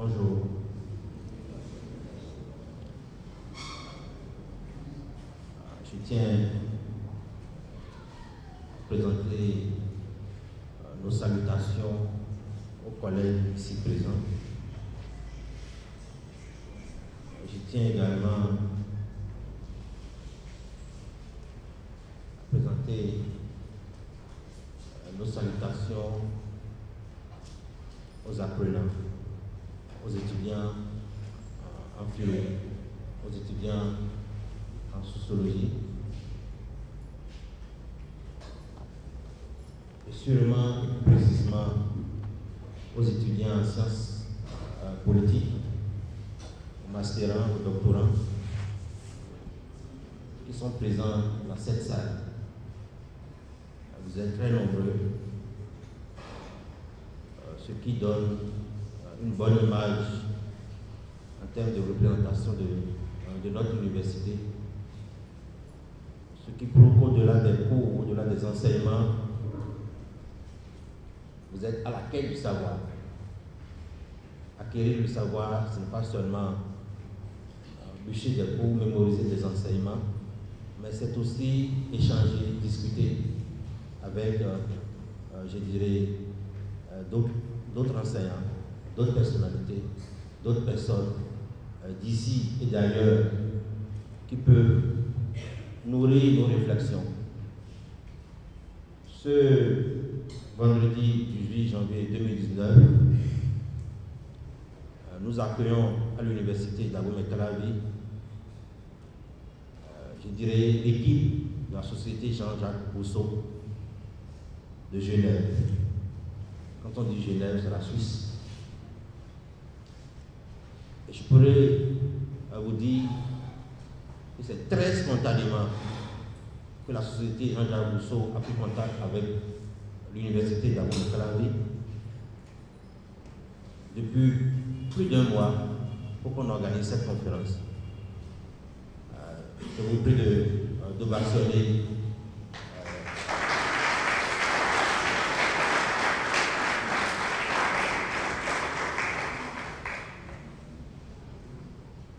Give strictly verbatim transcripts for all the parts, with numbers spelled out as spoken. Bonjour. Je tiens à présenter nos salutations aux collègues ici présents. Je tiens également à présenter nos salutations aux apprenants, aux étudiants en philo, aux étudiants en sociologie. Et sûrement et plus précisément aux étudiants en sciences euh, politiques, aux mastérants, aux doctorants, qui sont présents dans cette salle. Vous êtes très nombreux, euh, ce qui donne une bonne image en termes de représentation de, de notre université. Ce qui prouve qu'au-delà des cours, au-delà des enseignements, vous êtes à la quête du savoir. Acquérir le savoir, ce n'est pas seulement bûcher des cours, mémoriser des enseignements, mais c'est aussi échanger, discuter avec, euh, euh, je dirais, euh, d'autres, d'autres enseignants, d'autres personnalités, d'autres personnes euh, d'ici et d'ailleurs qui peuvent nourrir nos réflexions. Ce vendredi dix-huit janvier deux mille dix-neuf, euh, nous accueillons à l'université d'Abomey-Calavi, euh, je dirais, l'équipe de la Société Jean-Jacques Rousseau de Genève. Quand on dit Genève, c'est la Suisse. Et je pourrais vous dire que c'est très spontanément que la Société Jean-Jacques Rousseau a pris contact avec l'université d'Abomey-Calavi depuis plus d'un mois pour qu'on organise cette conférence. Euh, je vous prie de, de vationner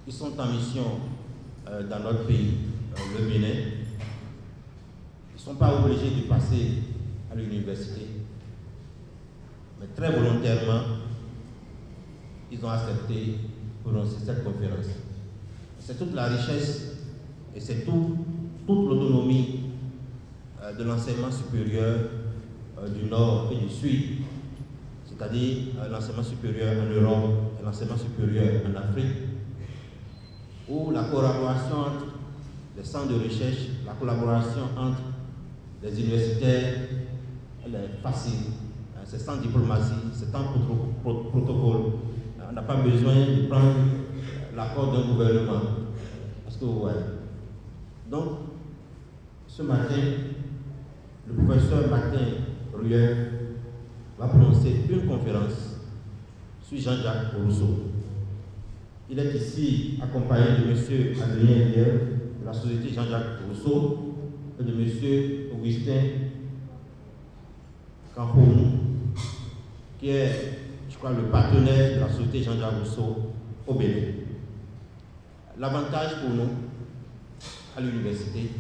qui sont en mission euh, dans notre pays, euh, le Bénin. Ils ne sont pas obligés de passer à l'université, mais très volontairement, ils ont accepté pour lancer cette conférence. C'est toute la richesse et c'est tout, toute l'autonomie euh, de l'enseignement supérieur euh, du Nord et du Sud, c'est-à-dire euh, l'enseignement supérieur en Europe et l'enseignement supérieur en Afrique, où la collaboration entre les centres de recherche, la collaboration entre les universitaires, elle est facile. C'est sans diplomatie, c'est sans protocole. On n'a pas besoin de prendre l'accord d'un gouvernement. Parce que vous voyez. Donc, ce matin, le professeur Martin Rueff va prononcer une conférence sur Jean-Jacques Rousseau. Il est ici accompagné de M. Adrien Lièvre, de la Société Jean-Jacques Rousseau, et de M. Augustin Campounou, qui est, je crois, le partenaire de la Société Jean-Jacques Rousseau au Bénin. L'avantage pour nous, à l'université,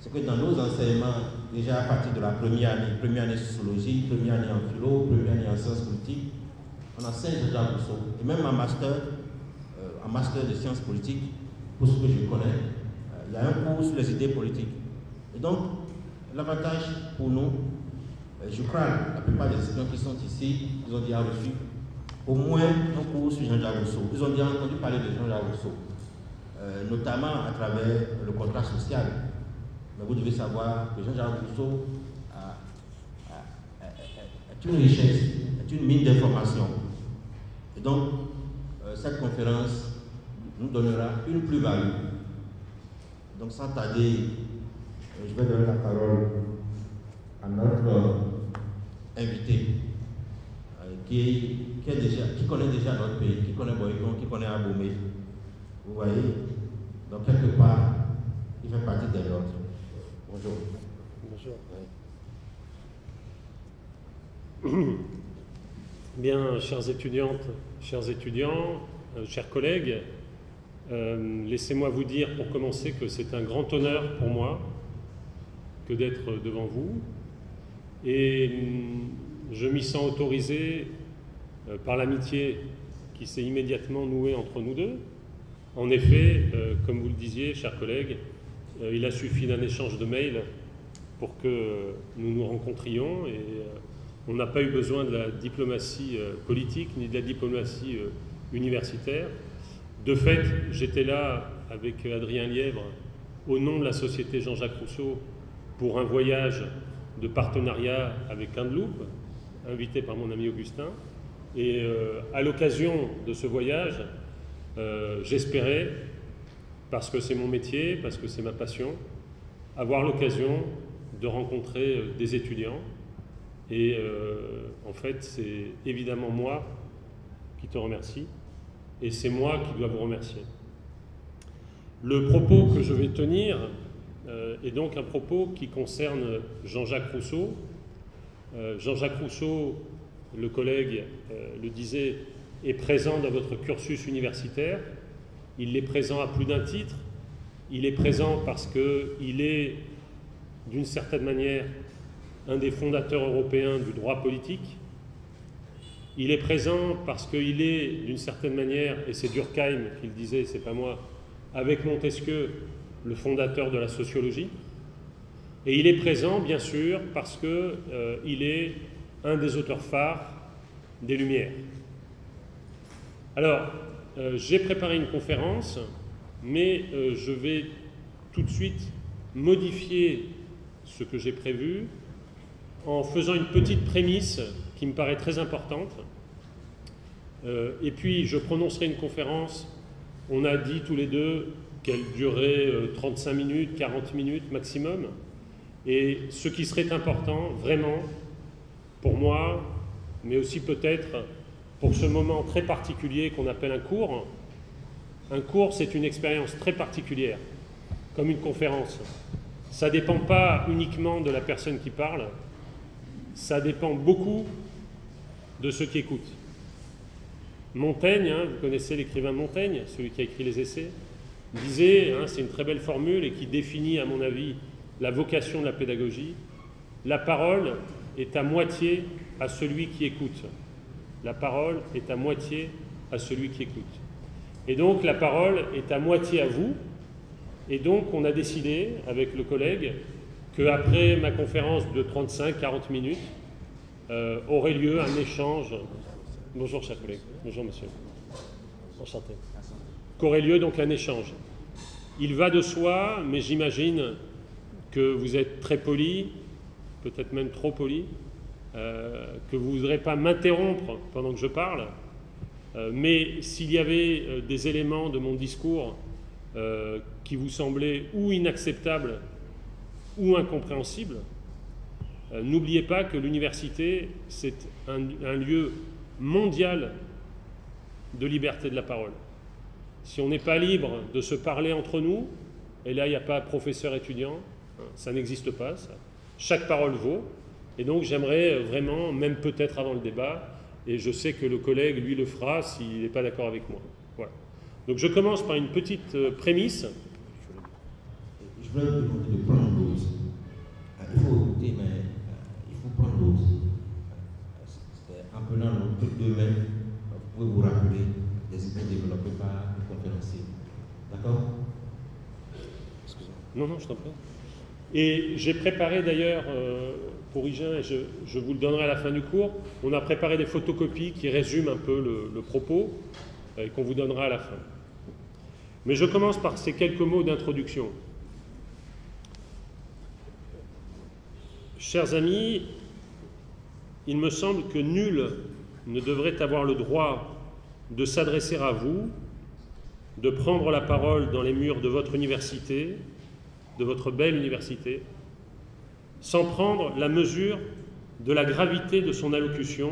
c'est que dans nos enseignements, déjà à partir de la première année, première année de sociologie, première année en philo, première année en sciences politiques, on enseigne Jean-Jacques Rousseau, et même en master, euh, en master de sciences politiques, pour ce que je connais, euh, il y a un cours sur les idées politiques. Et donc, l'avantage pour nous, euh, je crois la plupart des étudiants qui sont ici, ils ont déjà reçu au moins un cours sur Jean-Jacques Rousseau. Ils ont déjà entendu parler de Jean-Jacques Rousseau, euh, notamment à travers le contrat social. Mais vous devez savoir que Jean-Jacques Rousseau a, a, a, a, a une richesse, est une mine d'informations. Et donc, euh, cette conférence nous donnera une plus-value. Donc, sans tarder, euh, je vais donner la parole à notre euh, invité euh, qui, qui, est déjà, qui connaît déjà notre pays, qui connaît Boïcon, qui connaît Abomey. Vous voyez, donc, quelque part, il fait partie de l'autre. Bonjour. Bonjour. Ouais. Bien, chères étudiantes, chers étudiants, euh, chers collègues, euh, laissez-moi vous dire pour commencer que c'est un grand honneur pour moi que d'être devant vous. Et euh, je m'y sens autorisé euh, par l'amitié qui s'est immédiatement nouée entre nous deux. En effet, euh, comme vous le disiez, chers collègues, euh, il a suffi d'un échange de mails pour que euh, nous nous rencontrions et... Euh, on n'a pas eu besoin de la diplomatie politique ni de la diplomatie universitaire. De fait, j'étais là avec Adrien Lièvre au nom de la Société Jean-Jacques Rousseau pour un voyage de partenariat avec Guadeloupe, invité par mon ami Augustin. Et euh, à l'occasion de ce voyage, euh, j'espérais, parce que c'est mon métier, parce que c'est ma passion, avoir l'occasion de rencontrer des étudiants. Et euh, en fait, c'est évidemment moi qui te remercie, et c'est moi qui dois vous remercier. Le propos que je vais tenir euh, est donc un propos qui concerne Jean-Jacques Rousseau. Euh, Jean-Jacques Rousseau, le collègue euh, le disait, est présent dans votre cursus universitaire. Il l'est présent à plus d'un titre. Il est présent parce qu'il est, d'une certaine manière, un des fondateurs européens du droit politique. Il est présent parce qu'il est, d'une certaine manière, et c'est Durkheim qui le disait, c'est pas moi, avec Montesquieu, le fondateur de la sociologie. Et il est présent, bien sûr, parce qu'il euh, est un des auteurs phares des Lumières. Alors, euh, j'ai préparé une conférence, mais euh, je vais tout de suite modifier ce que j'ai prévu, en faisant une petite prémisse qui me paraît très importante. Euh, et puis, je prononcerai une conférence. On a dit tous les deux qu'elle durait euh, trente-cinq minutes, quarante minutes maximum. Et ce qui serait important, vraiment, pour moi, mais aussi peut-être pour ce moment très particulier qu'on appelle un cours. Un cours, c'est une expérience très particulière, comme une conférence. Ça ne dépend pas uniquement de la personne qui parle, ça dépend beaucoup de ceux qui écoutent. Montaigne, hein, vous connaissez l'écrivain Montaigne, celui qui a écrit les Essais, disait, hein, c'est une très belle formule et qui définit à mon avis la vocation de la pédagogie, la parole est à moitié à celui qui écoute. La parole est à moitié à celui qui écoute. Et donc la parole est à moitié à vous, et donc on a décidé avec le collègue qu'après ma conférence de trente-cinq à quarante minutes, euh, aurait lieu un échange... Bonjour, cher collègue. Bonjour, monsieur. Enchanté. Qu'aurait lieu donc un échange. Il va de soi, mais j'imagine que vous êtes très poli, peut-être même trop poli, euh, que vous ne voudrez pas m'interrompre pendant que je parle, euh, mais s'il y avait euh, des éléments de mon discours euh, qui vous semblaient ou inacceptables, ou incompréhensible, euh, n'oubliez pas que l'université, c'est un, un lieu mondial de liberté de la parole. Si on n'est pas libre de se parler entre nous, et là, il n'y a pas professeur-étudiant, hein, ça n'existe pas, ça. Chaque parole vaut, et donc j'aimerais vraiment, même peut-être avant le débat, et je sais que le collègue, lui, le fera s'il n'est pas d'accord avec moi. Voilà. Donc je commence par une petite euh, prémisse. Je voulais vous demander de prendre l'autre. Il faut écouter, mais il faut prendre l'autre. En prenant l'autre toutes deux mêmes, vous pouvez vous rappeler des idées développées par le conférencier. D'accord? Excusez-moi. Non, non, je t'en prie. Et j'ai préparé d'ailleurs euh, pour Hygin, et je, je vous le donnerai à la fin du cours, on a préparé des photocopies qui résument un peu le, le propos et euh, qu'on vous donnera à la fin. Mais je commence par ces quelques mots d'introduction. Chers amis, il me semble que nul ne devrait avoir le droit de s'adresser à vous, de prendre la parole dans les murs de votre université, de votre belle université, sans prendre la mesure de la gravité de son allocution,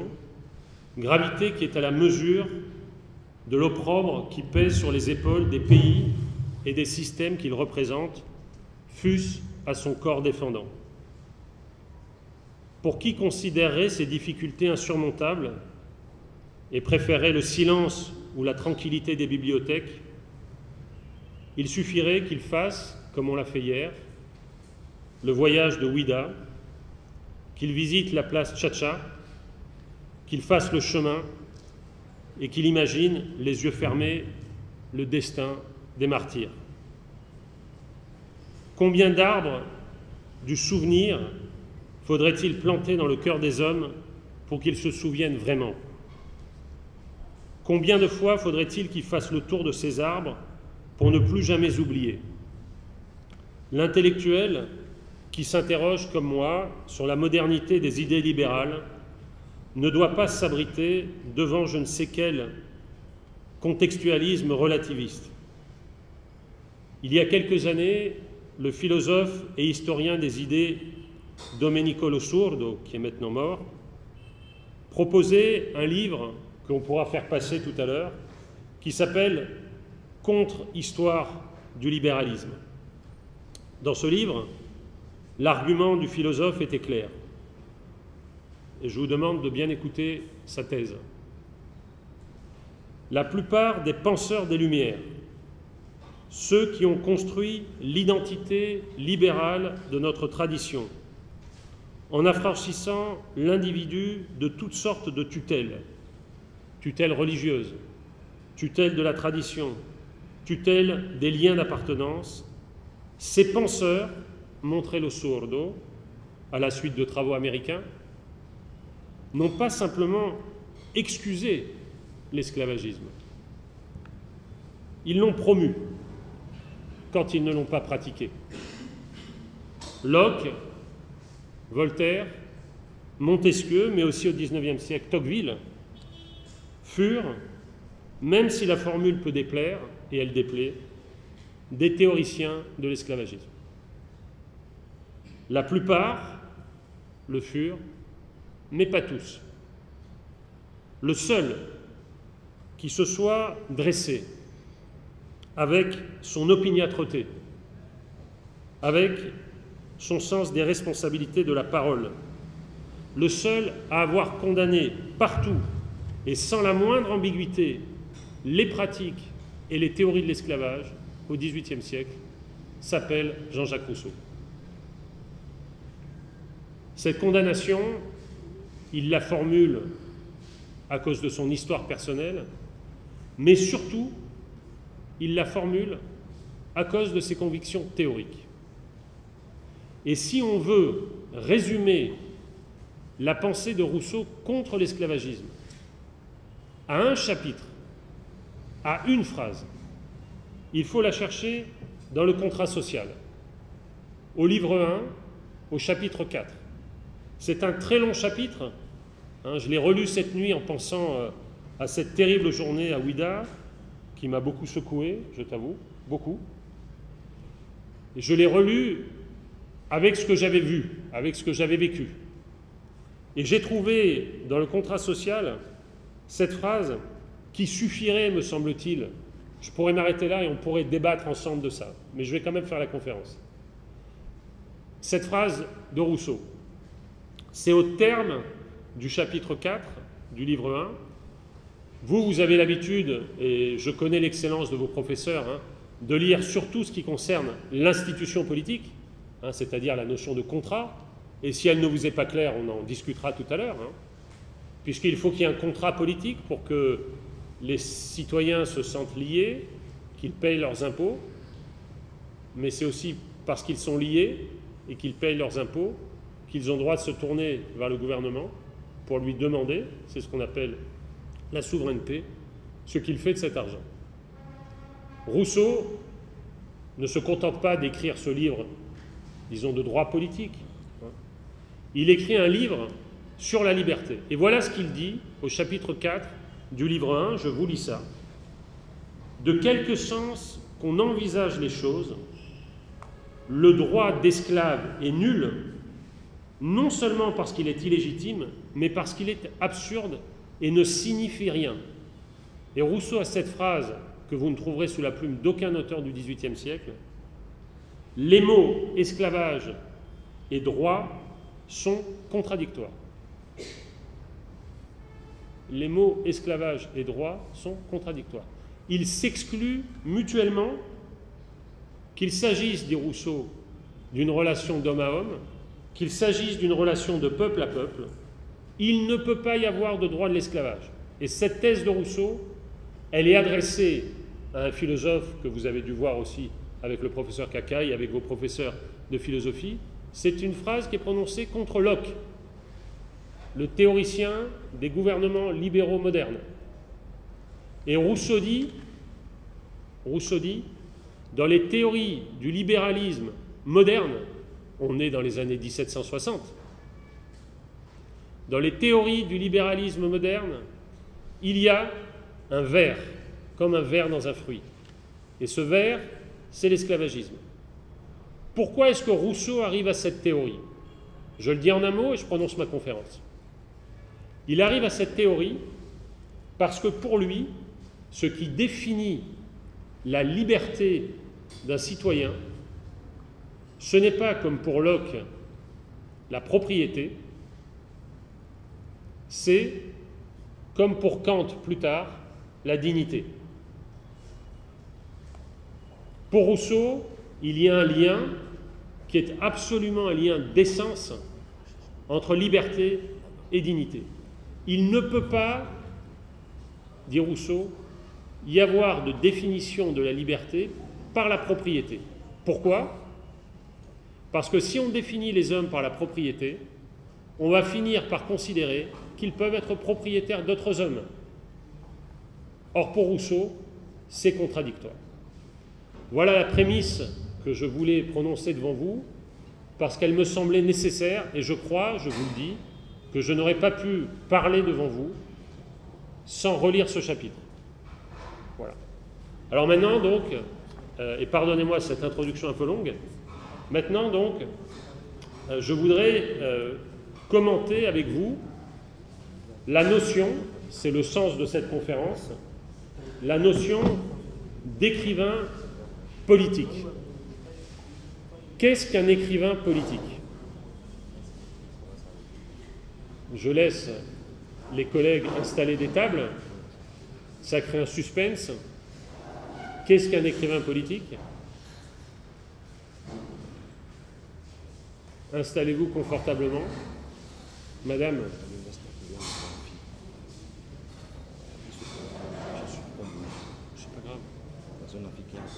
gravité qui est à la mesure de l'opprobre qui pèse sur les épaules des pays et des systèmes qu'il représente, fût-ce à son corps défendant. Pour qui considérerait ces difficultés insurmontables, et préférait le silence ou la tranquillité des bibliothèques, il suffirait qu'il fasse, comme on l'a fait hier, le voyage de Ouida, qu'il visite la place Tchatcha, qu'il fasse le chemin et qu'il imagine, les yeux fermés, le destin des martyrs. Combien d'arbres du souvenir faudrait-il planter dans le cœur des hommes pour qu'ils se souviennent vraiment? Combien de fois faudrait-il qu'ils fassent le tour de ces arbres pour ne plus jamais oublier? L'intellectuel qui s'interroge, comme moi, sur la modernité des idées libérales ne doit pas s'abriter devant je ne sais quel contextualisme relativiste. Il y a quelques années, le philosophe et historien des idées Domenico Losurdo, qui est maintenant mort, proposait un livre qu'on pourra faire passer tout à l'heure, qui s'appelle « Contre-histoire du libéralisme ». Dans ce livre, l'argument du philosophe était clair. Et je vous demande de bien écouter sa thèse. La plupart des penseurs des Lumières, ceux qui ont construit l'identité libérale de notre tradition, en affranchissant l'individu de toutes sortes de tutelles, tutelles religieuses, tutelles de la tradition, tutelles des liens d'appartenance, ces penseurs montraient Losurdo, à la suite de travaux américains, n'ont pas simplement excusé l'esclavagisme. Ils l'ont promu quand ils ne l'ont pas pratiqué. Locke, Voltaire, Montesquieu, mais aussi au dix-neuvième siècle, Tocqueville, furent, même si la formule peut déplaire, et elle déplaît, des théoriciens de l'esclavagisme. La plupart le furent, mais pas tous. Le seul qui se soit dressé avec son opiniâtreté, avec son sens des responsabilités de la parole, le seul à avoir condamné partout et sans la moindre ambiguïté les pratiques et les théories de l'esclavage au dix-huitième siècle, s'appelle Jean-Jacques Rousseau. Cette condamnation, il la formule à cause de son histoire personnelle, mais surtout, il la formule à cause de ses convictions théoriques. Et si on veut résumer la pensée de Rousseau contre l'esclavagisme à un chapitre, à une phrase, il faut la chercher dans le Contrat social, au livre un, au chapitre quatre. C'est un très long chapitre, hein, je l'ai relu cette nuit en pensant euh, à cette terrible journée à Ouida, qui m'a beaucoup secoué, je t'avoue, beaucoup. Et je l'ai relu avec ce que j'avais vu, avec ce que j'avais vécu. Et j'ai trouvé dans le Contrat social cette phrase qui suffirait, me semble-t-il. Je pourrais m'arrêter là et on pourrait débattre ensemble de ça. Mais je vais quand même faire la conférence. Cette phrase de Rousseau, c'est au terme du chapitre quatre du livre un. Vous, vous avez l'habitude, et je connais l'excellence de vos professeurs, hein, de lire surtout ce qui concerne l'institution politique, hein, c'est-à-dire la notion de contrat. Et si elle ne vous est pas claire, on en discutera tout à l'heure, hein, puisqu'il faut qu'il y ait un contrat politique pour que les citoyens se sentent liés, qu'ils payent leurs impôts, mais c'est aussi parce qu'ils sont liés et qu'ils payent leurs impôts qu'ils ont droit de se tourner vers le gouvernement pour lui demander, c'est ce qu'on appelle la souveraineté, ce qu'il fait de cet argent. Rousseau ne se contente pas d'écrire ce livre, disons, de droit politique. Il écrit un livre sur la liberté. Et voilà ce qu'il dit au chapitre quatre du livre un, je vous lis ça. De quelque sens qu'on envisage les choses, le droit d'esclave est nul, non seulement parce qu'il est illégitime, mais parce qu'il est absurde et ne signifie rien. Et Rousseau a cette phrase que vous ne trouverez sous la plume d'aucun auteur du dix-huitième siècle. Les mots esclavage et droit sont contradictoires. les mots esclavage et droit sont contradictoires. Ils s'excluent mutuellement, qu'il s'agisse, dit Rousseau, d'une relation d'homme à homme, qu'il s'agisse d'une relation de peuple à peuple, il ne peut pas y avoir de droit de l'esclavage. Et cette thèse de Rousseau, elle est adressée à un philosophe que vous avez dû voir aussi avec le professeur Kakai, avec vos professeurs de philosophie. C'est une phrase qui est prononcée contre Locke, le théoricien des gouvernements libéraux modernes. Et Rousseau dit, Rousseau dit, dans les théories du libéralisme moderne, on est dans les années mille sept cent soixante, dans les théories du libéralisme moderne, il y a un ver, comme un ver dans un fruit. Et ce ver, c'est l'esclavagisme. Pourquoi est-ce que Rousseau arrive à cette théorie? Je le dis en un mot et je prononce ma conférence. Il arrive à cette théorie parce que pour lui, ce qui définit la liberté d'un citoyen, ce n'est pas, comme pour Locke, la propriété, c'est, comme pour Kant plus tard, la dignité. Pour Rousseau, il y a un lien qui est absolument un lien d'essence entre liberté et dignité. Il ne peut pas, dit Rousseau, y avoir de définition de la liberté par la propriété. Pourquoi? Parce que si on définit les hommes par la propriété, on va finir par considérer qu'ils peuvent être propriétaires d'autres hommes. Or, pour Rousseau, c'est contradictoire. Voilà la prémisse que je voulais prononcer devant vous, parce qu'elle me semblait nécessaire, et je crois, je vous le dis, que je n'aurais pas pu parler devant vous sans relire ce chapitre. Voilà. Alors maintenant, donc, euh, et pardonnez-moi cette introduction un peu longue, maintenant, donc, euh, je voudrais euh, commenter avec vous la notion, c'est le sens de cette conférence, la notion d'écrivain politique. Qu'est-ce qu'un écrivain politique? Je laisse les collègues installer des tables. Ça crée un suspense. Qu'est-ce qu'un écrivain politique? Installez-vous confortablement. Madame.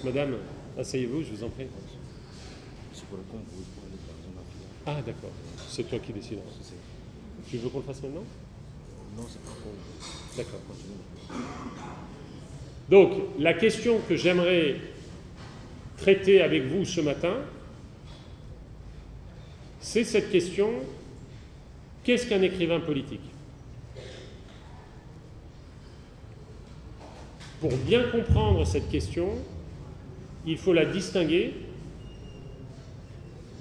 Madame, asseyez-vous, je vous en prie. Ah, d'accord. C'est toi qui décides. Tu veux qu'on le fasse maintenant? Non, c'est pas pour. D'accord. Donc, la question que j'aimerais traiter avec vous ce matin, c'est cette question, qu'est-ce qu'un écrivain politique? Pour bien comprendre cette question, il faut la distinguer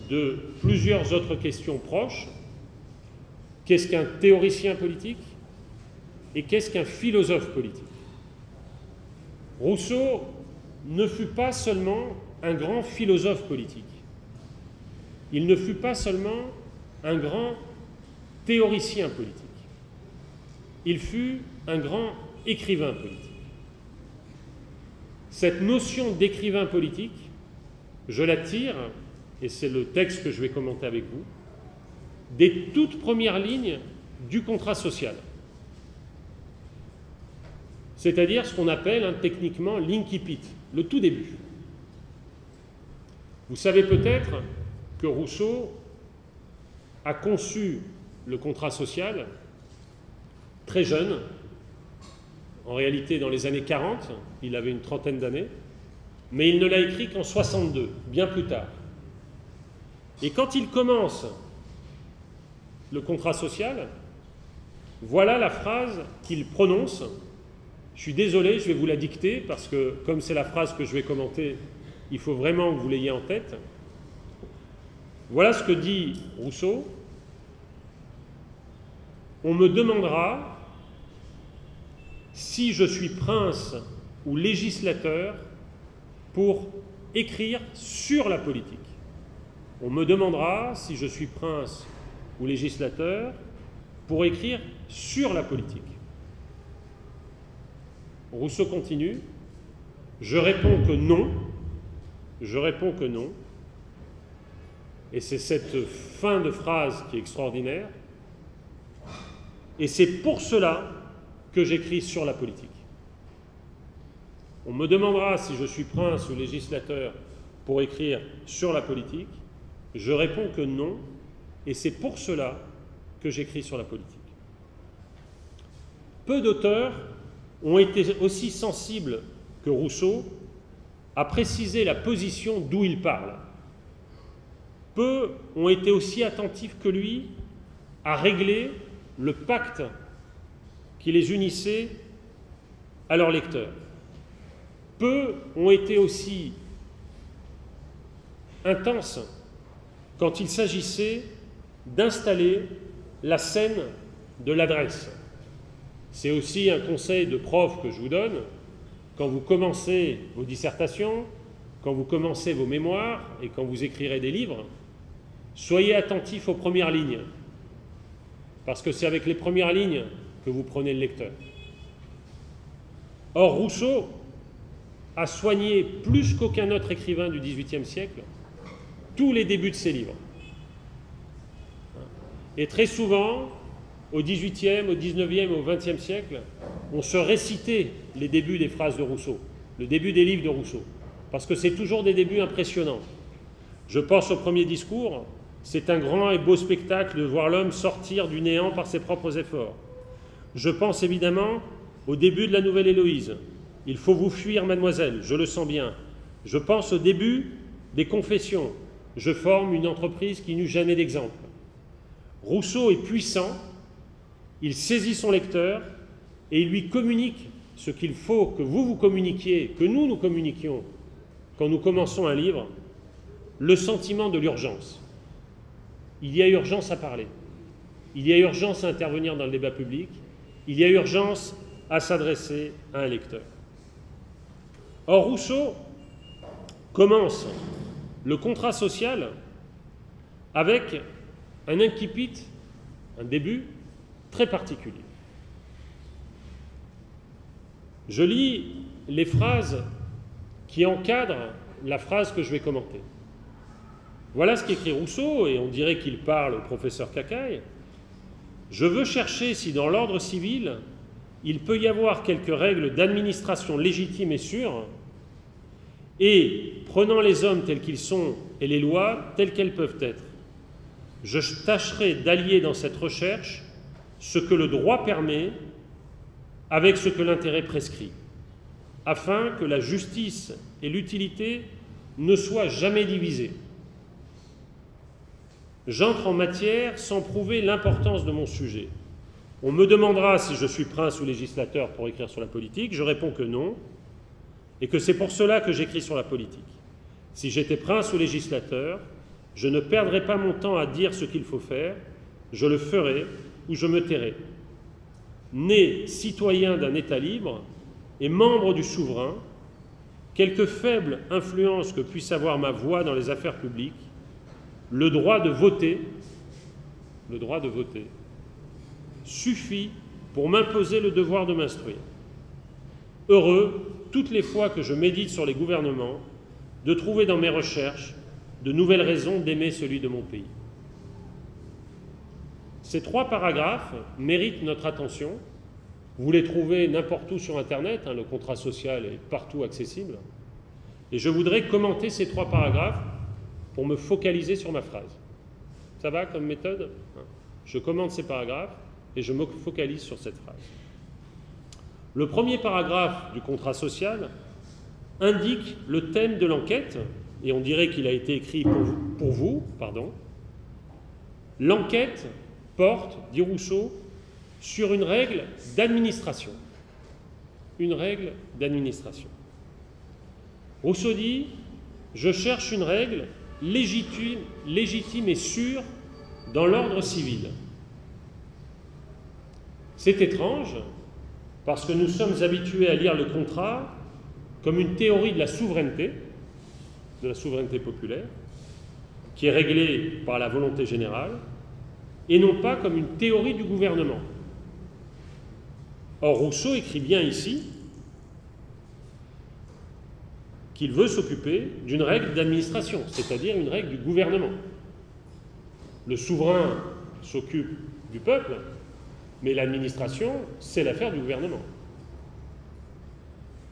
de plusieurs autres questions proches. Qu'est-ce qu'un théoricien politique et qu'est-ce qu'un philosophe politique? Rousseau ne fut pas seulement un grand philosophe politique. Il ne fut pas seulement un grand théoricien politique. Il fut un grand écrivain politique. Cette notion d'écrivain politique, je la tire, et c'est le texte que je vais commenter avec vous, des toutes premières lignes du contrat social. C'est-à-dire ce qu'on appelle hein, techniquement l'incipit, le tout début. Vous savez peut-être que Rousseau a conçu le contrat social très jeune, en réalité dans les années quarante, il avait une trentaine d'années, mais il ne l'a écrit qu'en soixante-deux, bien plus tard. Et quand il commence le contrat social, voilà la phrase qu'il prononce. Je suis désolé, je vais vous la dicter, parce que comme c'est la phrase que je vais commenter, il faut vraiment que vous l'ayez en tête. Voilà ce que dit Rousseau. On me demandera si je suis prince ou législateur pour écrire sur la politique. On me demandera si je suis prince ou législateur pour écrire sur la politique. Rousseau continue. Je réponds que non. Je réponds que non. Et c'est cette fin de phrase qui est extraordinaire. Et c'est pour cela que j'écris sur la politique. On me demandera si je suis prince ou législateur pour écrire sur la politique. Je réponds que non, et c'est pour cela que j'écris sur la politique. Peu d'auteurs ont été aussi sensibles que Rousseau à préciser la position d'où il parle. Peu ont été aussi attentifs que lui à régler le pacte qui les unissait à leur lecteur. Peu ont été aussi intenses quand il s'agissait d'installer la scène de l'adresse. C'est aussi un conseil de prof que je vous donne. Quand vous commencez vos dissertations, quand vous commencez vos mémoires et quand vous écrirez des livres, soyez attentifs aux premières lignes. Parce que c'est avec les premières lignes que vous prenez le lecteur. Or, Rousseau a soigné plus qu'aucun autre écrivain du dix-huitième siècle tous les débuts de ses livres. Et très souvent, au dix-huitième, au dix-neuvième, au vingtième siècle, on se récitait les débuts des phrases de Rousseau, le début des livres de Rousseau, parce que c'est toujours des débuts impressionnants. Je pense au premier discours, c'est un grand et beau spectacle de voir l'homme sortir du néant par ses propres efforts. Je pense évidemment au début de la Nouvelle Héloïse, il faut vous fuir, mademoiselle, je le sens bien. Je pense au début des Confessions, je forme une entreprise qui n'eut jamais d'exemple. Rousseau est puissant, il saisit son lecteur et il lui communique ce qu'il faut que vous vous communiquiez, que nous nous communiquions quand nous commençons un livre, le sentiment de l'urgence. Il y a urgence à parler, il y a urgence à intervenir dans le débat public, il y a urgence à s'adresser à un lecteur. Or, Rousseau commence le contrat social avec un incipit, un début très particulier. Je lis les phrases qui encadrent la phrase que je vais commenter. Voilà ce qu'écrit Rousseau, et on dirait qu'il parle au professeur Kakai. « Je veux chercher si dans l'ordre civil, il peut y avoir quelques règles d'administration légitimes et sûres, et prenant les hommes tels qu'ils sont et les lois telles qu'elles peuvent être. Je tâcherai d'allier dans cette recherche ce que le droit permet avec ce que l'intérêt prescrit, afin que la justice et l'utilité ne soient jamais divisées. J'entre en matière sans prouver l'importance de mon sujet. On me demandera si je suis prince ou législateur pour écrire sur la politique. Je réponds que non, et que c'est pour cela que j'écris sur la politique. Si j'étais prince ou législateur, je ne perdrais pas mon temps à dire ce qu'il faut faire, je le ferai ou je me tairai. Né citoyen d'un État libre et membre du souverain, quelque faible influence que puisse avoir ma voix dans les affaires publiques, le droit de voter, le droit de voter, suffit pour m'imposer le devoir de m'instruire. Heureux, toutes les fois que je médite sur les gouvernements, de trouver dans mes recherches de nouvelles raisons d'aimer celui de mon pays. » Ces trois paragraphes méritent notre attention. Vous les trouvez n'importe où sur Internet, hein, le contrat social est partout accessible. Et je voudrais commenter ces trois paragraphes pour me focaliser sur ma phrase. Ça va comme méthode ? Je commente ces paragraphes et je me focalise sur cette phrase. Le premier paragraphe du contrat social indique le thème de l'enquête, et on dirait qu'il a été écrit pour vous, pour vous pardon. L'enquête porte, dit Rousseau, sur une règle d'administration. Une règle d'administration. Rousseau dit, je cherche une règle légitime, légitime et sûre dans l'ordre civil. C'est étrange, parce que nous sommes habitués à lire le contrat comme une théorie de la souveraineté, de la souveraineté populaire, qui est réglée par la volonté générale, et non pas comme une théorie du gouvernement. Or, Rousseau écrit bien ici qu'il veut s'occuper d'une règle d'administration, c'est-à-dire une règle du gouvernement. Le souverain s'occupe du peuple, mais l'administration, c'est l'affaire du gouvernement.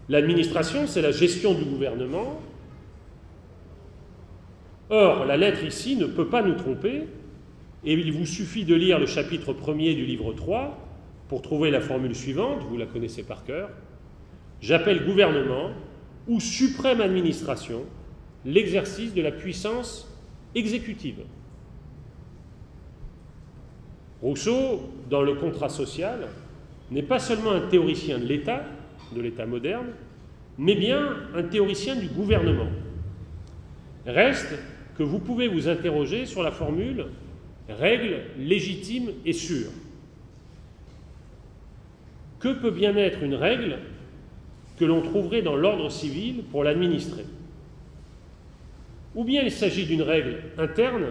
L'administration, c'est la gestion du gouvernement. Or, la lettre ici ne peut pas nous tromper, et il vous suffit de lire le chapitre premier du livre trois pour trouver la formule suivante, vous la connaissez par cœur. J'appelle gouvernement ou suprême administration l'exercice de la puissance exécutive. Rousseau, dans le contrat social, n'est pas seulement un théoricien de l'État, de l'État moderne, mais bien un théoricien du gouvernement. Reste que vous pouvez vous interroger sur la formule « règle légitime et sûre ». Que peut bien être une règle que l'on trouverait dans l'ordre civil pour l'administrer? Ou bien il s'agit d'une règle interne,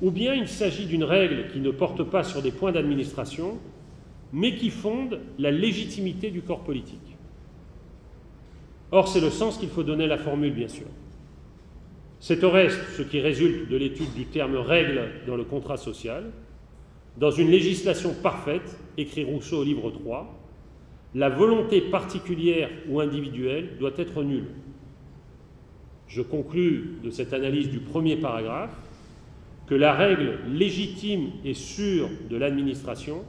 ou bien il s'agit d'une règle qui ne porte pas sur des points d'administration, mais qui fonde la légitimité du corps politique. Or, c'est le sens qu'il faut donner à la formule, bien sûr. C'est au reste ce qui résulte de l'étude du terme « règle » dans le contrat social. Dans une législation parfaite, écrit Rousseau au livre trois, la volonté particulière ou individuelle doit être nulle. Je conclus de cette analyse du premier paragraphe que la règle légitime et sûre de l'administration,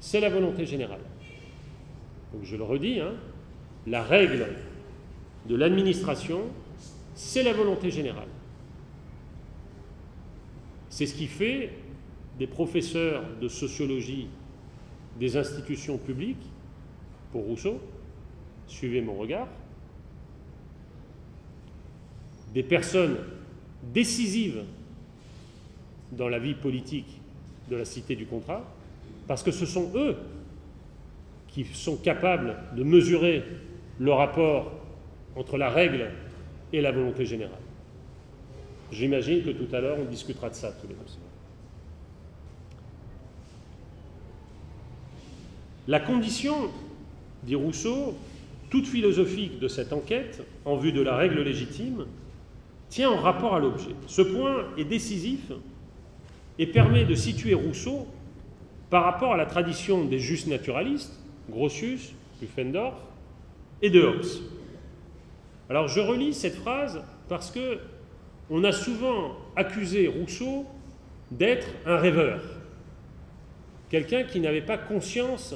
c'est la volonté générale. Donc je le redis, hein, la règle de l'administration, c'est la volonté générale. C'est ce qui fait des professeurs de sociologie des institutions publiques, pour Rousseau, suivez mon regard, des personnes décisives dans la vie politique de la cité du contrat, parce que ce sont eux qui sont capables de mesurer le rapport entre la règle et la volonté générale. J'imagine que tout à l'heure, on discutera de ça tous les deux. La condition, dit Rousseau, toute philosophique de cette enquête, en vue de la règle légitime, tient en rapport à l'objet. Ce point est décisif et permet de situer Rousseau par rapport à la tradition des justes naturalistes, Grotius, Pufendorf, et de Hobbes. Alors je relis cette phrase parce que on a souvent accusé Rousseau d'être un rêveur, quelqu'un qui n'avait pas conscience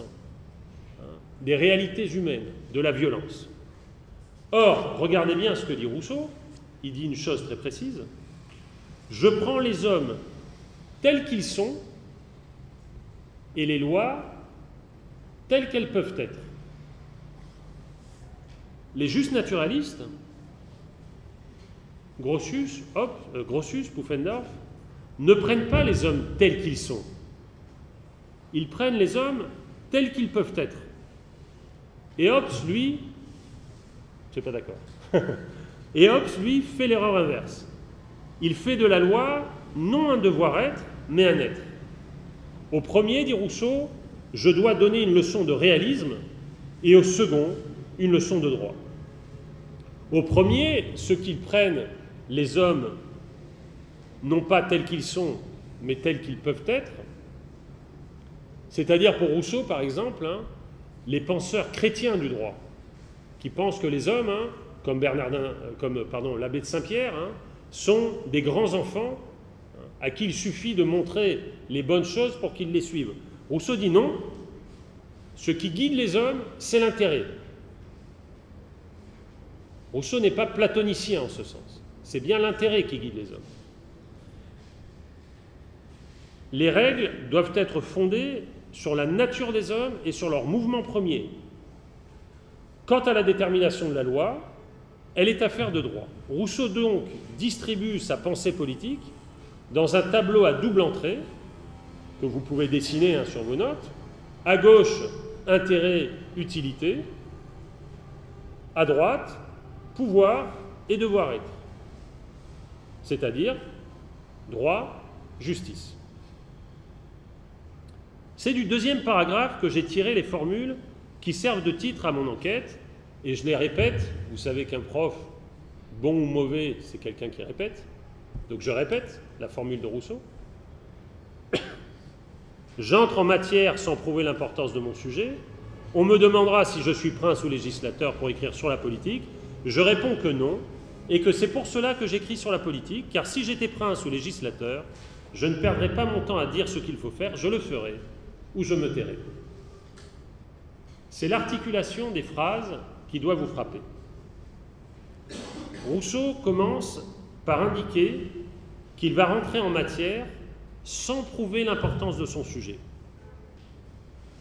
des réalités humaines, de la violence. Or, regardez bien ce que dit Rousseau, il dit une chose très précise, « Je prends les hommes tels qu'ils sont, et les lois telles qu'elles peuvent être. » Les justes naturalistes, Grotius, Hobbes, euh, Grotius, Pufendorf, ne prennent pas les hommes tels qu'ils sont. Ils prennent les hommes tels qu'ils peuvent être. Et Hobbes, lui, je ne suis pas d'accord. Et Hobbes, lui, fait l'erreur inverse. Il fait de la loi non un devoir-être, mais un être. Au premier, dit Rousseau, je dois donner une leçon de réalisme, et au second, une leçon de droit. Au premier, ceux qu'ils prennent, les hommes, non pas tels qu'ils sont, mais tels qu'ils peuvent être, c'est-à-dire pour Rousseau, par exemple, hein, les penseurs chrétiens du droit, qui pensent que les hommes, hein, comme Bernardin, comme pardon, l'abbé de Saint-Pierre, hein, sont des grands enfants, à qui il suffit de montrer les bonnes choses pour qu'ils les suivent. Rousseau dit non, ce qui guide les hommes, c'est l'intérêt. Rousseau n'est pas platonicien en ce sens, c'est bien l'intérêt qui guide les hommes. Les règles doivent être fondées sur la nature des hommes et sur leur mouvement premier. Quant à la détermination de la loi, elle est affaire de droit. Rousseau donc distribue sa pensée politique dans un tableau à double entrée, que vous pouvez dessiner hein, sur vos notes, à gauche, intérêt, utilité, à droite, pouvoir et devoir-être, c'est-à-dire droit, justice. C'est du deuxième paragraphe que j'ai tiré les formules qui servent de titre à mon enquête Et je les répète. Vous savez qu'un prof, bon ou mauvais, c'est quelqu'un qui répète. Donc je répète la formule de Rousseau. J'entre en matière sans prouver l'importance de mon sujet. On me demandera si je suis prince ou législateur pour écrire sur la politique. Je réponds que non, et que c'est pour cela que j'écris sur la politique, car si j'étais prince ou législateur, je ne perdrais pas mon temps à dire ce qu'il faut faire, je le ferai, ou je me tairai. C'est l'articulation des phrases qui doit vous frapper. Rousseau commence par indiquer qu'il va rentrer en matière sans prouver l'importance de son sujet.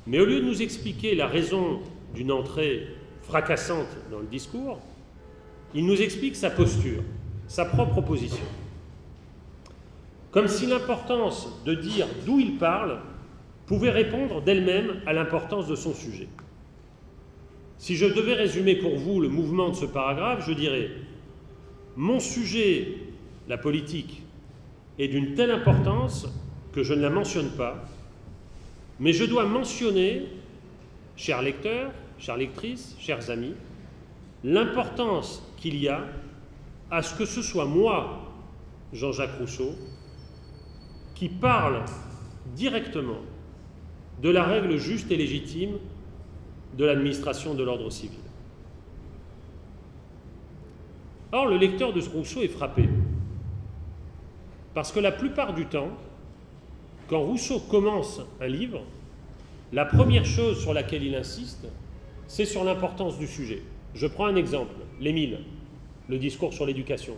Mais au lieu de nous expliquer la raison d'une entrée fracassante dans le discours, il nous explique sa posture, sa propre position. Comme si l'importance de dire d'où il parle pouvait répondre d'elle-même à l'importance de son sujet. Si je devais résumer pour vous le mouvement de ce paragraphe, je dirais « Mon sujet, la politique, est d'une telle importance que je ne la mentionne pas, mais je dois mentionner, chers lecteurs, chères lectrices, chers amis, l'importance qu'il y a à ce que ce soit moi, Jean-Jacques Rousseau, qui parle directement de la règle juste et légitime de l'administration de l'ordre civil. » Or, le lecteur de Rousseau est frappé, parce que la plupart du temps, quand Rousseau commence un livre, la première chose sur laquelle il insiste, c'est sur l'importance du sujet. Je prends un exemple, l'Émile, le discours sur l'éducation.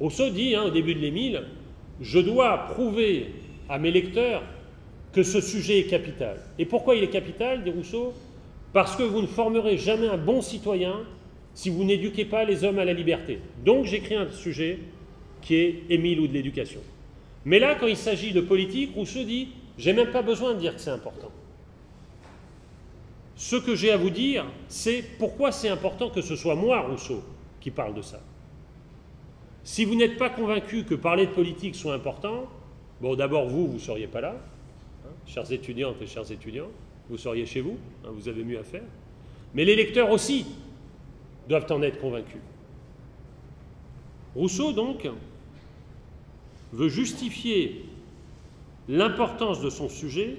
Rousseau dit, hein, au début de l'Émile, « Je dois prouver à mes lecteurs que ce sujet est capital. » Et pourquoi il est capital, dit Rousseau ? Parce que vous ne formerez jamais un bon citoyen si vous n'éduquez pas les hommes à la liberté. Donc j'écris un sujet qui est Émile ou de l'éducation. Mais là, quand il s'agit de politique, Rousseau dit « j'ai même pas besoin de dire que c'est important. Ce que j'ai à vous dire, c'est pourquoi c'est important que ce soit moi, Rousseau, qui parle de ça. Si vous n'êtes pas convaincu que parler de politique soit important, bon, d'abord, vous, vous ne seriez pas là, hein, chers étudiantes et chers étudiants, vous seriez chez vous, hein, vous avez mieux à faire, mais les lecteurs aussi doivent en être convaincus. Rousseau, donc, veut justifier l'importance de son sujet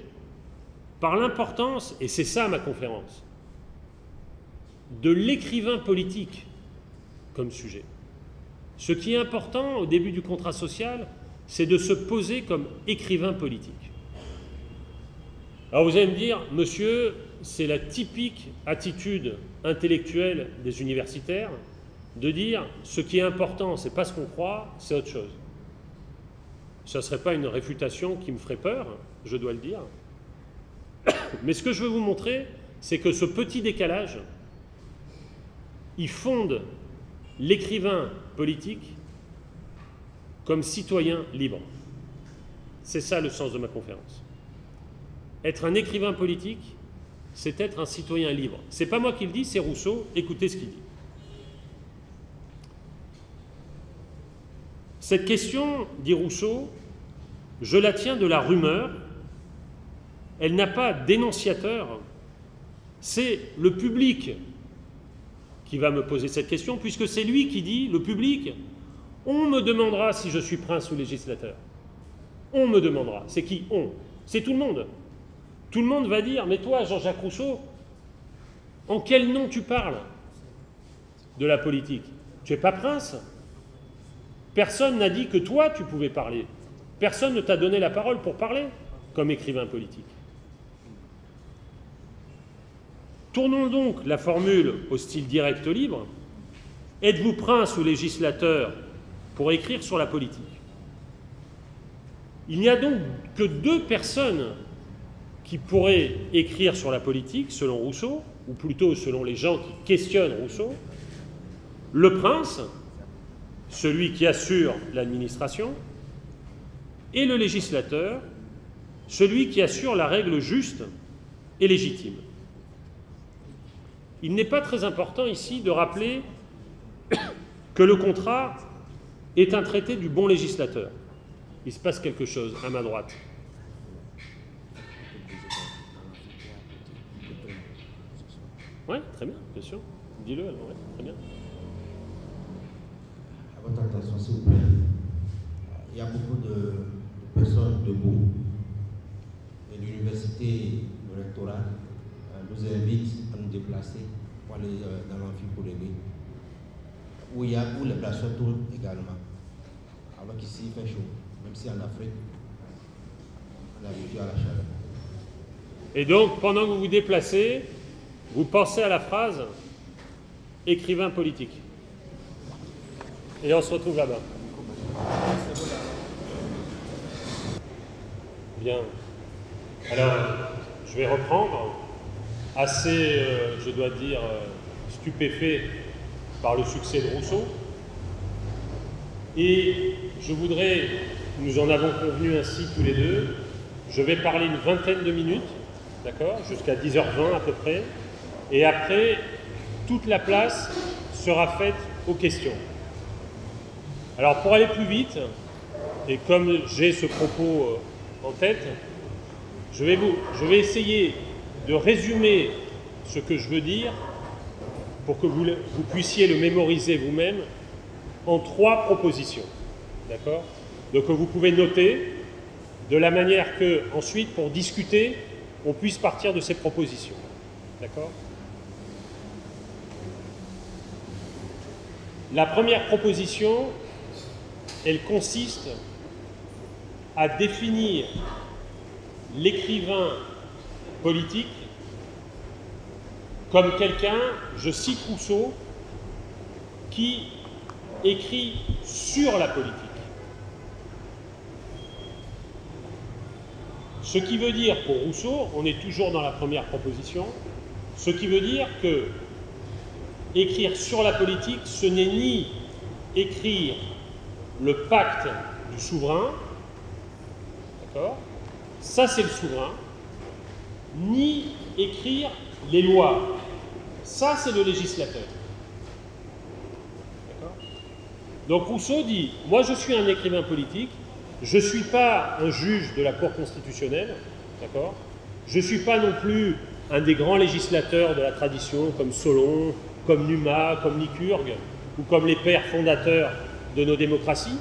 par l'importance, et c'est ça ma conférence, de l'écrivain politique comme sujet. Ce qui est important au début du contrat social, c'est de se poser comme écrivain politique. Alors vous allez me dire, monsieur, c'est la typique attitude intellectuelle des universitaires de dire, ce qui est important, c'est pas ce qu'on croit, c'est autre chose. Ce ne serait pas une réfutation qui me ferait peur, je dois le dire. Mais ce que je veux vous montrer, c'est que ce petit décalage, il fonde l'écrivain politique comme citoyen libre. C'est ça le sens de ma conférence. Être un écrivain politique, c'est être un citoyen libre. C'est pas moi qui le dis, c'est Rousseau. Écoutez ce qu'il dit. Cette question, dit Rousseau, je la tiens de la rumeur. Elle n'a pas d'énonciateur. C'est le public qui va me poser cette question, puisque c'est lui qui dit, le public, on me demandera si je suis prince ou législateur. On me demandera. C'est qui on? C'est tout le monde. Tout le monde va dire, mais toi, Jean-Jacques Rousseau, en quel nom tu parles de la politique? Tu n'es pas prince? Personne n'a dit que toi, tu pouvais parler. Personne ne t'a donné la parole pour parler, comme écrivain politique. Tournons donc la formule au style direct libre. Êtes-vous prince ou législateur pour écrire sur la politique? Il n'y a donc que deux personnes qui pourraient écrire sur la politique, selon Rousseau, ou plutôt selon les gens qui questionnent Rousseau. Le prince, celui qui assure l'administration, et le législateur, celui qui assure la règle juste et légitime. Il n'est pas très important ici de rappeler que le contrat est un traité du bon législateur. Il se passe quelque chose à ma droite. Oui, très bien, bien sûr. Dis-le alors, oui, très bien. À votre attention, s'il vous plaît. Il y a beaucoup de, de personnes debout et l'université, le rectorat, nous invite à nous déplacer pour aller dans l'amphi pour l'aider, où il y a où les personnes tournent également. Alors qu'ici il fait chaud, même si en Afrique, on a vécu à la chaleur. Et donc, pendant que vous vous déplacez, vous pensez à la phrase « écrivain politique ». Et on se retrouve là-bas. Bien. Alors, je vais reprendre. Assez, euh, je dois dire, stupéfait par le succès de Rousseau. Et je voudrais, nous en avons convenu ainsi tous les deux, je vais parler une vingtaine de minutes, d'accord, jusqu'à dix heures vingt à peu près, et après, toute la place sera faite aux questions. Alors pour aller plus vite, et comme j'ai ce propos en tête, je vais, vous, je vais essayer de résumer ce que je veux dire, pour que vous, vous puissiez le mémoriser vous-même, en trois propositions, d'accord? Donc que vous pouvez noter, de la manière que, ensuite, pour discuter, on puisse partir de ces propositions, d'accord? La première proposition, elle consiste à définir l'écrivain politique comme quelqu'un, je cite Rousseau, qui écrit sur la politique. Ce qui veut dire pour Rousseau, on est toujours dans la première proposition, ce qui veut dire que écrire sur la politique, ce n'est ni écrire le pacte du souverain, d'accord, ça c'est le souverain, ni écrire les lois, ça c'est le législateur. Donc Rousseau dit, moi je suis un écrivain politique, je ne suis pas un juge de la Cour constitutionnelle, d'accord, je ne suis pas non plus un des grands législateurs de la tradition comme Solon, comme Numa, comme Lycurgue, ou comme les pères fondateurs de nos démocraties.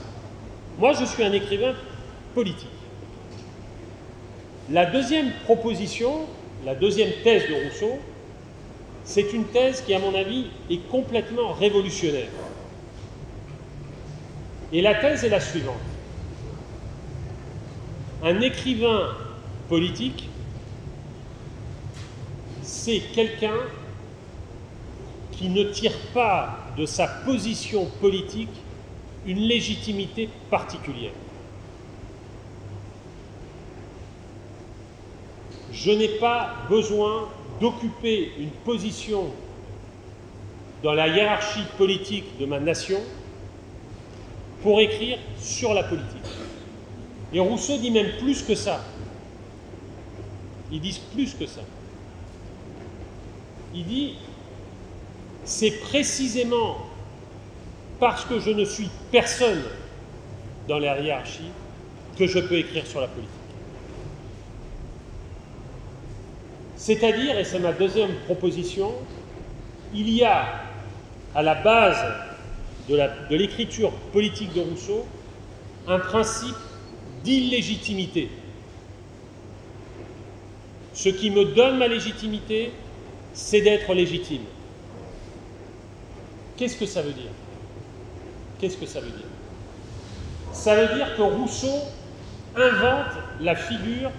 Moi je suis un écrivain politique. La deuxième proposition, la deuxième thèse de Rousseau, c'est une thèse qui à mon avis est complètement révolutionnaire. Et la thèse est la suivante. Un écrivain politique, c'est quelqu'un qui ne tire pas de sa position politique une légitimité particulière. Je n'ai pas besoin d'occuper une position dans la hiérarchie politique de ma nation pour écrire sur la politique. Et Rousseau dit même plus que ça. Ils disent plus que ça. Il dit, c'est précisément parce que je ne suis personne dans la hiérarchie que je peux écrire sur la politique. C'est-à-dire, et c'est ma deuxième proposition, il y a à la base de l'écriture politique de Rousseau, un principe d'illégitimité. Ce qui me donne ma légitimité, c'est d'être légitime. Qu'est-ce que ça veut dire? Qu'est-ce que ça veut dire? Ça veut dire que Rousseau invente la figure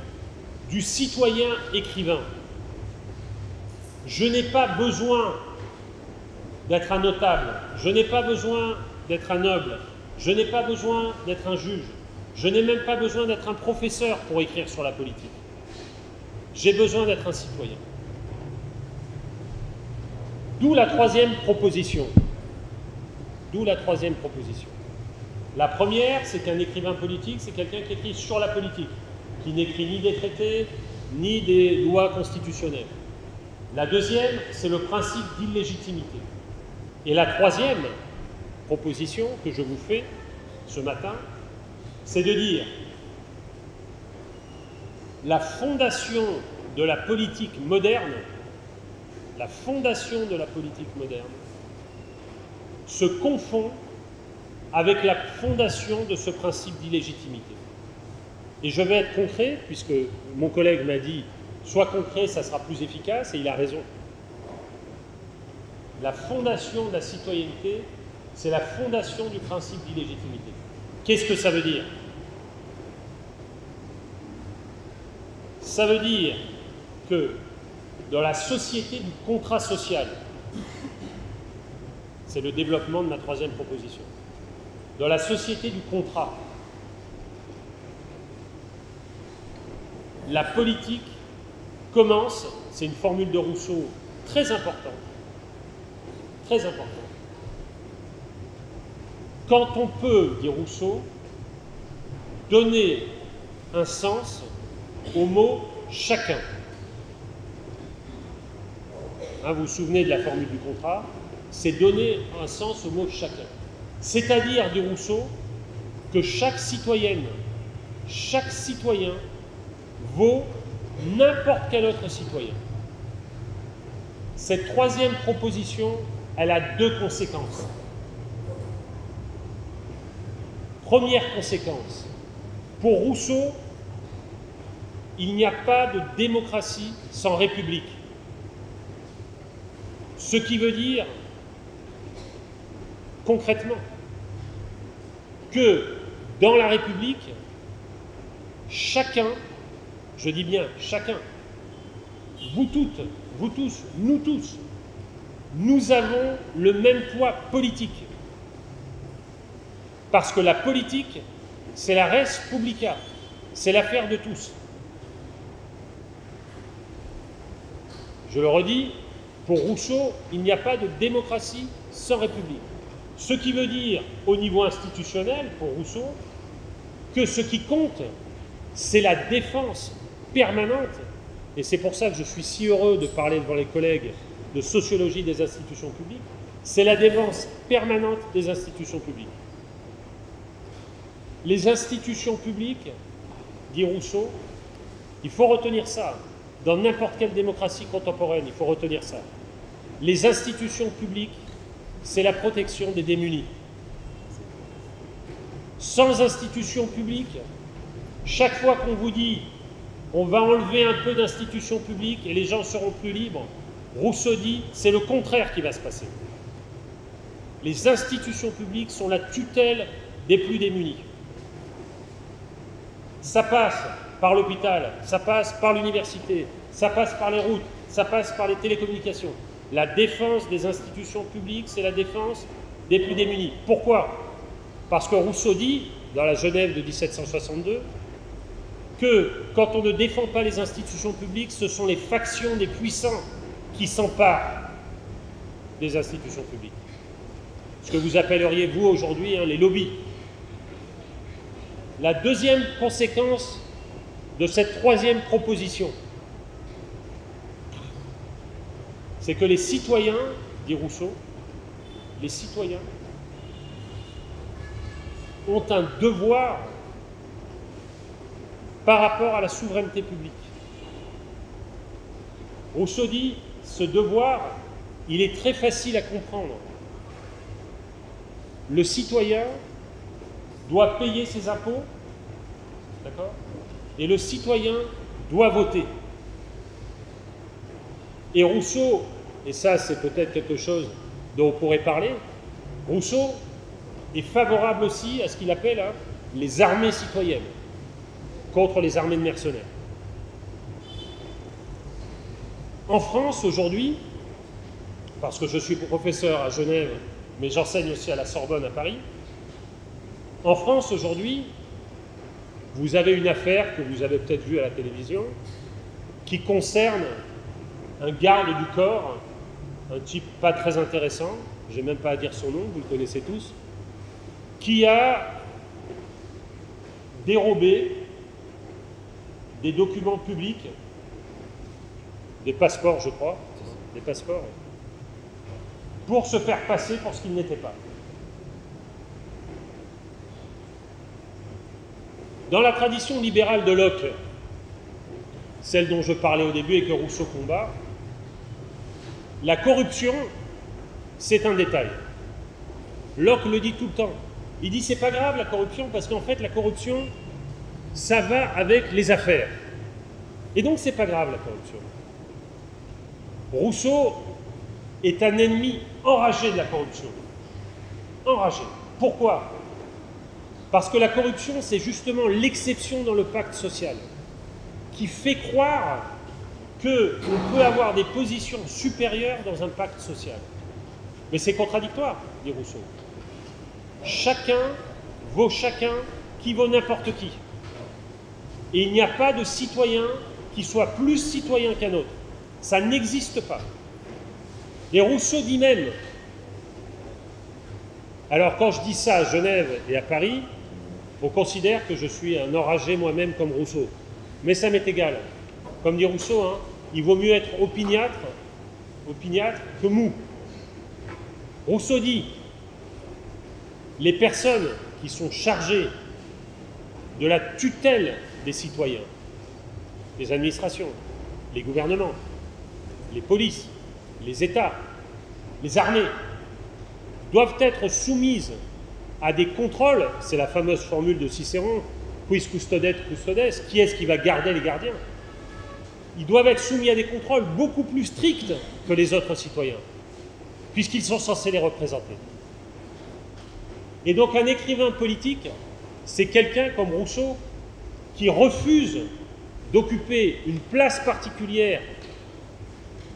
du citoyen écrivain. Je n'ai pas besoin d'être un notable, je n'ai pas besoin d'être un noble, je n'ai pas besoin d'être un juge, je n'ai même pas besoin d'être un professeur pour écrire sur la politique. J'ai besoin d'être un citoyen. D'où la troisième proposition. D'où la troisième proposition. La première, c'est qu'un écrivain politique, c'est quelqu'un qui écrit sur la politique, qui n'écrit ni des traités, ni des lois constitutionnelles. La deuxième, c'est le principe d'illégitimité. Et la troisième proposition que je vous fais ce matin, c'est de dire la fondation de la politique moderne la fondation de la politique moderne, se confond avec la fondation de ce principe d'illégitimité. Et je vais être concret, puisque mon collègue m'a dit « sois concret, ça sera plus efficace », et il a raison. La fondation de la citoyenneté, c'est la fondation du principe d'illégitimité. Qu'est-ce que ça veut dire? Ça veut dire que dans la société du contrat social, c'est le développement de ma troisième proposition, dans la société du contrat, la politique commence, c'est une formule de Rousseau très importante, très importante. Quand on peut, dit Rousseau, donner un sens au mot « chacun ». Hein, vous vous souvenez de la formule du contrat, c'est donner un sens au mot « chacun ». C'est-à-dire, dit Rousseau, que chaque citoyenne, chaque citoyen vaut n'importe quel autre citoyen. Cette troisième proposition, elle a deux conséquences. Première conséquence, pour Rousseau, il n'y a pas de démocratie sans république. Ce qui veut dire, concrètement, que dans la République, chacun, je dis bien chacun, vous toutes, vous tous, nous tous, nous avons le même poids politique. Parce que la politique, c'est la res publica, c'est l'affaire de tous. Je le redis, pour Rousseau, il n'y a pas de démocratie sans république. Ce qui veut dire, au niveau institutionnel, pour Rousseau, que ce qui compte, c'est la défense permanente. Et c'est pour ça que je suis si heureux de parler devant les collègues de sociologie des institutions publiques. C'est la défense permanente des institutions publiques. Les institutions publiques, dit Rousseau, il faut retenir ça. Dans n'importe quelle démocratie contemporaine, il faut retenir ça. Les institutions publiques, c'est la protection des démunis. Sans institutions publiques, chaque fois qu'on vous dit on va enlever un peu d'institutions publiques et les gens seront plus libres, Rousseau dit c'est le contraire qui va se passer. Les institutions publiques sont la tutelle des plus démunis. Ça passe par l'hôpital, ça passe par l'université, ça passe par les routes, ça passe par les télécommunications. La défense des institutions publiques, c'est la défense des plus démunis. Pourquoi? Parce que Rousseau dit, dans la Genève de mille sept cent soixante-deux, que quand on ne défend pas les institutions publiques, ce sont les factions des puissants qui s'emparent des institutions publiques. Ce que vous appelleriez, vous, aujourd'hui, hein, les lobbies. La deuxième conséquence de cette troisième proposition, c'est que les citoyens, dit Rousseau, les citoyens ont un devoir par rapport à la souveraineté publique. Rousseau dit, ce devoir, il est très facile à comprendre. Le citoyen doit payer ses impôts, d'accord ? Et le citoyen doit voter. Et Rousseau, et ça c'est peut-être quelque chose dont on pourrait parler, Rousseau est favorable aussi à ce qu'il appelle hein, les armées citoyennes contre les armées de mercenaires. En France aujourd'hui, parce que je suis professeur à Genève, mais j'enseigne aussi à la Sorbonne à Paris, en France aujourd'hui, vous avez une affaire que vous avez peut-être vue à la télévision qui concerne un garde du corps, un type pas très intéressant, j'ai même pas à dire son nom, vous le connaissez tous, qui a dérobé des documents publics, des passeports je crois, des passeports, pour se faire passer pour ce qu'il n'était pas. Dans la tradition libérale de Locke, celle dont je parlais au début et que Rousseau combat, La corruption, c'est un détail. Locke le dit tout le temps. Il dit c'est pas grave la corruption, parce qu'en fait la corruption, ça va avec les affaires. Et donc c'est pas grave la corruption. Rousseau est un ennemi enragé de la corruption. Enragé. Pourquoi ? Parce que la corruption, c'est justement l'exception dans le pacte social qui fait croire qu'on peut avoir des positions supérieures dans un pacte social. Mais c'est contradictoire, dit Rousseau. Chacun vaut chacun qui vaut n'importe qui. Et il n'y a pas de citoyen qui soit plus citoyen qu'un autre. Ça n'existe pas. Et Rousseau dit même... Alors quand je dis ça à Genève et à Paris, on considère que je suis un enragé moi-même comme Rousseau. Mais ça m'est égal. Comme dit Rousseau, hein, il vaut mieux être opiniâtre, opiniâtre que mou. Rousseau dit, les personnes qui sont chargées de la tutelle des citoyens, les administrations, les gouvernements, les polices, les États, les armées, doivent être soumises à des contrôles, c'est la fameuse formule de Cicéron, quis custodet custodes, qui est-ce qui va garder les gardiens? Ils doivent être soumis à des contrôles beaucoup plus stricts que les autres citoyens, puisqu'ils sont censés les représenter. Et donc un écrivain politique, c'est quelqu'un comme Rousseau, qui refuse d'occuper une place particulière,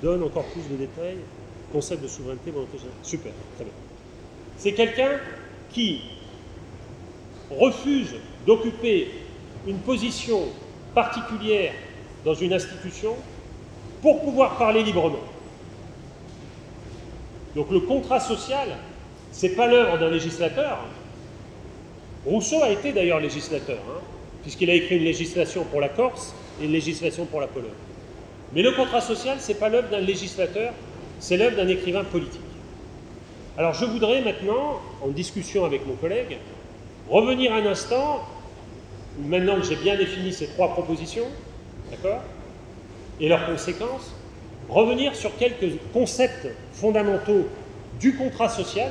donne encore plus de détails, concept de souveraineté, volonté générale. Super, très bien. C'est quelqu'un qui refuse d'occuper une position particulière dans une institution pour pouvoir parler librement. Donc le contrat social, c'est pas l'œuvre d'un législateur. Rousseau a été d'ailleurs législateur, hein, puisqu'il a écrit une législation pour la Corse et une législation pour la Pologne. Mais le contrat social, c'est pas l'œuvre d'un législateur, c'est l'œuvre d'un écrivain politique. Alors je voudrais maintenant, en discussion avec mon collègue, revenir un instant, maintenant que j'ai bien défini ces trois propositions, d'accord, et leurs conséquences, revenir sur quelques concepts fondamentaux du contrat social,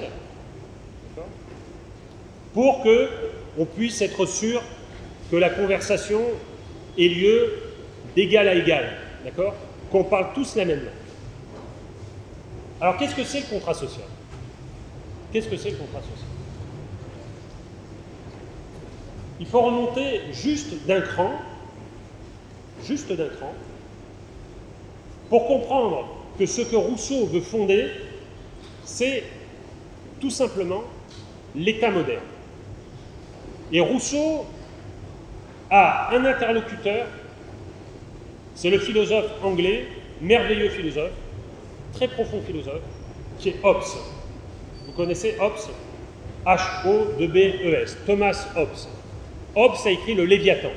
pour que on puisse être sûr que la conversation ait lieu d'égal à égal, d'accord, qu'on parle tous la même langue. Alors, qu'est-ce que c'est le contrat social? Qu'est-ce que c'est le contrat social? Il faut remonter juste d'un cran, juste d'un cran, pour comprendre que ce que Rousseau veut fonder, c'est tout simplement l'État moderne. Et Rousseau a un interlocuteur, c'est le philosophe anglais, merveilleux philosophe, très profond philosophe, qui est Hobbes. Vous connaissez Hobbes? H O B B E S, Thomas Hobbes. Hobbes a écrit le Léviathan.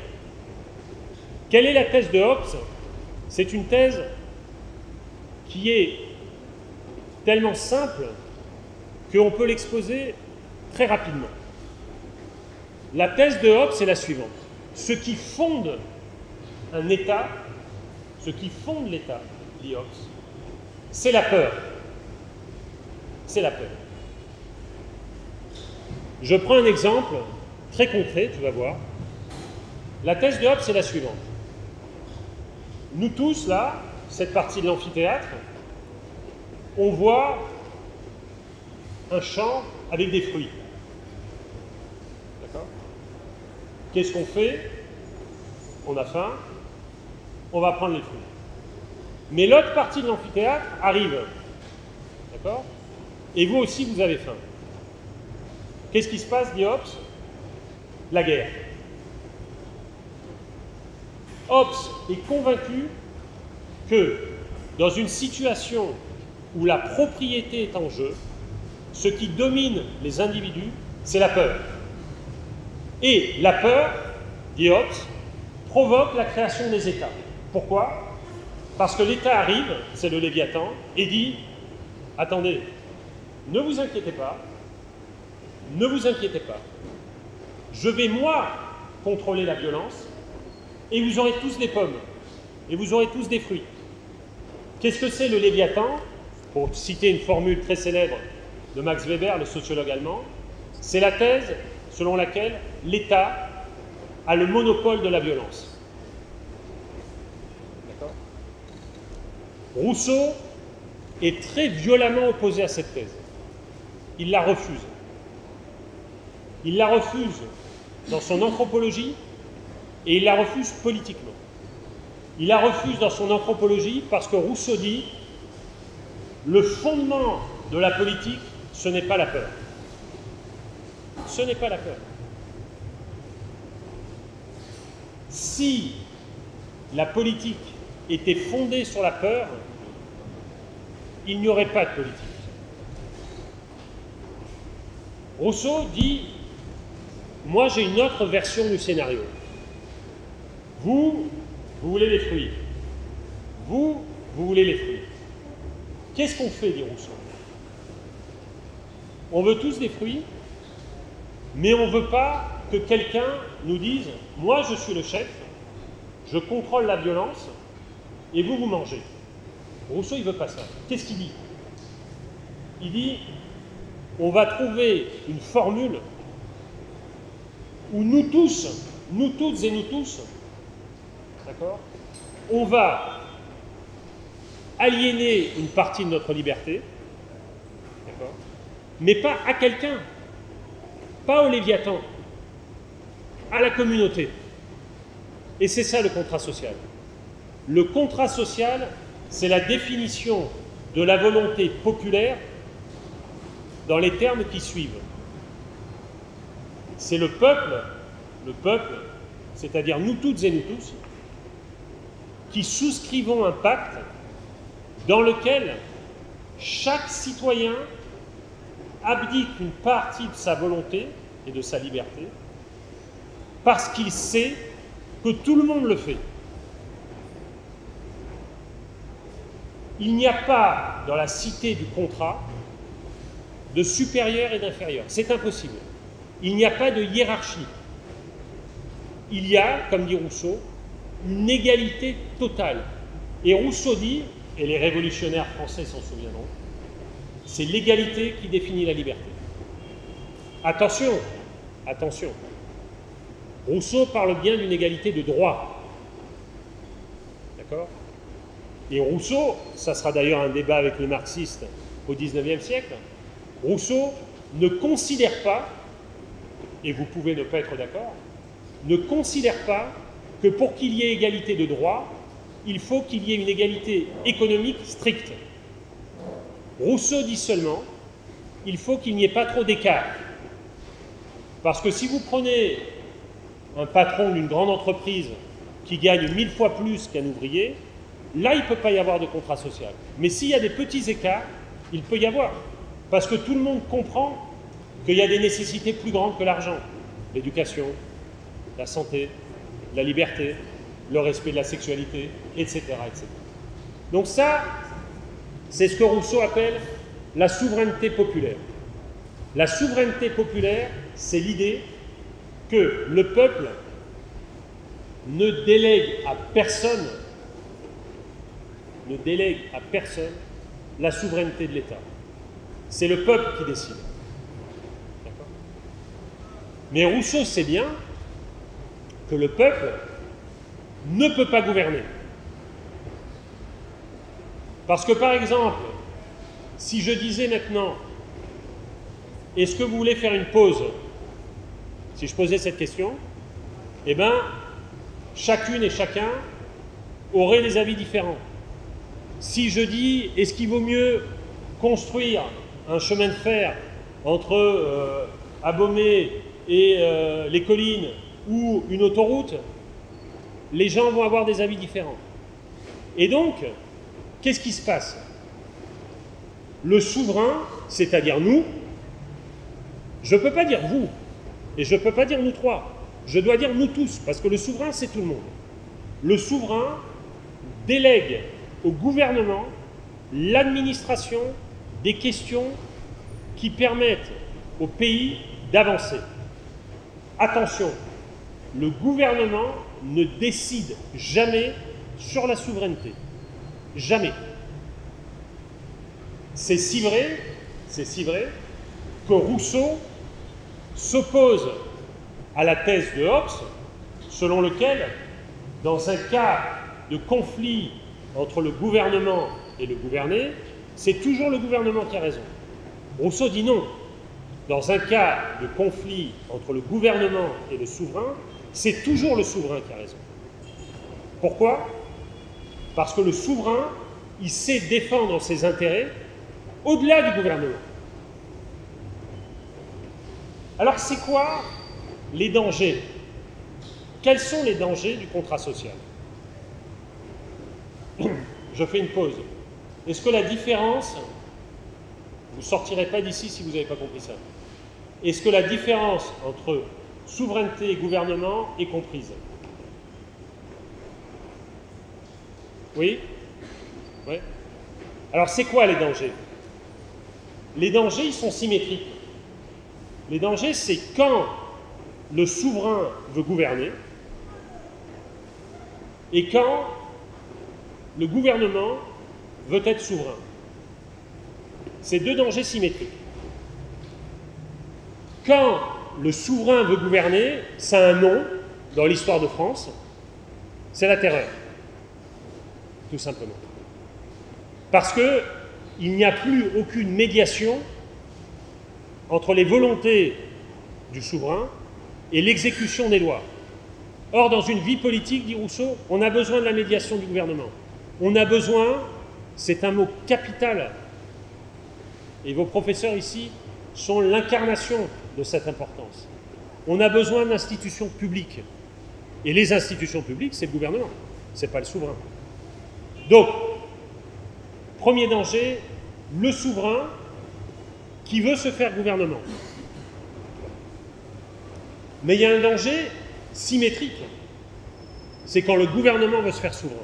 Quelle est la thèse de Hobbes? C'est une thèse qui est tellement simple qu'on peut l'exposer très rapidement. La thèse de Hobbes est la suivante. Ce qui fonde un État, ce qui fonde l'État, dit Hobbes, c'est la peur. C'est la peur. Je prends un exemple très concret, tu vas voir. La thèse de Hobbes, c'est la suivante. Nous tous, là, cette partie de l'amphithéâtre, on voit un champ avec des fruits. D'accord? Qu'est-ce qu'on fait? On a faim, on va prendre les fruits. Mais l'autre partie de l'amphithéâtre arrive, d'accord? Et vous aussi, vous avez faim. Qu'est-ce qui se passe, dit Hobbes? La guerre. Hobbes est convaincu que, dans une situation où la propriété est en jeu, ce qui domine les individus, c'est la peur. Et la peur, dit Hobbes, provoque la création des États. Pourquoi? Parce que l'État arrive, c'est le Léviathan, et dit, attendez, ne vous inquiétez pas, ne vous inquiétez pas, je vais moi contrôler la violence, et vous aurez tous des pommes, et vous aurez tous des fruits. Qu'est-ce que c'est le Léviathan? pour citer une formule très célèbre de Max Weber, le sociologue allemand, c'est la thèse selon laquelle l'État a le monopole de la violence. D'accord ? Rousseau est très violemment opposé à cette thèse. Il la refuse. Il la refuse dans son anthropologie et il la refuse politiquement. Il la refuse dans son anthropologie parce que Rousseau dit « Le fondement de la politique, ce n'est pas la peur. » Ce n'est pas la peur. Si la politique était fondée sur la peur, il n'y aurait pas de politique. Rousseau dit « Moi, j'ai une autre version du scénario. Vous, vous voulez les fruits. Vous, vous voulez les fruits. Qu'est-ce qu'on fait, dit Rousseau? On veut tous des fruits, mais on ne veut pas que quelqu'un nous dise « Moi, je suis le chef, je contrôle la violence, et vous, vous mangez. » Rousseau, il ne veut pas ça. Qu'est-ce qu'il dit? Il dit « On va trouver une formule où nous tous, nous toutes et nous tous, d'accord, on va aliéner une partie de notre liberté, d'accord, mais pas à quelqu'un, pas au Léviathan, à la communauté. » Et c'est ça le contrat social. Le contrat social, c'est la définition de la volonté populaire dans les termes qui suivent. C'est le peuple, le peuple, c'est-à-dire nous toutes et nous tous, qui souscrivons un pacte dans lequel chaque citoyen abdique une partie de sa volonté et de sa liberté parce qu'il sait que tout le monde le fait. Il n'y a pas dans la cité du contrat de supérieur et d'inférieur. C'est impossible. Il n'y a pas de hiérarchie. Il y a, comme dit Rousseau, une égalité totale. Et Rousseau dit, et les révolutionnaires français s'en souviendront, c'est l'égalité qui définit la liberté. Attention, attention. Rousseau parle bien d'une égalité de droit. D'accord? Et Rousseau, ça sera d'ailleurs un débat avec les marxistes au dix-neuvième siècle, Rousseau ne considère pas, et vous pouvez ne pas être d'accord, ne considère pas que pour qu'il y ait égalité de droit, il faut qu'il y ait une égalité économique stricte. Rousseau dit seulement, il faut qu'il n'y ait pas trop d'écart. Parce que si vous prenez un patron d'une grande entreprise qui gagne mille fois plus qu'un ouvrier, là, il ne peut pas y avoir de contrat social. Mais s'il y a des petits écarts, il peut y avoir. Parce que tout le monde comprend qu'il y a des nécessités plus grandes que l'argent. L'éducation, la santé, la liberté, le respect de la sexualité, et cetera et cetera. Donc ça, c'est ce que Rousseau appelle la souveraineté populaire. La souveraineté populaire, c'est l'idée que le peuple ne délègue à personne, ne délègue à personne la souveraineté de l'État. C'est le peuple qui décide. D'accord ? Mais Rousseau sait bien que le peuple ne peut pas gouverner. Parce que par exemple, si je disais maintenant, est-ce que vous voulez faire une pause? Si je posais cette question, eh bien, chacune et chacun aurait des avis différents. Si je dis, est-ce qu'il vaut mieux construire un chemin de fer entre euh, Abomey et euh, les collines ou une autoroute, les gens vont avoir des avis différents. Et donc, qu'est-ce qui se passe? Le souverain, c'est-à-dire nous, je ne peux pas dire vous, et je ne peux pas dire nous trois, je dois dire nous tous, parce que le souverain, c'est tout le monde. Le souverain délègue au gouvernement l'administration des questions qui permettent au pays d'avancer. Attention, le gouvernement ne décide jamais sur la souveraineté. Jamais. C'est si vrai, c'est si vrai que Rousseau s'oppose à la thèse de Hobbes, selon lequel, dans un cas de conflit entre le gouvernement et le gouverné, c'est toujours le gouvernement qui a raison. Rousseau dit non. Dans un cas de conflit entre le gouvernement et le souverain, c'est toujours le souverain qui a raison. Pourquoi ? Parce que le souverain, il sait défendre ses intérêts au-delà du gouvernement. Alors c'est quoi les dangers ? Quels sont les dangers du contrat social ? Je fais une pause. Est-ce que la différence... Vous ne sortirez pas d'ici si vous n'avez pas compris ça. Est-ce que la différence entre souveraineté et gouvernement est comprise ? Oui ? Ouais. Alors c'est quoi les dangers ? Les dangers, ils sont symétriques. Les dangers, c'est quand le souverain veut gouverner et quand le gouvernement veut être souverain. C'est deux dangers symétriques. Quand le souverain veut gouverner, ça a un nom dans l'histoire de France, c'est la terreur, tout simplement. Parce que il n'y a plus aucune médiation entre les volontés du souverain et l'exécution des lois. Or, dans une vie politique, dit Rousseau, on a besoin de la médiation du gouvernement. On a besoin, c'est un mot capital, et vos professeurs ici sont l'incarnation de cette importance. On a besoin d'institutions publiques. Et les institutions publiques, c'est le gouvernement, c'est pas le souverain. Donc, premier danger, le souverain qui veut se faire gouvernement. Mais il y a un danger symétrique, c'est quand le gouvernement veut se faire souverain.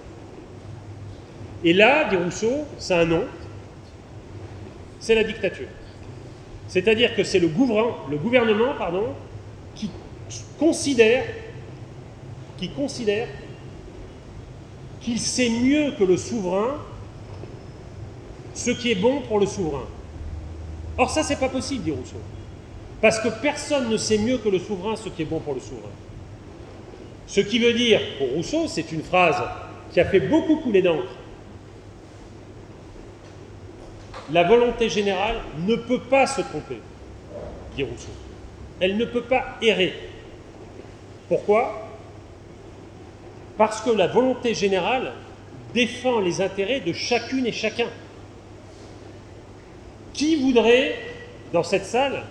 Et là, dit Rousseau, c'est un nom, c'est la dictature. C'est-à-dire que c'est le gouvernement, le gouvernement pardon, qui considère, qui considère qu'il sait mieux que le souverain ce qui est bon pour le souverain. Or ça, c'est pas possible, dit Rousseau. Parce que personne ne sait mieux que le souverain ce qui est bon pour le souverain. Ce qui veut dire, pour Rousseau, c'est une phrase qui a fait beaucoup couler d'encre. La volonté générale ne peut pas se tromper, dit Rousseau. Elle ne peut pas errer. Pourquoi ? Parce que la volonté générale défend les intérêts de chacune et chacun. Qui voudrait, dans cette salle,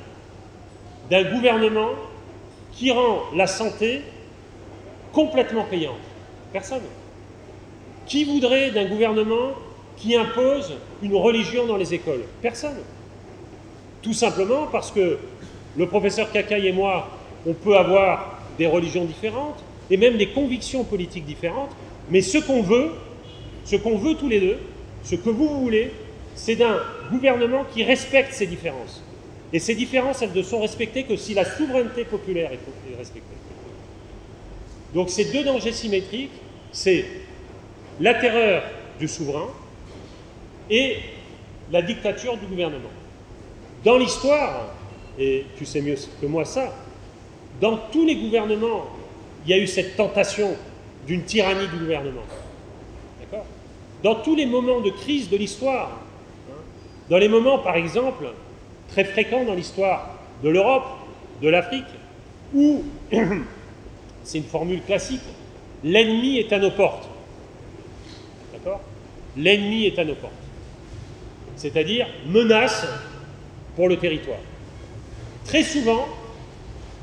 d'un gouvernement qui rend la santé complètement payante ? Personne. Qui voudrait d'un gouvernement qui impose une religion dans les écoles? Personne. Tout simplement parce que le professeur Kakai et moi, on peut avoir des religions différentes et même des convictions politiques différentes, mais ce qu'on veut, ce qu'on veut tous les deux, ce que vous voulez, c'est d'un gouvernement qui respecte ces différences. Et ces différences, elles ne sont respectées que si la souveraineté populaire est respectée. Donc ces deux dangers symétriques, c'est la terreur du souverain et la dictature du gouvernement. Dans l'histoire, et tu sais mieux que moi ça, dans tous les gouvernements, il y a eu cette tentation d'une tyrannie du gouvernement. D'accord ? Dans tous les moments de crise de l'histoire, hein, dans les moments, par exemple, très fréquents dans l'histoire de l'Europe, de l'Afrique, où, c'est une formule classique, l'ennemi est à nos portes. D'accord ? L'ennemi est à nos portes. C'est-à-dire menace pour le territoire. Très souvent,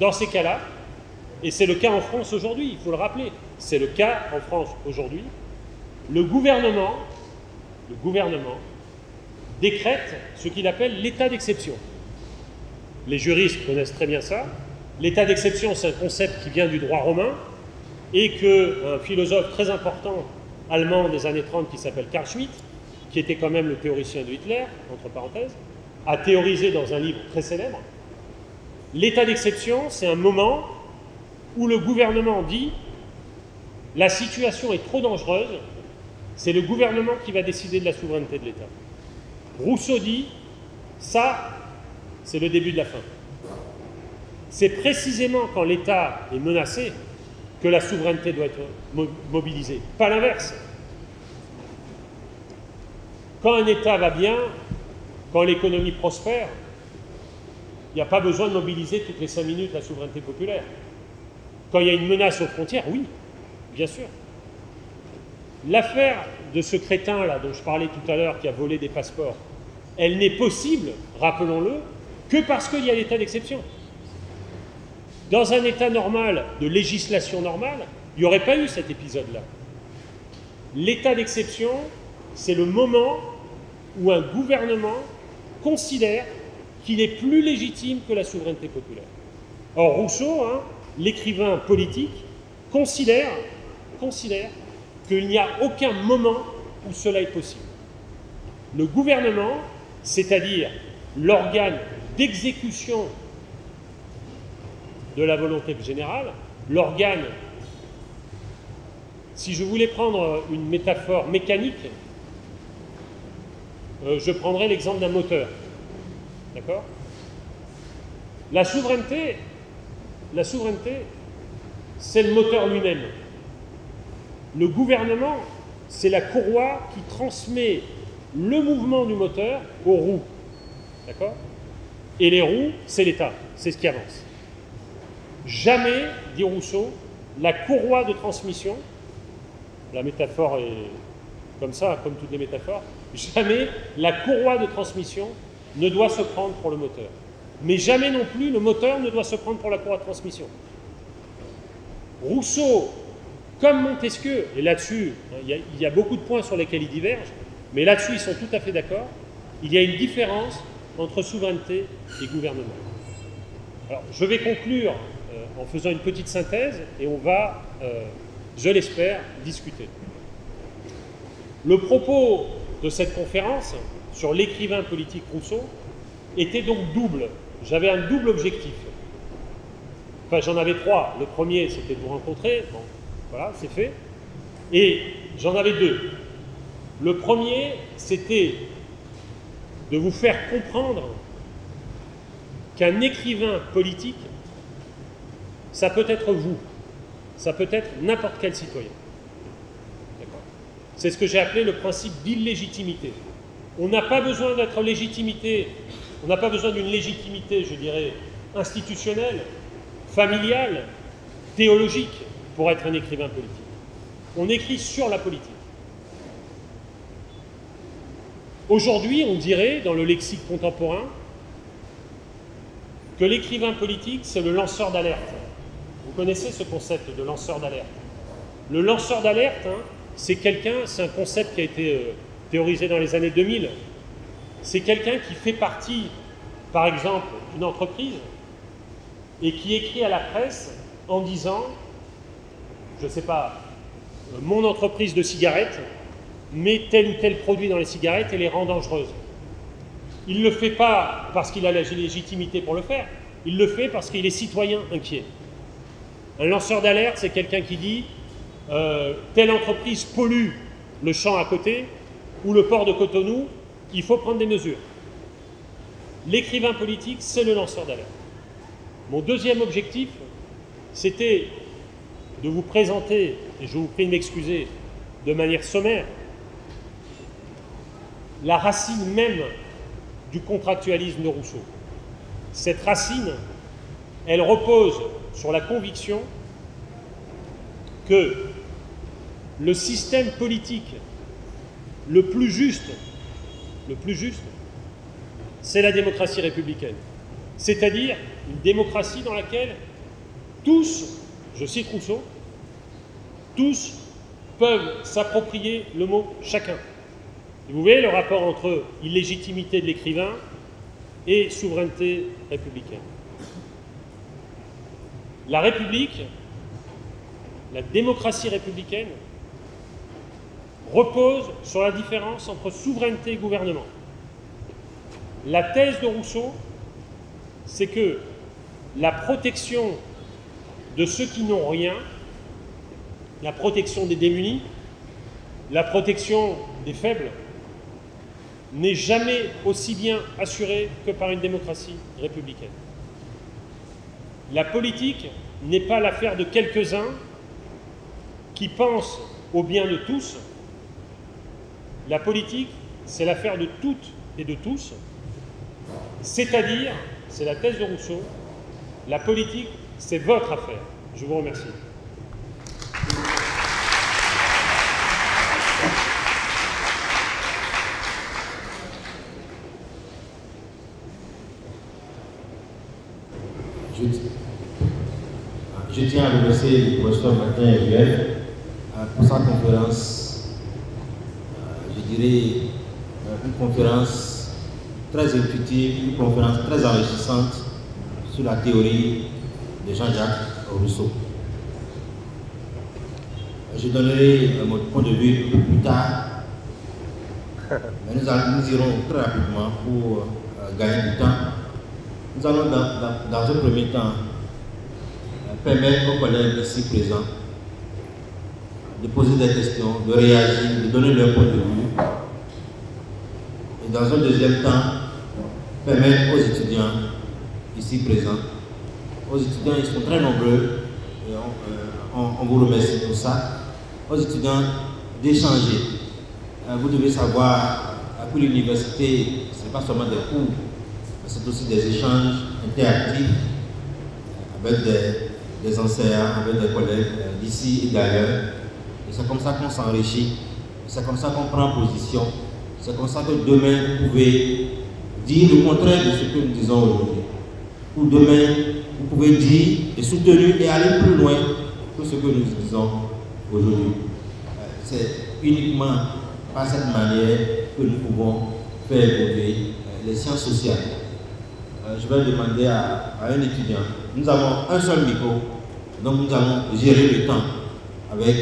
dans ces cas-là, et c'est le cas en France aujourd'hui, il faut le rappeler, c'est le cas en France aujourd'hui, le gouvernement, le gouvernement décrète ce qu'il appelle l'état d'exception. Les juristes connaissent très bien ça. L'état d'exception, c'est un concept qui vient du droit romain et qu'un philosophe très important allemand des années trente qui s'appelle Carl Schmitt, qui était quand même le théoricien de Hitler, entre parenthèses, a théorisé dans un livre très célèbre. L'état d'exception, c'est un moment où le gouvernement dit « la situation est trop dangereuse, c'est le gouvernement qui va décider de la souveraineté de l'État ». Rousseau dit, ça, c'est le début de la fin. C'est précisément quand l'État est menacé que la souveraineté doit être mo mobilisée, pas l'inverse. Quand un État va bien, quand l'économie prospère, il n'y a pas besoin de mobiliser toutes les cinq minutes la souveraineté populaire. Quand il y a une menace aux frontières, oui, bien sûr. L'affaire de ce crétin-là, dont je parlais tout à l'heure, qui a volé des passeports, elle n'est possible, rappelons-le, que parce qu'il y a l'état d'exception. Dans un état normal, de législation normale, il n'y aurait pas eu cet épisode-là. L'état d'exception, c'est le moment où un gouvernement considère qu'il est plus légitime que la souveraineté populaire. Or, Rousseau, hein, l'écrivain politique, considère, considère qu'il n'y a aucun moment où cela est possible. Le gouvernement, c'est-à-dire l'organe d'exécution de la volonté générale, l'organe, si je voulais prendre une métaphore mécanique, euh, je prendrais l'exemple d'un moteur. D'accord ? La souveraineté, la souveraineté, c'est le moteur lui-même. Le gouvernement, c'est la courroie qui transmet le mouvement du moteur aux roues. D'accord ? Et les roues, c'est l'État, c'est ce qui avance. Jamais, dit Rousseau, la courroie de transmission, la métaphore est comme ça, comme toutes les métaphores, jamais la courroie de transmission ne doit se prendre pour le moteur. Mais jamais non plus le moteur ne doit se prendre pour la courroie de transmission. Rousseau, comme Montesquieu, et là-dessus, il hein, y, y a beaucoup de points sur lesquels ils divergent, mais là-dessus ils sont tout à fait d'accord, il y a une différence entre souveraineté et gouvernement. Alors, je vais conclure euh, en faisant une petite synthèse, et on va, euh, je l'espère, discuter. Le propos de cette conférence sur l'écrivain politique Rousseau était donc double. J'avais un double objectif. Enfin, j'en avais trois. Le premier, c'était de vous rencontrer. Bon. Voilà, c'est fait. Et j'en avais deux. Le premier, c'était de vous faire comprendre qu'un écrivain politique, ça peut être vous, ça peut être n'importe quel citoyen. C'est ce que j'ai appelé le principe d'illégitimité. On n'a pas besoin d'être légitimité, on n'a pas besoin d'une légitimité, je dirais, institutionnelle, familiale, théologique, pour être un écrivain politique. On écrit sur la politique. Aujourd'hui, on dirait, dans le lexique contemporain, que l'écrivain politique, c'est le lanceur d'alerte. Vous connaissez ce concept de lanceur d'alerte. Le lanceur d'alerte, hein, c'est quelqu'un, c'est un concept qui a été euh, théorisé dans les années deux mille. C'est quelqu'un qui fait partie, par exemple, d'une entreprise et qui écrit à la presse en disant, je ne sais pas, euh, mon entreprise de cigarettes met tel ou tel produit dans les cigarettes et les rend dangereuses. Il ne le fait pas parce qu'il a la légitimité pour le faire, il le fait parce qu'il est citoyen inquiet. Un lanceur d'alerte, c'est quelqu'un qui dit euh, telle entreprise pollue le champ à côté ou le port de Cotonou, il faut prendre des mesures. L'écrivain politique, c'est le lanceur d'alerte. Mon deuxième objectif, c'était de vous présenter, et je vous prie de m'excuser, de manière sommaire, la racine même du contractualisme de Rousseau. Cette racine, elle repose sur la conviction que le système politique le plus juste, le plus juste, c'est la démocratie républicaine. C'est-à-dire une démocratie dans laquelle tous, je cite Rousseau, tous peuvent s'approprier le mot « chacun ». Vous voyez le rapport entre illégitimité de l'écrivain et souveraineté républicaine. La République, la démocratie républicaine, repose sur la différence entre souveraineté et gouvernement. La thèse de Rousseau, c'est que la protection de ceux qui n'ont rien, la protection des démunis, la protection des faibles, n'est jamais aussi bien assurée que par une démocratie républicaine. La politique n'est pas l'affaire de quelques-uns qui pensent au bien de tous. La politique, c'est l'affaire de toutes et de tous, c'est-à-dire, c'est la thèse de Rousseau, la politique, c'est votre affaire. Je vous remercie. Je tiens à remercier le professeur Martin Rueff pour sa conférence, je dirais une conférence très intuitive, une conférence très enrichissante sur la théorie de Jean-Jacques Rousseau. Je donnerai mon point de vue un peu plus tard, mais nous, allons, nous irons très rapidement pour gagner du temps. Nous allons dans, dans, dans un premier temps permettre aux collègues ici présents de poser des questions, de réagir, de donner leur point de vue. Et dans un deuxième temps, permettre aux étudiants ici présents, aux étudiants, ils sont très nombreux, et on, euh, on, on vous remercie pour ça, aux étudiants d'échanger. Euh, vous devez savoir que l'université, ce n'est pas seulement des cours, mais c'est aussi des échanges interactifs avec des des enseignants, avec des collègues d'ici et d'ailleurs. Et c'est comme ça qu'on s'enrichit, c'est comme ça qu'on prend position, c'est comme ça que demain vous pouvez dire le contraire de ce que nous disons aujourd'hui. Ou demain, vous pouvez dire et soutenir et aller plus loin que ce que nous disons aujourd'hui. C'est uniquement par cette manière que nous pouvons faire évoluer les sciences sociales. Je vais demander à, à un étudiant. Nous avons un seul micro, donc nous allons gérer le temps avec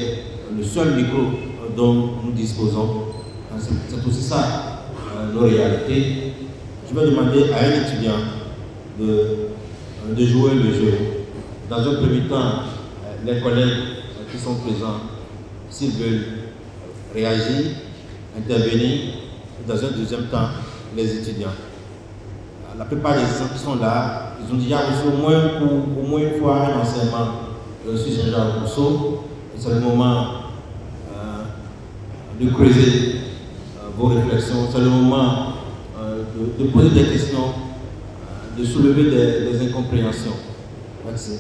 le seul micro dont nous disposons. C'est aussi ça, nos réalités. Je vais demander à un étudiant de, de jouer le jeu. Dans un premier temps, les collègues qui sont présents, s'ils veulent réagir, intervenir, dans un deuxième temps, les étudiants. La plupart des gens qui sont là, ils ont déjà reçu au moins, pour, au moins une fois un enseignement euh, sur Jean-Jacques Rousseau. C'est le moment euh, de creuser euh, vos réflexions, c'est le moment euh, de, de poser des questions, euh, de soulever des, des incompréhensions. Merci.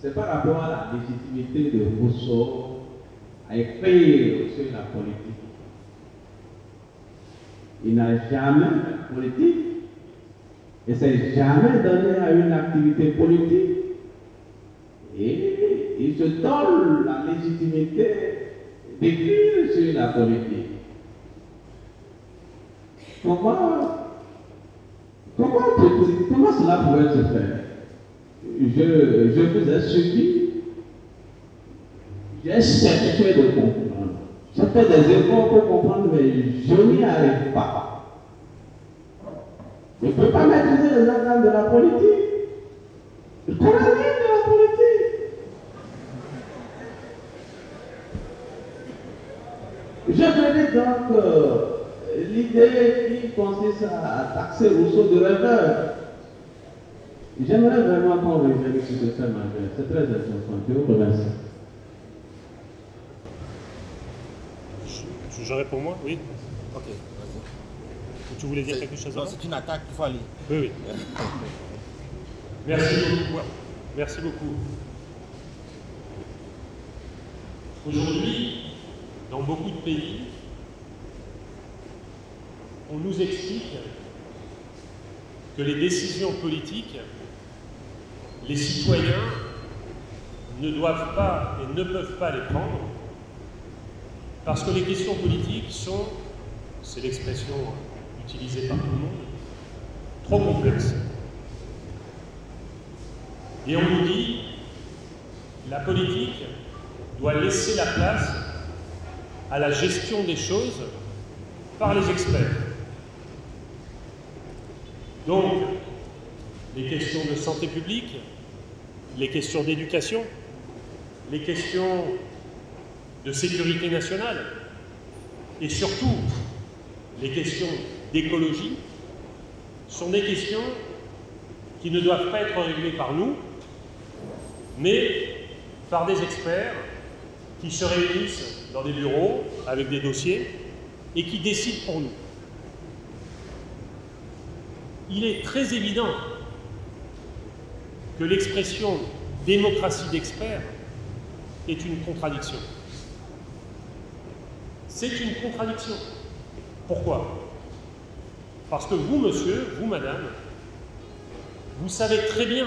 C'est par rapport à la légitimité de Rousseau à écrire sur la politique. Il n'a jamais fait de politique, ne s'est jamais donné à une activité politique. Et il se donne la légitimité d'écrire sur la politique. Comment, comment, comment cela pouvait se faire? Je, je vous ai suivi, j'ai cherché de comprendre. J'ai fait des efforts pour comprendre, mais je n'y arrive pas. Je ne peux pas maîtriser les organes de la politique. Je ne connais rien de la politique. Je connais donc euh, l'idée qui consiste à taxer Rousseau de rêveur. J'aimerais vraiment qu'on revienne sur ce thème majeur. C'est très intéressant. Je vous remercie. J'aurais pour moi? Oui. Ok. Tu voulais dire quelque chose? Non, c'est une attaque, il faut aller. Oui, oui. Merci beaucoup. Merci beaucoup. Aujourd'hui, dans beaucoup de pays, on nous explique que les décisions politiques, les citoyens ne doivent pas et ne peuvent pas les prendre parce que les questions politiques sont, c'est l'expression utilisée par tout le monde, trop complexes. Et on nous dit, la politique doit laisser la place à la gestion des choses par les experts. Donc, les questions de santé publique, les questions d'éducation, les questions de sécurité nationale, et surtout les questions d'écologie, sont des questions qui ne doivent pas être réglées par nous, mais par des experts qui se réunissent dans des bureaux, avec des dossiers, et qui décident pour nous. Il est très évident que l'expression « démocratie d'experts » est une contradiction. C'est une contradiction. Pourquoi? Parce que vous, monsieur, vous, madame, vous savez très bien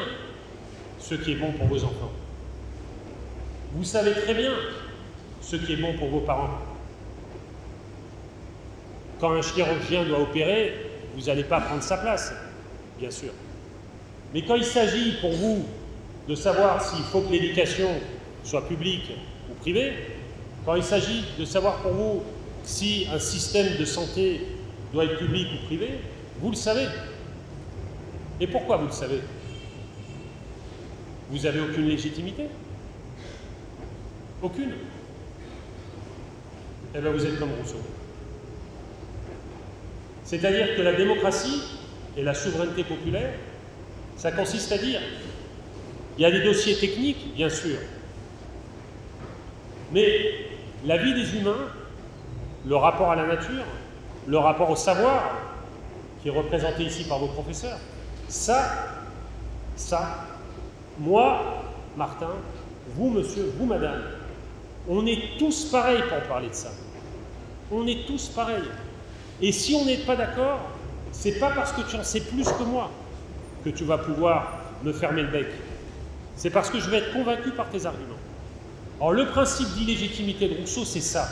ce qui est bon pour vos enfants. Vous savez très bien ce qui est bon pour vos parents. Quand un chirurgien doit opérer, vous n'allez pas prendre sa place, bien sûr. Mais quand il s'agit pour vous de savoir s'il faut que l'éducation soit publique ou privée, quand il s'agit de savoir pour vous si un système de santé doit être public ou privé, vous le savez. Et pourquoi vous le savez? Vous n'avez aucune légitimité. Aucune. Eh bien, vous êtes comme Rousseau. C'est-à-dire que la démocratie et la souveraineté populaire, ça consiste à dire, il y a des dossiers techniques, bien sûr, mais la vie des humains, le rapport à la nature, le rapport au savoir, qui est représenté ici par vos professeurs, ça, ça, moi, Martin, vous, monsieur, vous, madame, on est tous pareils pour parler de ça. On est tous pareils. Et si on n'est pas d'accord, c'est pas parce que tu en sais plus que moi que tu vas pouvoir me fermer le bec. C'est parce que je vais être convaincu par tes arguments. Alors le principe d'illégitimité de Rousseau, c'est ça.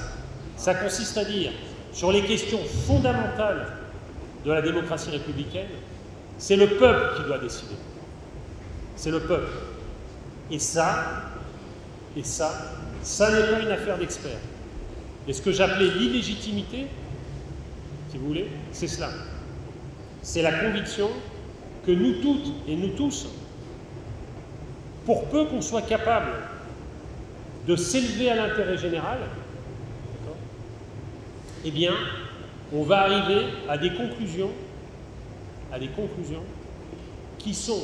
Ça consiste à dire, sur les questions fondamentales de la démocratie républicaine, c'est le peuple qui doit décider. C'est le peuple. Et ça, et ça... ça n'est pas une affaire d'experts. Et ce que j'appelais l'illégitimité, si vous voulez, c'est cela. C'est la conviction que nous toutes et nous tous, pour peu qu'on soit capable de s'élever à l'intérêt général, eh bien, on va arriver à des conclusions, à des conclusions qui sont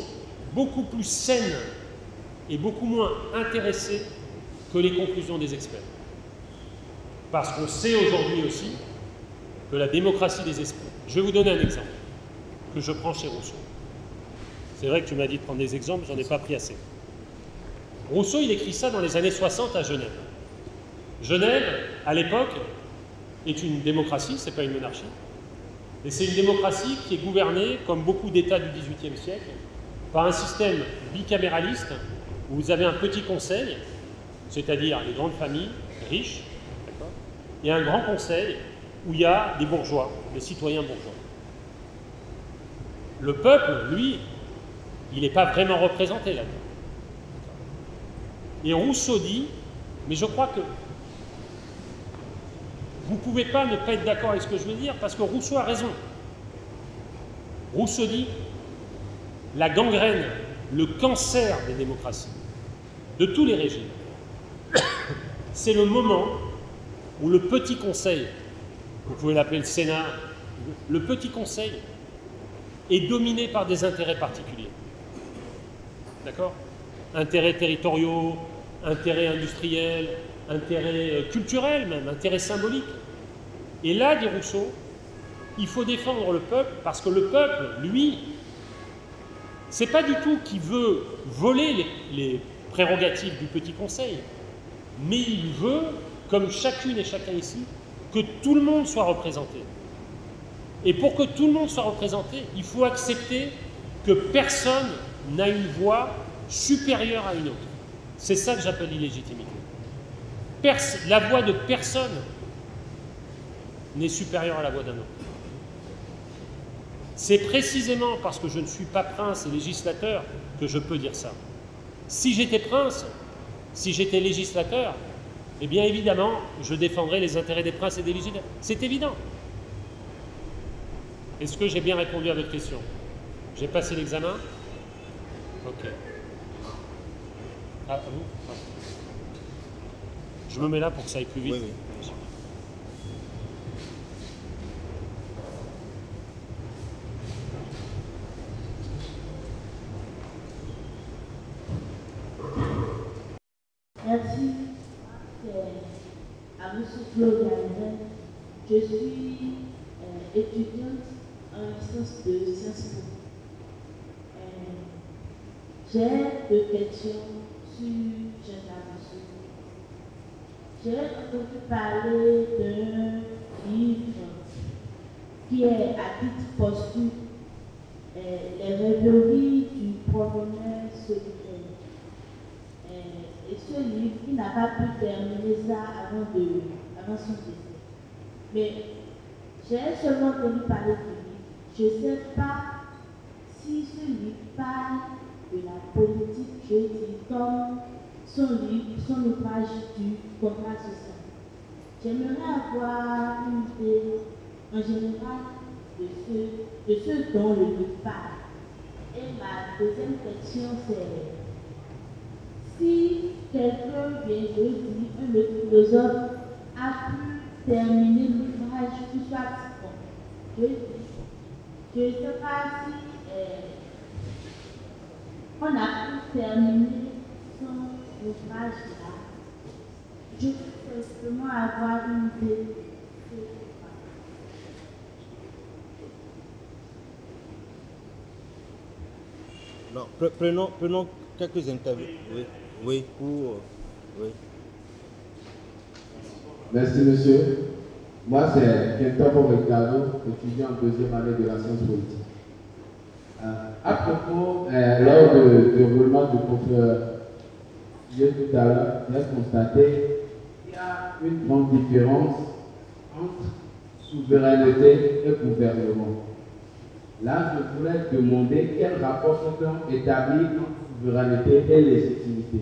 beaucoup plus saines et beaucoup moins intéressées que les conclusions des experts. Parce qu'on sait aujourd'hui aussi que la démocratie des esprits... Je vais vous donner un exemple que je prends chez Rousseau. C'est vrai que tu m'as dit de prendre des exemples, j'en ai pas pris assez. Rousseau, il écrit ça dans les années soixante à Genève. Genève, à l'époque, est une démocratie, c'est pas une monarchie. Et c'est une démocratie qui est gouvernée, comme beaucoup d'États du dix-huitième siècle, par un système bicaméraliste où vous avez un petit conseil, c'est-à-dire les grandes familles riches, et un grand conseil où il y a des bourgeois, des citoyens bourgeois. Le peuple, lui, il n'est pas vraiment représenté là-dedans. Et Rousseau dit, mais je crois que vous ne pouvez pas ne pas être d'accord avec ce que je veux dire, parce que Rousseau a raison. Rousseau dit, la gangrène, le cancer des démocraties, de tous les régimes, c'est le moment où le petit conseil, vous pouvez l'appeler le Sénat, le petit conseil est dominé par des intérêts particuliers. D'accord ? Intérêts territoriaux, intérêts industriels, intérêts culturels même, intérêts symboliques. Et là, dit Rousseau, il faut défendre le peuple parce que le peuple, lui, c'est pas du tout qu'il veut voler les, les prérogatives du petit conseil, mais il veut, comme chacune et chacun ici, que tout le monde soit représenté. Et pour que tout le monde soit représenté, il faut accepter que personne n'a une voix supérieure à une autre. C'est ça que j'appelle l'illégitimité. Pers- la voix de personne n'est supérieure à la voix d'un autre. C'est précisément parce que je ne suis pas prince et législateur que je peux dire ça. Si j'étais prince, si j'étais législateur, eh bien évidemment, je défendrais les intérêts des princes et des législateurs. C'est évident. Est-ce que j'ai bien répondu à votre question? J'ai passé l'examen? Ok. Ah, vous? Ah. Je me mets là pour que ça aille plus vite. Oui, oui. Merci. C'est à Rousseau. Je suis euh, étudiante en licence de Sciences Po. Euh, J'ai deux questions sur Jean-Jacques Rousseau. J'ai entendu parler d'un livre qui est à titre posthume, euh, Les Rêveries du promeneur solitaire. Euh, et ce livre, il n'a pas pu terminer ça avant, de, avant son décès. Mais j'ai seulement entendu parler du livre. Je ne sais pas si ce livre parle de la politique, je dis comme son livre, son ouvrage du Contrat social. J'aimerais avoir une idée en général de ce, de ce dont le livre parle. Et ma deuxième question c'est, si quelqu'un vient de dire, un de philosophe a pu terminer l'ouvrage tout soit bon, je dis, je ne sais pas si eh, on a pu terminer son ouvrage là. Je veux simplement avoir une idée. Non, pre prenons, prenons quelques interviews. Oui, oui, pour. Oui. Merci, monsieur. Moi, c'est Quentin Ricardo, étudiant en deuxième année de la science politique. Euh, à propos, euh, lors du roulement du professeur. J'ai tout à l'heure constaté qu'il y a une grande différence entre souveraineté et gouvernement. Là, je voulais demander quel rapport sont établis entre souveraineté et légitimité.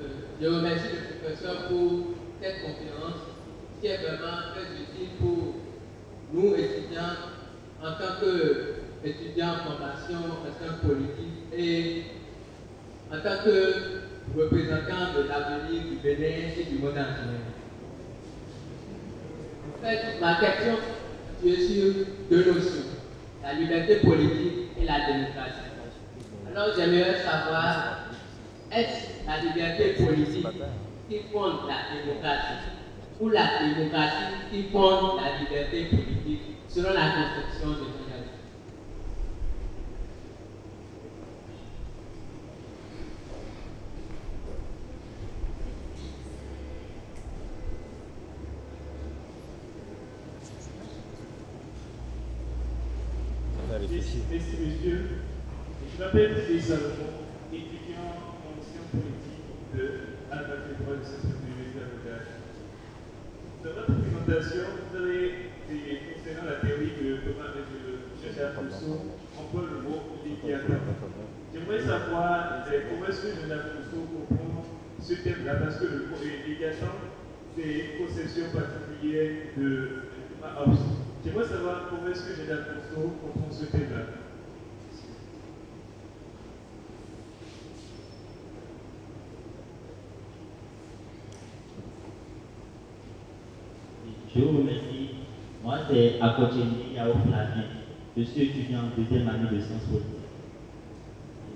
Euh, je remercie le professeur pour cette conférence qui est vraiment très utile pour nous, étudiants, en tant qu'étudiants en formation, en sciences politiques et en tant que représentants de l'avenir du Bénin et du monde entier. En fait, ma question est sur deux notions, la liberté politique et la démocratie. Alors, j'aimerais savoir, est-ce la liberté politique qui fonde la démocratie ou la démocratie qui fonde la liberté politique selon la construction de Jean-Jacques? vais citer ces messieurs. Je m'appelle Félix Salomon, étudiant en sciences politiques de l'Alpha Fédérale de Société Jean-Jacques Rousseau. Dans votre présentation, vous avez des concernant la théorie que Thomas Jean-Jacques Rousseau emploie le mot Léviathan. J'aimerais savoir comment est-ce que Jean-Jacques Rousseau comprend ce thème-là, parce que le Léviathan, c'est une conception particulière de Hobbes. J'aimerais savoir comment est-ce que Jean-Jacques Rousseau comprend ce thème-là. Je vous remercie. Moi, c'est Akotcheni Yao-Flavien. Je suis étudiant en deuxième année de sciences politiques.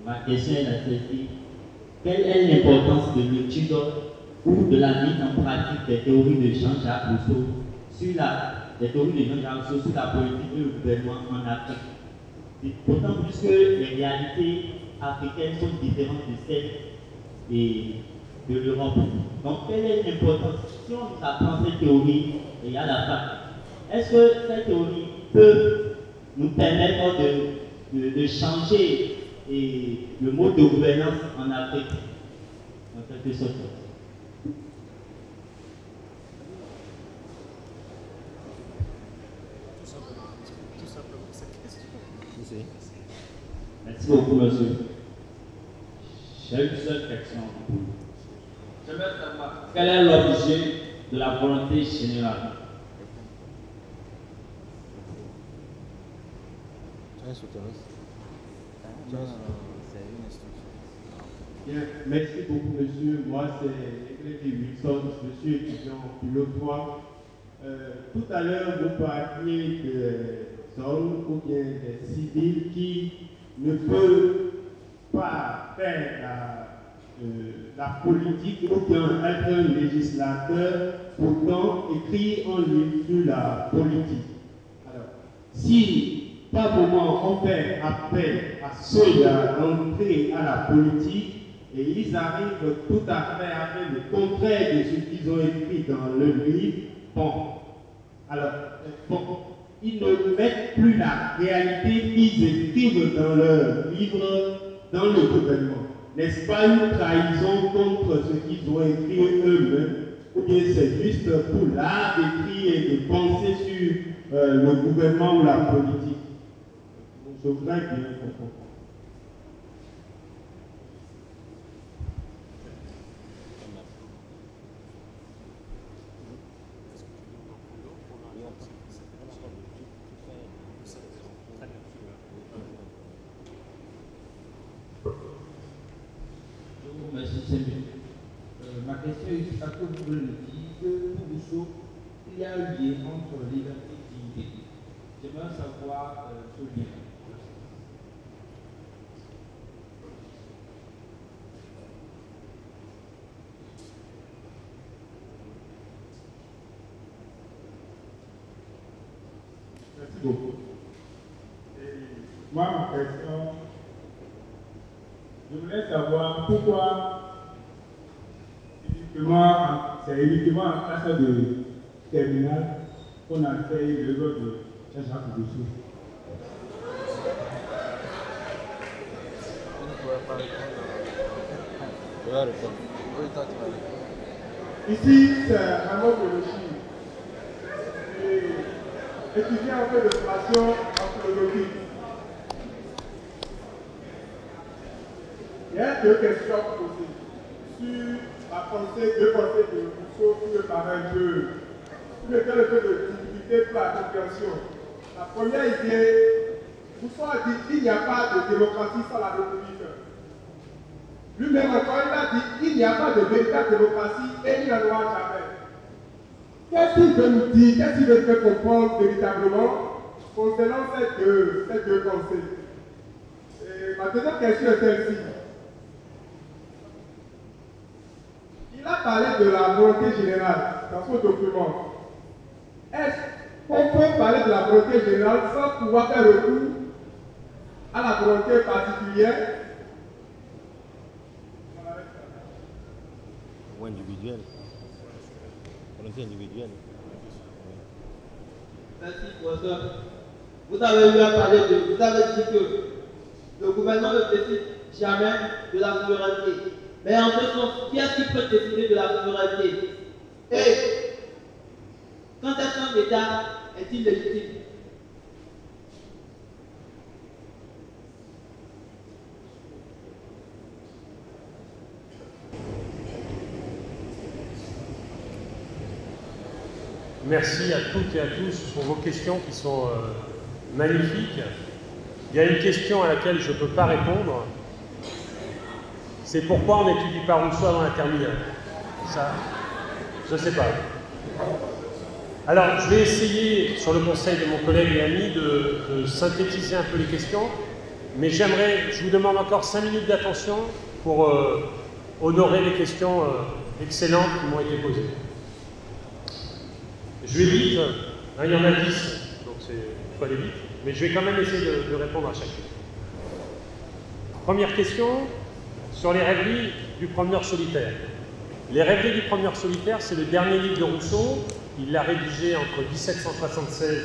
Ma question est la celle-ci. Quelle est l'importance de l'étude ou de la mise en pratique des théories de Jean-Jacques Rousseau sur la des théories de Jean-Jacques Rousseau sur la politique et le gouvernement en Afrique, d'autant plus que les réalités africaines sont différentes de celles et de l'Europe. Donc, quelle est l'importance, si on apprend cette théorie et à la fin, est-ce que cette théorie peut nous permettre de, de, de changer et le mode de gouvernance en Afrique, en quelque sorte? Tout simplement cette question. Merci beaucoup, monsieur. J'ai une seule question. Je veux savoir quel est l'objet de la volonté générale. Bien, merci beaucoup, monsieur. Moi, c'est Émile Wilson, je suis étudiant en pilote trois. Euh, tout à l'heure, vous parliez de hommes ou bien des civils qui ne peuvent pas faire la, euh, la politique ou bien être un législateur, pourtant écrit en lui sur la politique. Alors, si par moment, on fait appel à ceux d'entrer à la politique et ils arrivent tout à fait avec le contraire de ce qu'ils ont écrit dans le livre. Bon, alors, bon, ils ne mettent plus la réalité qu'ils écrivent dans leur livre dans le gouvernement. N'est-ce pas une trahison contre ce qu'ils ont écrit eux-mêmes? Ou bien c'est juste pour l'art d'écrire et de penser sur euh, le gouvernement ou la politique? Je voudrais bien comprendre. Merci, c'est mieux. Ma question est, parce que vous le dites, pour Rousseau, il y a un lien entre liberté et dignité. J'aimerais savoir euh, ce lien. Beaucoup. Et moi, ma question, je voulais savoir pourquoi c'est uniquement en classe de terminale qu'on a fait l'œuvre de Jean-Jacques Rousseau. On ne pouvait pas répondre. Ici, c'est un mot de étudier un peu de formation anthropologique. Il y a deux questions posées sur la pensée, deux pensées de Rousseau qui me paraît un peu, qui me donne un peu de difficulté pour la compréhension. La première idée, Rousseau a dit qu'il n'y a pas de démocratie sans la République. Lui-même encore, il a dit qu'il n'y a pas de véritable démocratie et il n'en aura jamais. Qu'est-ce qu'il veut nous dire, qu'est-ce qu'il veut nous faire comprendre véritablement concernant ces deux, ces deux pensées? Et ma deuxième question est celle-ci. Il a parlé de la volonté générale dans son document. Est-ce qu'on peut parler de la volonté générale sans pouvoir faire recours à la volonté particulière ou individuelle? Individuelle. Merci, professeur. Vous avez eu à parler de, vous avez dit que le gouvernement ne décide jamais de la souveraineté. Mais en ce sens, qui est-ce qui peut décider de la souveraineté? Et quand est-ce qu'un État est-il légitime? Merci à toutes et à tous pour vos questions qui sont euh, magnifiques. Il y a une question à laquelle je ne peux pas répondre. C'est pourquoi on n'étudie pas Rousseau avant la terminale. Ça, je ne sais pas. Alors, je vais essayer, sur le conseil de mon collègue et ami, de, de synthétiser un peu les questions. Mais j'aimerais, je vous demande encore cinq minutes d'attention pour euh, honorer les questions euh, excellentes qui m'ont été posées. Je vais vite, hein, il y en a dix, donc c'est pas aller vite, mais je vais quand même essayer de, de répondre à chacune. Première question, sur les rêveries du promeneur solitaire. Les rêveries du promeneur solitaire, c'est le dernier livre de Rousseau. Il l'a rédigé entre mille sept cent soixante-seize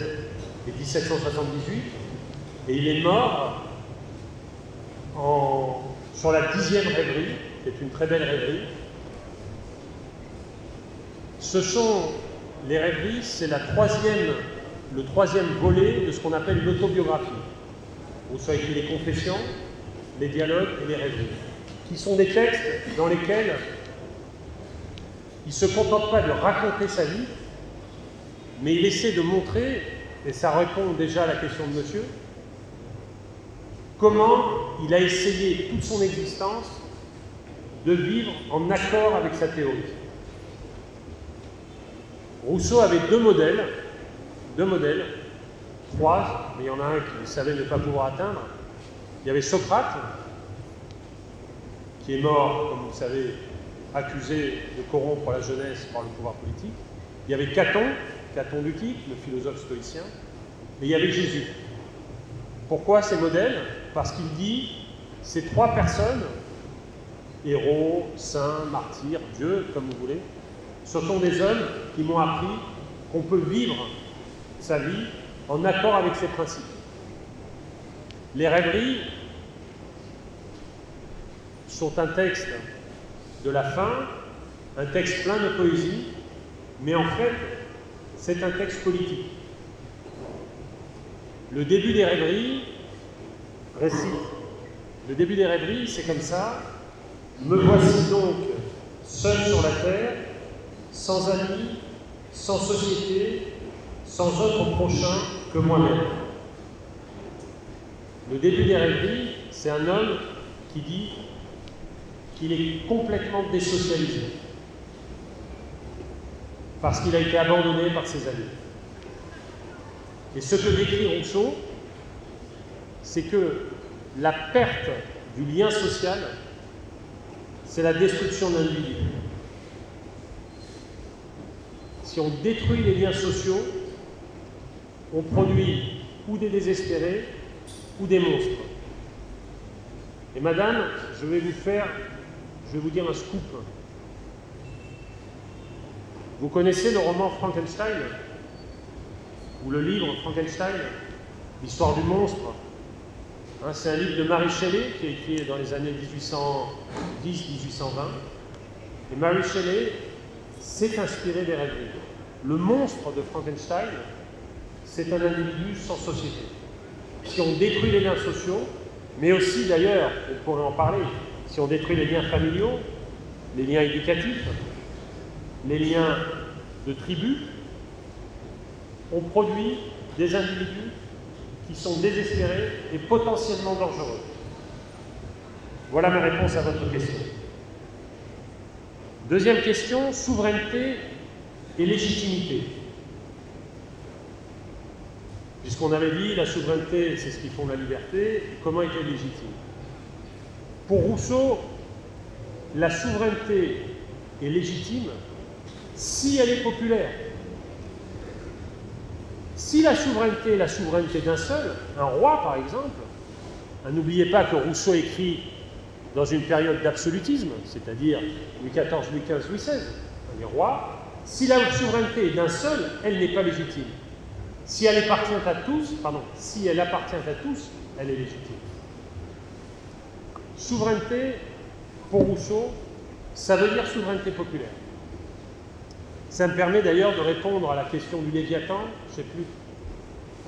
et mille sept cent soixante-dix-huit, et il est mort en, sur la dixième rêverie, qui est une très belle rêverie. Ce sont... Les rêveries, c'est la troisième, le troisième volet de ce qu'on appelle l'autobiographie. Rousseau a écrit les Confessions, les Dialogues et les Rêveries, qui sont des textes dans lesquels il ne se contente pas de raconter sa vie, mais il essaie de montrer, et ça répond déjà à la question de monsieur, comment il a essayé toute son existence de vivre en accord avec sa théorie. Rousseau avait deux modèles, deux modèles, trois, mais il y en a un qu'il savait ne pas pouvoir atteindre. Il y avait Socrate, qui est mort, comme vous le savez, accusé de corrompre la jeunesse par le pouvoir politique. Il y avait Caton, Caton d'Utique, le philosophe stoïcien, et il y avait Jésus. Pourquoi ces modèles? Parce qu'il dit, ces trois personnes, héros, saints, martyrs, dieux, comme vous voulez, ce sont des hommes qui m'ont appris qu'on peut vivre sa vie en accord avec ses principes. Les rêveries sont un texte de la fin, un texte plein de poésie, mais en fait, c'est un texte politique. Le début des rêveries récite. Le début des rêveries, c'est comme ça. Me voici donc seul sur la terre, sans amis, sans société, sans autre prochain que moi-même. Le début des rêveries, c'est un homme qui dit qu'il est complètement désocialisé parce qu'il a été abandonné par ses amis. Et ce que décrit Rousseau, c'est que la perte du lien social, c'est la destruction d'un individu. Si on détruit les liens sociaux, on produit ou des désespérés ou des monstres. Et madame, je vais vous faire, je vais vous dire un scoop. Vous connaissez le roman Frankenstein ou le livre Frankenstein, l'histoire du monstre. Hein, c'est un livre de Mary Shelley qui est écrit dans les années mille huit cent dix mille huit cent vingt. Et Mary Shelley s'est inspiré des rêveries. Le monstre de Frankenstein, c'est un individu sans société. Si on détruit les liens sociaux, mais aussi d'ailleurs, on pourrait en parler, si on détruit les liens familiaux, les liens éducatifs, les liens de tribu, on produit des individus qui sont désespérés et potentiellement dangereux. Voilà ma réponse à votre question. Deuxième question, souveraineté et légitimité. Puisqu'on avait dit, la souveraineté, c'est ce qui fonde la liberté, comment est-elle légitime? Pour Rousseau, la souveraineté est légitime si elle est populaire. Si la souveraineté est la souveraineté d'un seul, un roi par exemple, n'oubliez pas que Rousseau écrit dans une période d'absolutisme, c'est-à-dire Louis quatorze, Louis quinze, Louis seize, les rois, si la souveraineté est d'un seul, elle n'est pas légitime. Si elle appartient à tous, pardon, si elle appartient à tous, elle est légitime. Souveraineté, pour Rousseau, ça veut dire souveraineté populaire. Ça me permet d'ailleurs de répondre à la question du Léviathan. Je ne sais plus,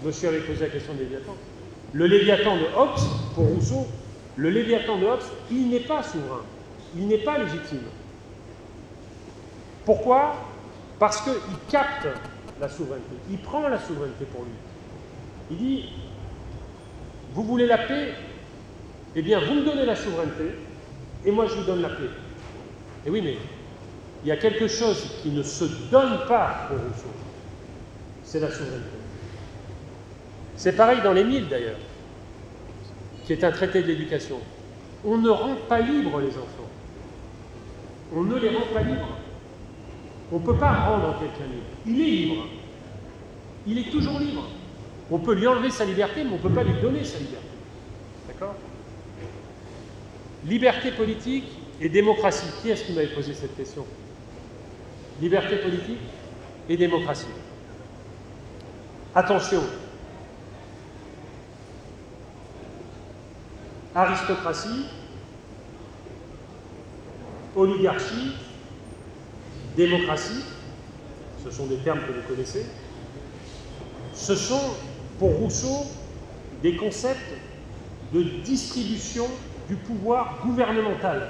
monsieur avait posé la question du Léviathan. Le Léviathan de Hobbes, pour Rousseau, le Léviathan de Hobbes, il n'est pas souverain, il n'est pas légitime. Pourquoi? Parce qu'il capte la souveraineté, il prend la souveraineté pour lui. Il dit, vous voulez la paix? Eh bien, vous me donnez la souveraineté, et moi je vous donne la paix. Et oui, mais il y a quelque chose qui ne se donne pas pour Rousseau, c'est la souveraineté. C'est pareil dans l'Émile d'ailleurs, qui est un traité de l'éducation. On ne rend pas libres les enfants. On ne les rend pas libres. On ne peut pas rendre quelqu'un libre. Il est libre. Il est toujours libre. On peut lui enlever sa liberté, mais on ne peut pas lui donner sa liberté. D'accord? Liberté politique et démocratie. Qui est-ce qui m'avait posé cette question? Liberté politique et démocratie. Attention. Aristocratie, oligarchie, démocratie, ce sont des termes que vous connaissez, ce sont, pour Rousseau, des concepts de distribution du pouvoir gouvernemental.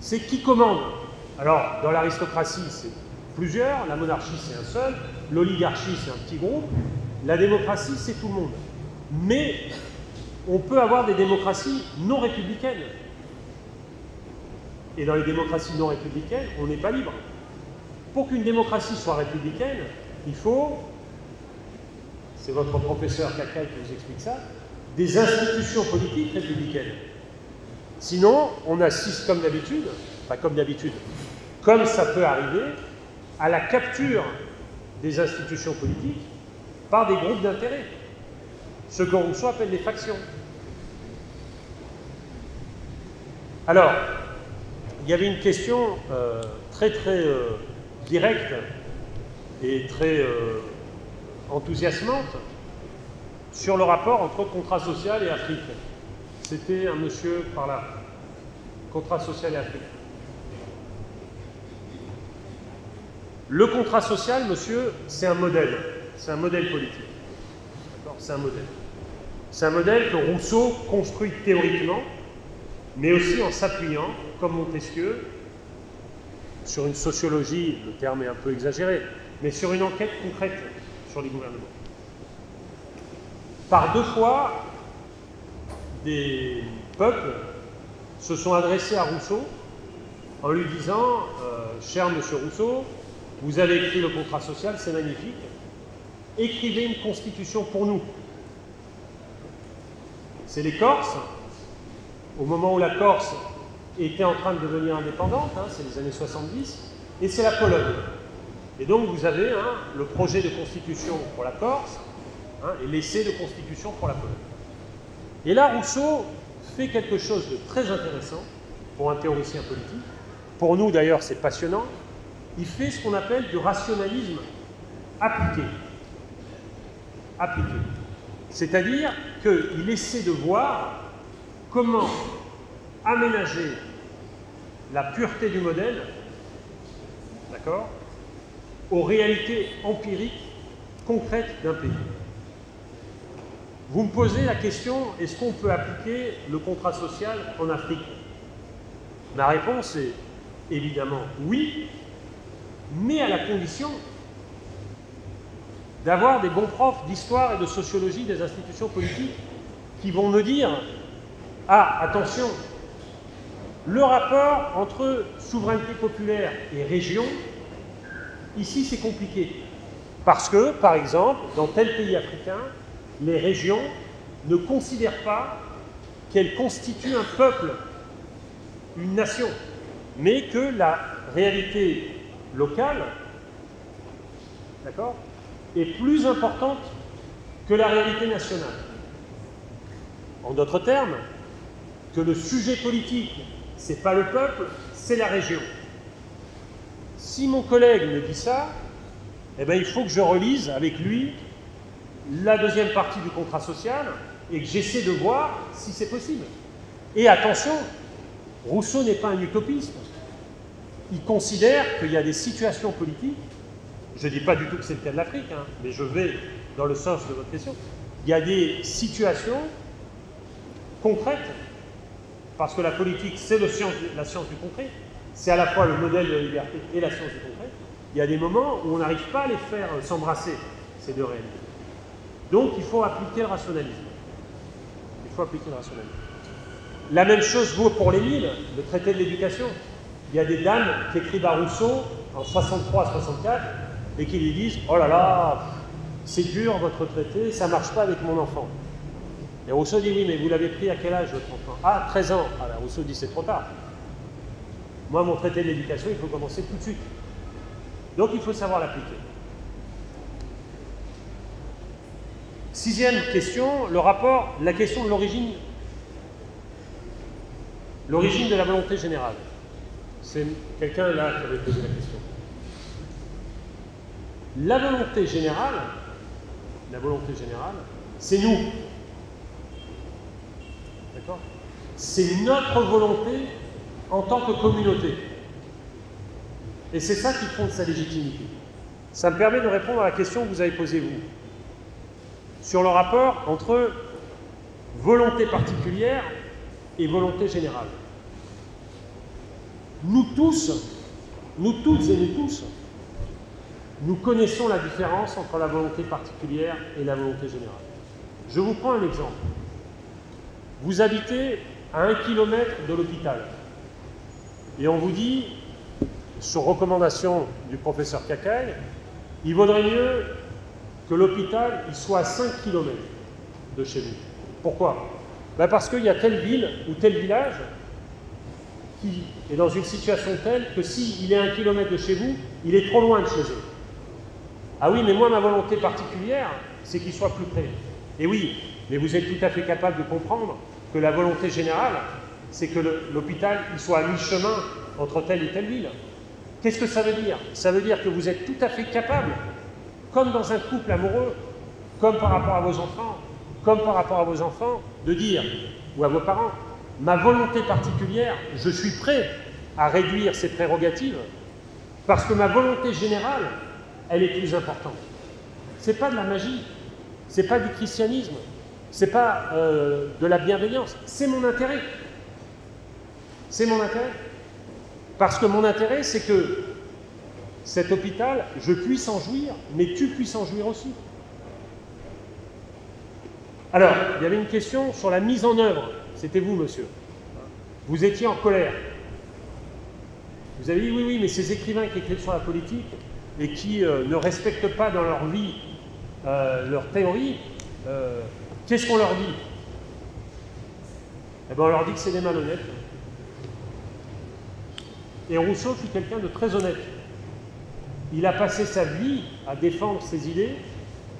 C'est qui commande. Alors, dans l'aristocratie, c'est plusieurs, la monarchie, c'est un seul, l'oligarchie, c'est un petit groupe, la démocratie, c'est tout le monde. Mais on peut avoir des démocraties non républicaines. Et dans les démocraties non républicaines, on n'est pas libre. Pour qu'une démocratie soit républicaine, il faut, c'est votre professeur Kakai qui vous explique ça, des institutions politiques républicaines. Sinon, on assiste comme d'habitude, enfin comme d'habitude, comme ça peut arriver, à la capture des institutions politiques par des groupes d'intérêt, ce que Rousseau appelle des factions. Alors, il y avait une question euh, très très euh, directe et très euh, enthousiasmante sur le rapport entre contrat social et Afrique. C'était un monsieur par là. Contrat social et Afrique. Le contrat social, monsieur, c'est un modèle. C'est un modèle politique. C'est un modèle. C'est un modèle que Rousseau construit théoriquement, mais aussi en s'appuyant, comme Montesquieu, sur une sociologie, le terme est un peu exagéré, mais sur une enquête concrète sur les gouvernements. Par deux fois, des peuples se sont adressés à Rousseau en lui disant euh, « Cher monsieur Rousseau, vous avez écrit le contrat social, c'est magnifique, écrivez une constitution pour nous. » C'est les Corses, au moment où la Corse était en train de devenir indépendante, hein, c'est les années soixante-dix, et c'est la Pologne. Et donc vous avez hein, le projet de constitution pour la Corse hein, et l'essai de constitution pour la Pologne. Et là Rousseau fait quelque chose de très intéressant pour un théoricien politique, pour nous d'ailleurs c'est passionnant, il fait ce qu'on appelle du rationalisme appliqué. Appliqué. C'est-à-dire qu'il essaie de voir comment aménager la pureté du modèle, d'accord, aux réalités empiriques, concrètes d'un pays. Vous me posez la question, est-ce qu'on peut appliquer le contrat social en Afrique? Ma réponse est évidemment oui, mais à la condition d'avoir des bons profs d'histoire et de sociologie des institutions politiques qui vont me dire « Ah, attention, le rapport entre souveraineté populaire et région, ici c'est compliqué. Parce que, par exemple, dans tel pays africain, les régions ne considèrent pas qu'elles constituent un peuple, une nation, mais que la réalité locale, d'accord ? Est plus importante que la réalité nationale. En d'autres termes, que le sujet politique, c'est pas le peuple, c'est la région. Si mon collègue me dit ça, eh bien, il faut que je relise avec lui la deuxième partie du contrat social et que j'essaie de voir si c'est possible. Et attention, Rousseau n'est pas un utopiste. Il considère qu'il y a des situations politiques, je ne dis pas du tout que c'est le cas de l'Afrique, hein, mais je vais dans le sens de votre question, il y a des situations concrètes, parce que la politique, c'est la science du concret, c'est à la fois le modèle de la liberté et la science du concret. Il y a des moments où on n'arrive pas à les faire s'embrasser, ces deux réalités. Donc il faut appliquer le rationalisme. Il faut appliquer le rationalisme. La même chose vaut pour l'Émile, le traité de l'éducation. Il y a des dames qui écrivent à Rousseau en soixante-trois soixante-quatre et qui lui disent « Oh là là, c'est dur votre traité, ça ne marche pas avec mon enfant. » Et Rousseau dit « Oui, mais vous l'avez pris à quel âge votre enfant ?»« Ah, treize ans. » Ah, là, Rousseau dit « C'est trop tard. Moi, mon traité de l'éducation, il faut commencer tout de suite. » Donc, il faut savoir l'appliquer. Sixième question, le rapport, la question de l'origine. L'origine de la volonté générale. C'est quelqu'un là qui avait posé la question. La volonté générale, la volonté générale, c'est nous. D'accord? C'est notre volonté en tant que communauté. Et c'est ça qui fonde sa légitimité. Ça me permet de répondre à la question que vous avez posée, vous, sur le rapport entre volonté particulière et volonté générale. Nous tous, nous toutes et nous tous, nous connaissons la différence entre la volonté particulière et la volonté générale. Je vous prends un exemple. Vous habitez à un kilomètre de l'hôpital et on vous dit, sur recommandation du professeur Kakai, il vaudrait mieux que l'hôpital soit à cinq kilomètres de chez vous. Pourquoi? Ben parce qu'il y a telle ville ou tel village qui est dans une situation telle que s'il est à un kilomètre de chez vous, il est trop loin de chez eux. Ah oui, mais moi, ma volonté particulière, c'est qu'il soit plus près. Et oui, mais vous êtes tout à fait capable de comprendre que la volonté générale, c'est que l'hôpital soit à mi-chemin entre telle et telle ville. Qu'est-ce que ça veut dire? Ça veut dire que vous êtes tout à fait capable, comme dans un couple amoureux, comme par rapport à vos enfants, comme par rapport à vos enfants, de dire, ou à vos parents, ma volonté particulière, je suis prêt à réduire ses prérogatives parce que ma volonté générale, elle est plus importante. C'est pas de la magie, c'est pas du christianisme, c'est pas euh, de la bienveillance, c'est mon intérêt. C'est mon intérêt. Parce que mon intérêt, c'est que cet hôpital, je puisse en jouir, mais tu puisses en jouir aussi. Alors, il y avait une question sur la mise en œuvre. C'était vous, monsieur. Vous étiez en colère. Vous avez dit, oui, oui, mais ces écrivains qui écrivent sur la politique et qui euh, ne respectent pas dans leur vie euh, leur théorie, euh, qu'est-ce qu'on leur dit? Eh bien, on leur dit que c'est des malhonnêtes. Et Rousseau fut quelqu'un de très honnête. Il a passé sa vie à défendre ses idées,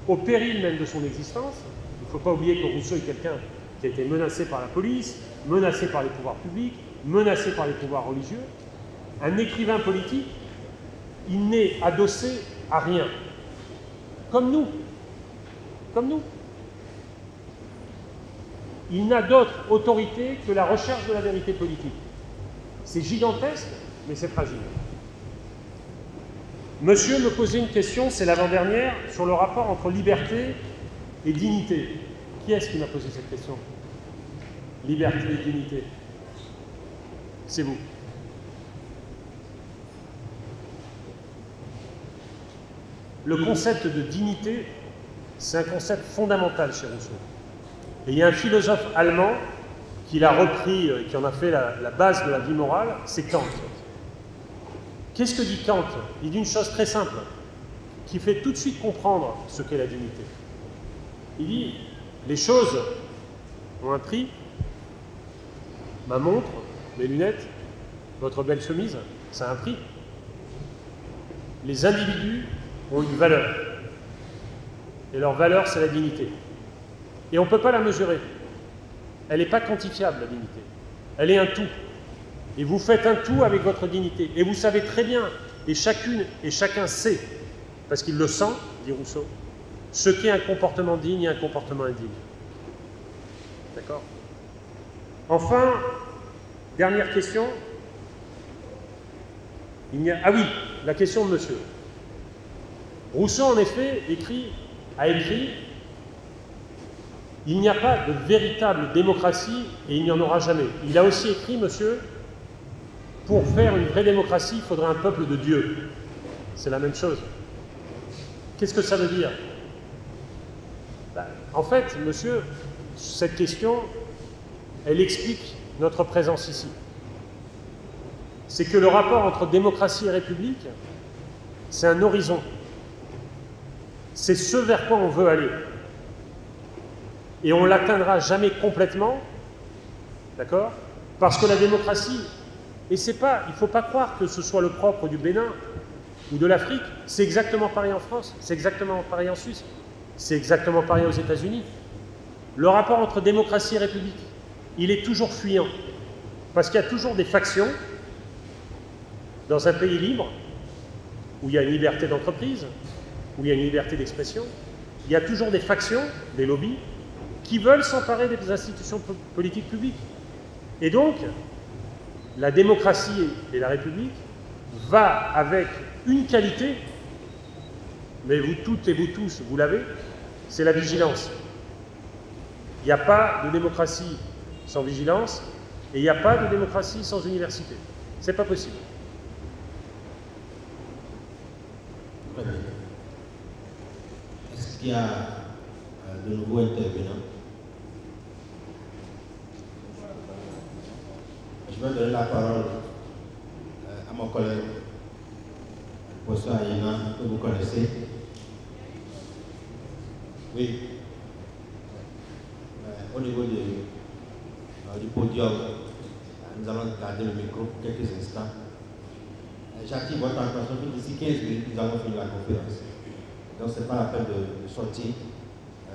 au péril même de son existence. Il ne faut pas oublier que Rousseau est quelqu'un qui a été menacé par la police, menacé par les pouvoirs publics, menacé par les pouvoirs religieux. Un écrivain politique, il n'est adossé à rien. Comme nous. Comme nous. Il n'a d'autre autorité que la recherche de la vérité politique. C'est gigantesque, mais c'est fragile. Monsieur me posait une question, c'est l'avant-dernière, sur le rapport entre liberté et dignité. Qui est-ce qui m'a posé cette question? Liberté et dignité. C'est vous. Le concept de dignité, c'est un concept fondamental chez Rousseau. Et il y a un philosophe allemand qui l'a repris, qui en a fait la, la base de la vie morale, c'est Kant. Qu'est-ce que dit Kant? Il dit une chose très simple, qui fait tout de suite comprendre ce qu'est la dignité. Il dit, les choses ont un prix, ma montre, mes lunettes, votre belle chemise, ça a un prix. Les individus ont une valeur. Et leur valeur, c'est la dignité. Et on ne peut pas la mesurer. Elle n'est pas quantifiable, la dignité. Elle est un tout. Et vous faites un tout avec votre dignité. Et vous savez très bien, et chacune et chacun sait, parce qu'il le sent, dit Rousseau, ce qu'est un comportement digne et un comportement indigne. D'accord? Enfin, dernière question. Il y a... Ah oui, la question de monsieur. Rousseau, en effet, écrit, a écrit « Il n'y a pas de véritable démocratie et il n'y en aura jamais. » Il a aussi écrit, monsieur, « Pour faire une vraie démocratie, il faudrait un peuple de Dieu. » C'est la même chose. Qu'est-ce que ça veut dire? Ben, en fait, monsieur, cette question, elle explique notre présence ici. C'est que le rapport entre démocratie et république, c'est un horizon. C'est ce vers quoi on veut aller. Et on ne l'atteindra jamais complètement, d'accord? Parce que la démocratie, et c'est pas, il ne faut pas croire que ce soit le propre du Bénin ou de l'Afrique, c'est exactement pareil en France, c'est exactement pareil en Suisse, c'est exactement pareil aux États-Unis. Le rapport entre démocratie et république, il est toujours fuyant, parce qu'il y a toujours des factions dans un pays libre, où il y a une liberté d'entreprise, où il y a une liberté d'expression, il y a toujours des factions, des lobbies, qui veulent s'emparer des institutions politiques publiques. Et donc, la démocratie et la République va avec une qualité, mais vous toutes et vous tous, vous l'avez, c'est la vigilance. Il n'y a pas de démocratie sans vigilance, et il n'y a pas de démocratie sans université. C'est pas possible. Est-ce qu'il y a de nouveaux intervenants? Je vais donner la parole à mon collègue, le professeur Ayana, que vous connaissez. Oui. Au niveau du, du podium, nous allons garder le micro quelques instants. J'active votre attention que d'ici quinze minutes, nous allons finir la conférence. Donc, ce n'est pas la peine de, de sortir.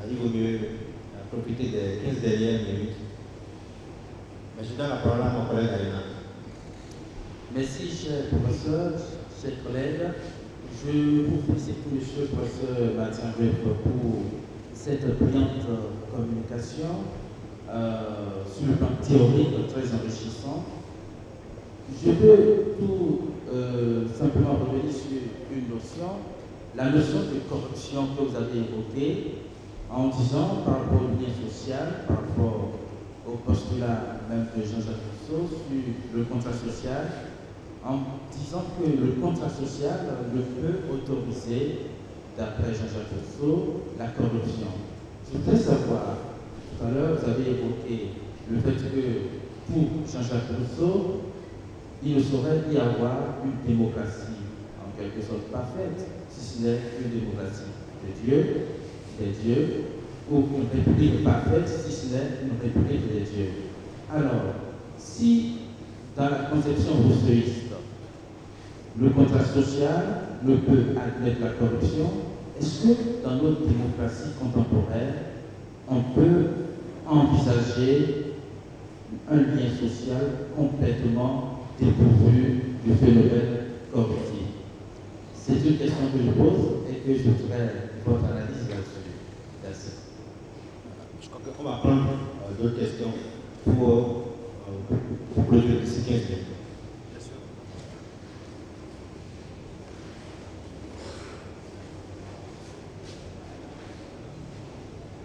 Il vaut mieux profiter des quinze dernières minutes. Mais je donne la parole à mon collègue Alina. Merci, cher professeur, chers collègues. Je vous félicite, monsieur le professeur Martin Rueff, pour cette brillante communication euh, sur le plan théorique très enrichissant. Je veux tout euh, simplement revenir sur une notion, la notion de corruption que vous avez évoquée, en disant par rapport au lien social, par rapport au postulat même de Jean-Jacques Rousseau sur le contrat social, en disant que le contrat social ne peut autoriser, d'après Jean-Jacques Rousseau, la corruption. Je voudrais savoir, tout à l'heure vous avez évoqué le fait que pour Jean-Jacques Rousseau, il ne saurait y avoir une démocratie, en quelque sorte parfaite, si ce n'est une démocratie de Dieu, des dieux, ou une république parfaite, si ce n'est une république des dieux. Alors, si dans la conception rousseauiste, le contrat social ne peut admettre la corruption, est-ce que dans notre démocratie contemporaine, on peut envisager un lien social complètement dépourvu du phénomène corruptif? C'est une question que je pose et que je voudrais votre analyse là-dessus. Merci. Je crois qu'on va prendre euh, d'autres questions pour, euh, pour, pour, pour le jeu d'ici quinze minutes. Bien sûr.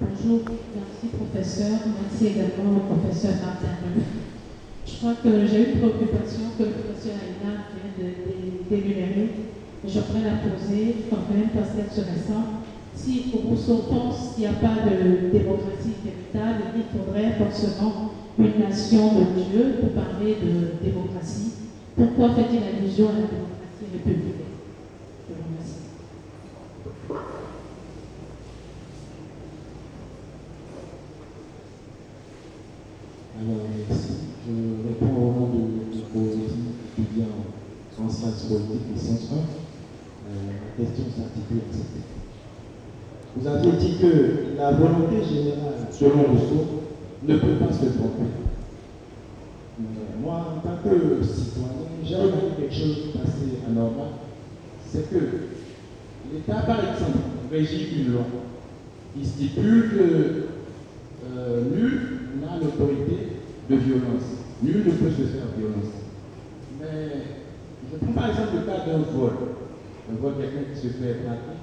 Bonjour, merci professeur. Merci également au professeur Martin Rueff. Je crois que j'ai une préoccupation que le professeur Aïna vient d'énumérer. Je pourrais la poser quand même parce qu'elle se ressent. Si Rousseau pense qu'il n'y a pas de démocratie véritable, il faudrait forcément une nation de Dieu pour parler de démocratie. Pourquoi fait-il allusion à la démocratie républicaine? Je vous remercie. Alors, merci. Je réponds au nom de mon collègue qui vient en sciences politiques et sciences humaines. La question s'intitule à cette question. Vous avez dit que la volonté générale, selon Rousseau, ne peut pas se tromper. Mais moi, en tant que citoyen, j'ai vu quelque chose passer anormal. C'est que l'État, par exemple, régit une loi. Il stipule que euh, nul n'a l'autorité de violence. Nul ne peut se faire violence. Mais je prends par exemple le cas d'un vol. Un vol, quelqu'un qui se fait braquer.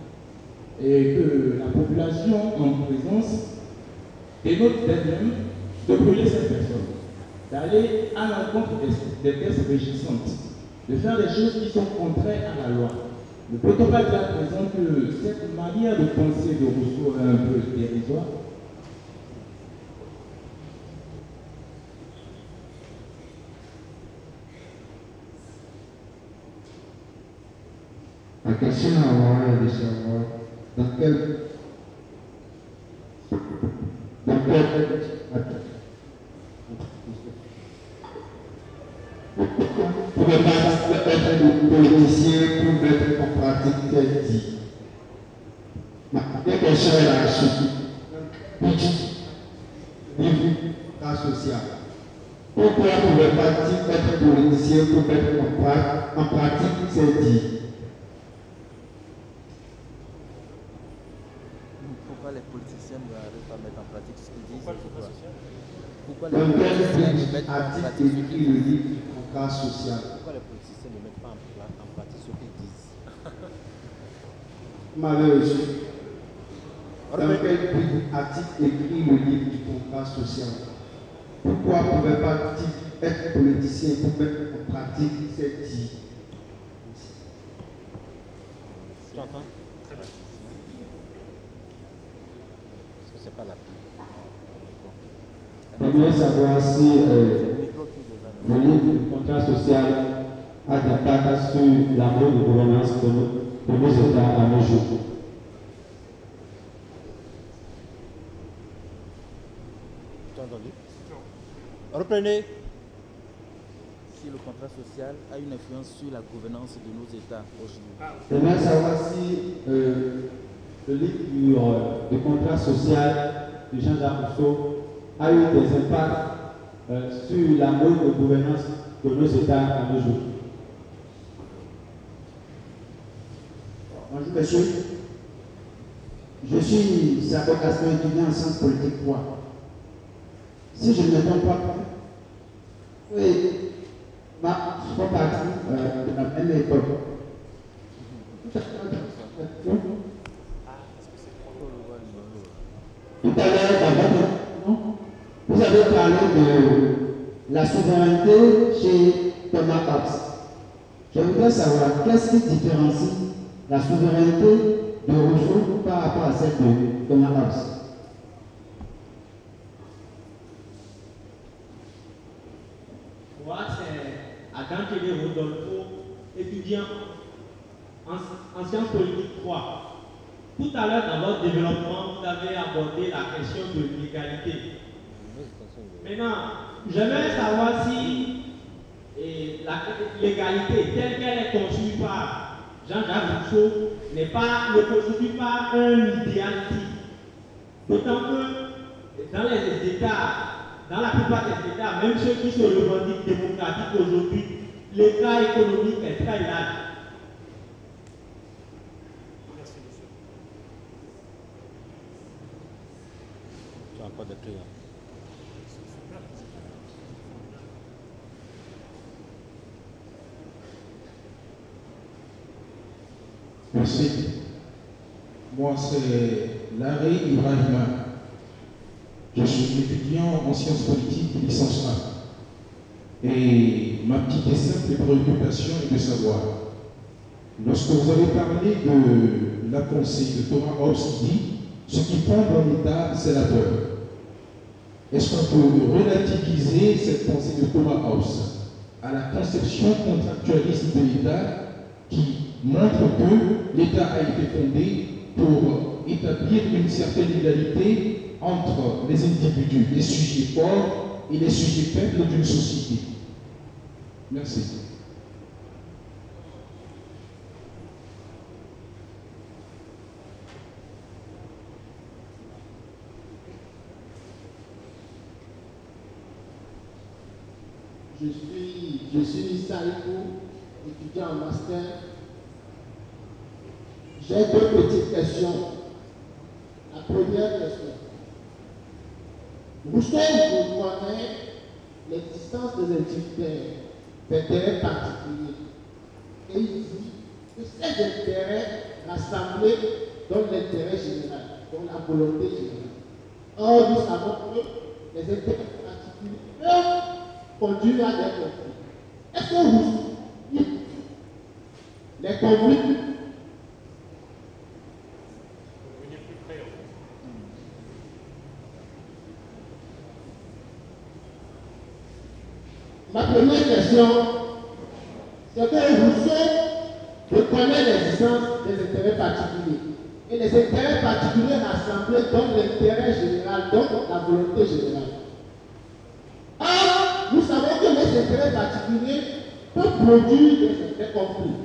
Et que la population en présence dénote d'elle-même de brûler cette personne, d'aller à l'encontre des thèses régissantes, de faire des choses qui sont contraires à la loi. Le protocole de la présente que cette manière de penser de Rousseau est un peu dérisoire. La question à de savoir dans quel dans pour ne pas être le politicien, pour mettre en pratique tel dit. Ma question est la suivante. Petit niveau cas social. Pourquoi ne pas être politicien pour mettre en pratique tel dit? Pourquoi les politiciens ne veulent pas mettre en pratique ce qu'ils disent? Pourquoi les politiciens ne mettent pas en pratique ce qu'ils disent? Social. Pourquoi les politiciens ne mettent pas en pratique ce qu'ils disent? Malheureusement, dans quel prix a-t-il écrit le livre du contrat social? Pourquoi ne pouvait pas-t-il être politicien pour mettre en pratique cette idée? Tu entends? Très bien. Parce que ce n'est pas la pluie. Je voulais savoir si. Euh, Le livre du contrat social a des impacts sur la mode de gouvernance de nos, de nos États à nos jours. Tu as entendu? Non. Reprenez. Si le contrat social a une influence sur la gouvernance de nos États aujourd'hui. Je voudrais savoir si euh, le livre du, du contrat social de Jean-Jacques Rousseau a eu des impacts Euh, sur la mode de gouvernance de nos États à nos jours. Bonjour monsieur, je suis Sabat Castan, étudiant en sciences politiques trois. Si je ne me trompe pas, oui, ma sois partie euh, de la même époque. Tout à l'heure, vous avez parlé de la souveraineté chez Thomas Hobbes. Je voudrais savoir qu'est-ce qui différencie la souveraineté de Rousseau par rapport à celle de Thomas Hobbes. Moi, c'est Adam Kélé Rodolfo, étudiant en, en sciences politiques trois. Tout à l'heure, dans votre développement, vous avez abordé la question de l'égalité. Maintenant, je veux savoir si l'égalité telle qu'elle est conçue par Jean-Jacques Rousseau n'est pas, ne constitue pas un idéal type. D'autant que dans les États, dans la plupart des États, même ceux qui se revendiquent démocratiques aujourd'hui, l'état économique est très large. Tu as encore des prières. Merci. Moi, c'est Larry Ibrahima. Je suis étudiant en sciences politiques, licence un. Et ma petite et simple préoccupation est de savoir, lorsque vous avez parlé de la pensée de Thomas Hobbes, qui dit ce qui prend dans l'État, c'est la peur. Est-ce qu'on peut relativiser cette pensée de Thomas Hobbes à la conception contractualiste de l'État qui montre que l'État a été fondé pour établir une certaine égalité entre les individus, les sujets forts et les sujets faibles d'une société. Merci. Je suis, je suis Saïko, étudiant en master. J'ai deux petites questions. La première question. Rousseau reconnaît l'existence des intérêts, des intérêts particuliers. Et il dit que ces intérêts rassemblés donnent l'intérêt général, donnent la volonté générale. Or, nous savons que les intérêts particuliers peuvent conduire à des conflits. Est-ce que Rousseau dit que les conflits La première question, c'est que Rousseau reconnaît l'existence des intérêts particuliers. Et les intérêts particuliers rassemblés donnent l'intérêt général, donc la volonté générale. Or, nous savons que les intérêts particuliers peuvent produire des, des conflits.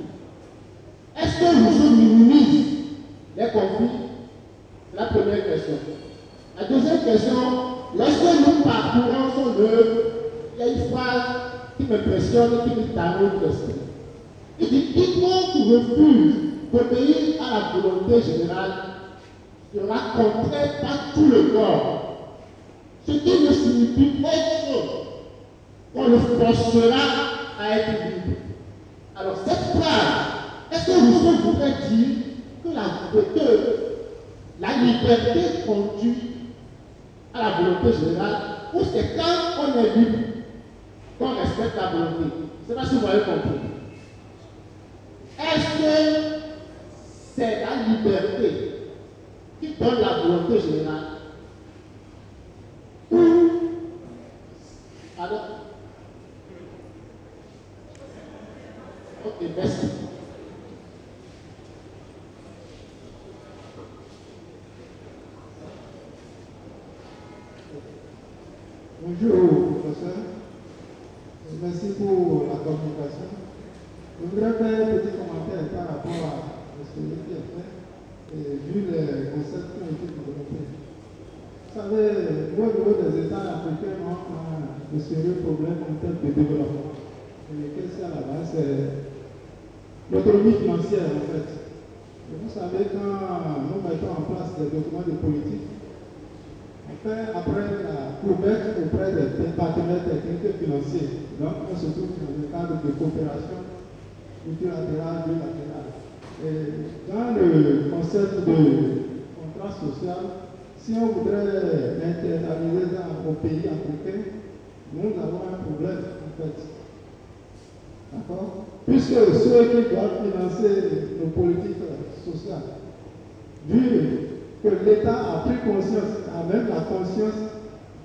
Est-ce que Rousseau minimise les conflits? La première question. La deuxième question, lorsque nous parcourons son œuvre, il y a une phrase qui m'impressionne et qui me taraude l'esprit. Il dit, quiconque refuse d'obéir à la volonté générale sera contraint par tout le corps. Ce qui ne signifie autre chose qu'on le forcera à être libre. Alors cette phrase, est-ce que Rousseau voudrait dire que la, que la liberté conduit à la volonté générale, ou c'est quand on est libre qu'on respecte la volonté? Je ne sais pas si vous avez compris. Est-ce que c'est la liberté qui donne la volonté générale? Ou, alors, ok, merci. Bonjour, professeur. Merci pour la communication. Je voudrais faire un petit commentaire par rapport à ce que j'ai fait, et vu les concepts qui ont été développés. Vous savez, au niveau des États africains, on a de sérieux problèmes en termes de développement. Et qu'est-ce qu'il y a là-bas? C'est l'autonomie financière, en fait. Et vous savez, quand nous mettons en place des documents de politique, on fait après la couverture auprès des partenaires techniques et financiers. Donc, on se trouve dans le cadre de coopération multilatérale, bilatérale. Et dans le concept de contrat social, si on voudrait internaliser dans nos pays africains, nous avons un problème, en fait. D'accord? Puisque ceux qui doivent financer nos politiques sociales, vu que l'État a pris conscience, avec la conscience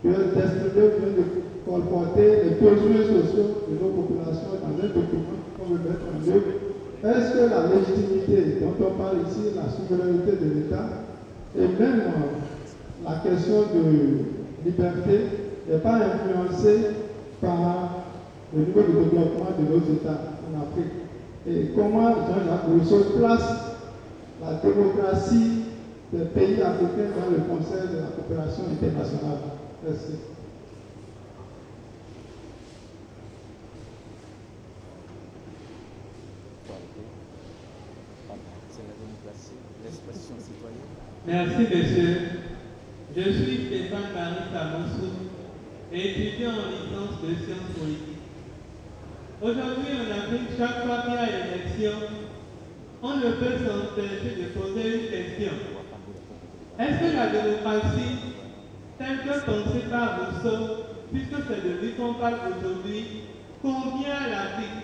de distribuer, de colporter les besoins sociaux de nos populations dans un document qu'on veut mettre en œuvre. Est-ce que la légitimité dont on parle ici, la souveraineté de l'État, et même la question de liberté n'est pas influencée par le niveau de développement de nos États en Afrique? Et comment Jean-Jacques Rousseau place la démocratie des pays africains dans le Conseil de la coopération internationale? Merci. Merci, monsieur. Je suis Stéphane Barry Samoussou, étudiant en licence de sciences politiques. Aujourd'hui, en Afrique, chaque fois qu'il y a élection, on ne peut s'empêcher de poser une question. Est-ce que la démocratie, telle que pensée par Rousseau, puisque c'est de lui qu'on parle aujourd'hui, convient à l'Afrique?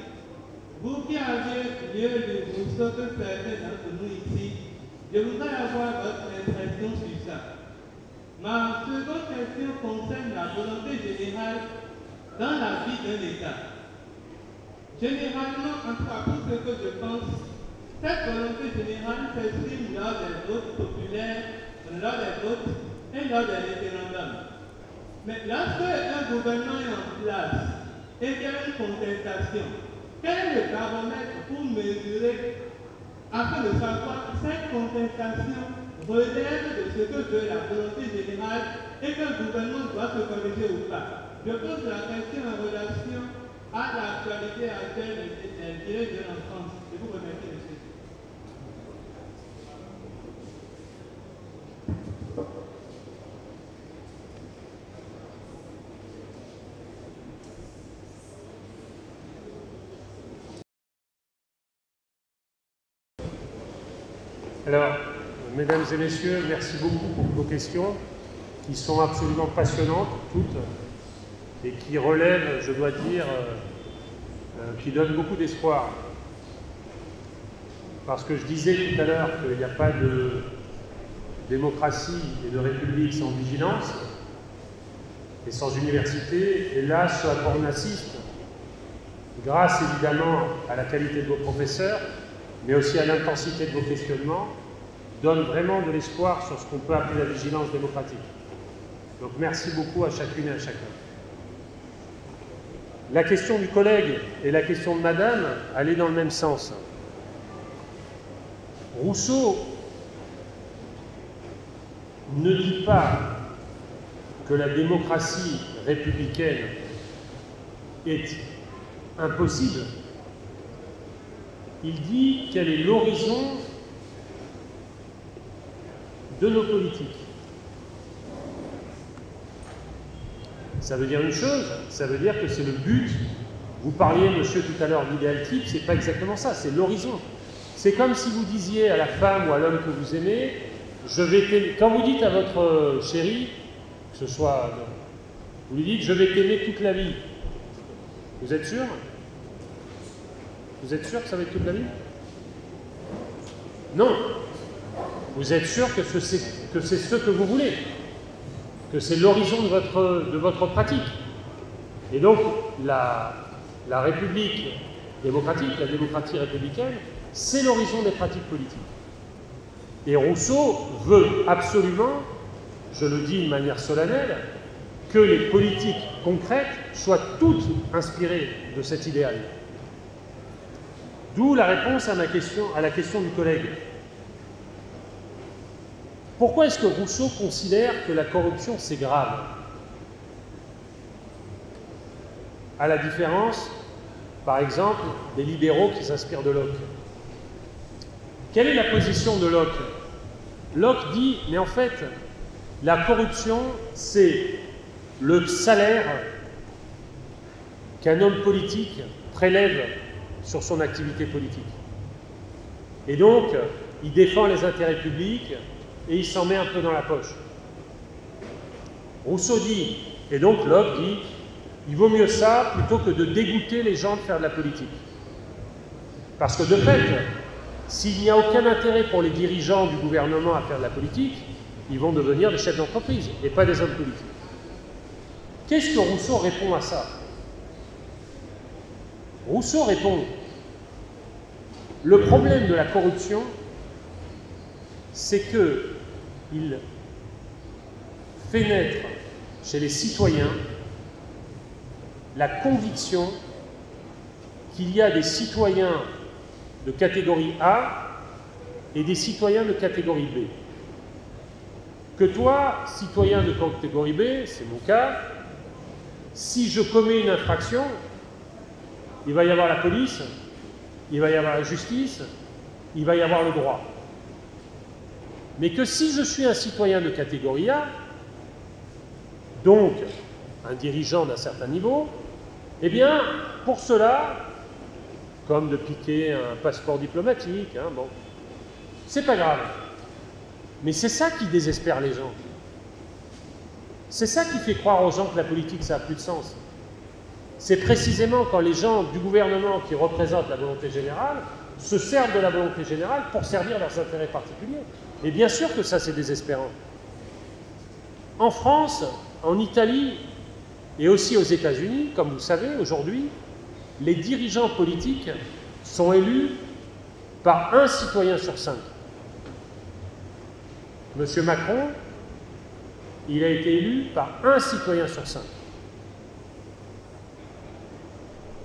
Vous qui avez mieux de Rousseau que certains d'entre nous ici, je voudrais avoir votre impression sur ça. Ma seconde question concerne la volonté générale dans la vie d'un État. Généralement, en tout cas, pour ce que je pense, cette volonté générale s'exprime lors des votes populaires, lors des votes et lors des référendums. Mais lorsque un gouvernement est en place et qu'il y a une contestation, quel est le paramètre pour mesurer, afin de savoir si cette contestation relève de ce que veut la volonté générale et que le gouvernement doit se corriger ou pas? Je pose la question en relation à l'actualité actuelle des dirigeants en France. Je vous remercie, monsieur. Alors, mesdames et messieurs, merci beaucoup pour vos questions qui sont absolument passionnantes, toutes, et qui relèvent, je dois dire, euh, qui donnent beaucoup d'espoir. Parce que je disais tout à l'heure qu'il n'y a pas de démocratie et de république sans vigilance et sans université, et là, ce à quoi on assiste, grâce évidemment à la qualité de vos professeurs, mais aussi à l'intensité de vos questionnements, donne vraiment de l'espoir sur ce qu'on peut appeler la vigilance démocratique. Donc merci beaucoup à chacune et à chacun. La question du collègue et la question de madame allaient dans le même sens. Rousseau ne dit pas que la démocratie républicaine est impossible. Il dit quel est l'horizon de nos politiques. Ça veut dire une chose, ça veut dire que c'est le but. Vous parliez, monsieur, tout à l'heure d'idéal type, c'est pas exactement ça, c'est l'horizon. C'est comme si vous disiez à la femme ou à l'homme que vous aimez, je vais t'aimer. Quand vous dites à votre chérie, que ce soit, vous lui dites je vais t'aimer toute la vie. Vous êtes sûr? Vous êtes sûr que ça va être toute la vie? Non. Vous êtes sûr que c'est que c'est ce que vous voulez, que c'est l'horizon de votre, de votre pratique. Et donc, la, la République démocratique, la démocratie républicaine, c'est l'horizon des pratiques politiques. Et Rousseau veut absolument, je le dis de manière solennelle, que les politiques concrètes soient toutes inspirées de cet idéal. D'où la réponse à, ma question, à la question du collègue. Pourquoi est-ce que Rousseau considère que la corruption, c'est grave? À la différence, par exemple, des libéraux qui s'inspirent de Locke. Quelle est la position de Locke? Locke dit, mais en fait, la corruption, c'est le salaire qu'un homme politique prélève sur son activité politique. Et donc, il défend les intérêts publics et il s'en met un peu dans la poche. Rousseau dit, et donc Locke dit, il vaut mieux ça plutôt que de dégoûter les gens de faire de la politique. Parce que de fait, s'il n'y a aucun intérêt pour les dirigeants du gouvernement à faire de la politique, ils vont devenir des chefs d'entreprise et pas des hommes politiques. Qu'est-ce que Rousseau répond à ça? Rousseau répond, le problème de la corruption, c'est que il fait naître chez les citoyens la conviction qu'il y a des citoyens de catégorie A et des citoyens de catégorie B. Que toi, citoyen de catégorie B, c'est mon cas, si je commets une infraction, il va y avoir la police, il va y avoir la justice, il va y avoir le droit. Mais que si je suis un citoyen de catégorie A, donc un dirigeant d'un certain niveau, eh bien, pour cela, comme de piquer un passeport diplomatique, hein, bon, c'est pas grave. Mais c'est ça qui désespère les gens. C'est ça qui fait croire aux gens que la politique, ça n'a plus de sens. C'est précisément quand les gens du gouvernement qui représentent la volonté générale se servent de la volonté générale pour servir leurs intérêts particuliers. Et bien sûr que ça, c'est désespérant. En France, en Italie et aussi aux États-Unis, comme vous le savez, aujourd'hui, les dirigeants politiques sont élus par un citoyen sur cinq. Monsieur Macron, il a été élu par un citoyen sur cinq.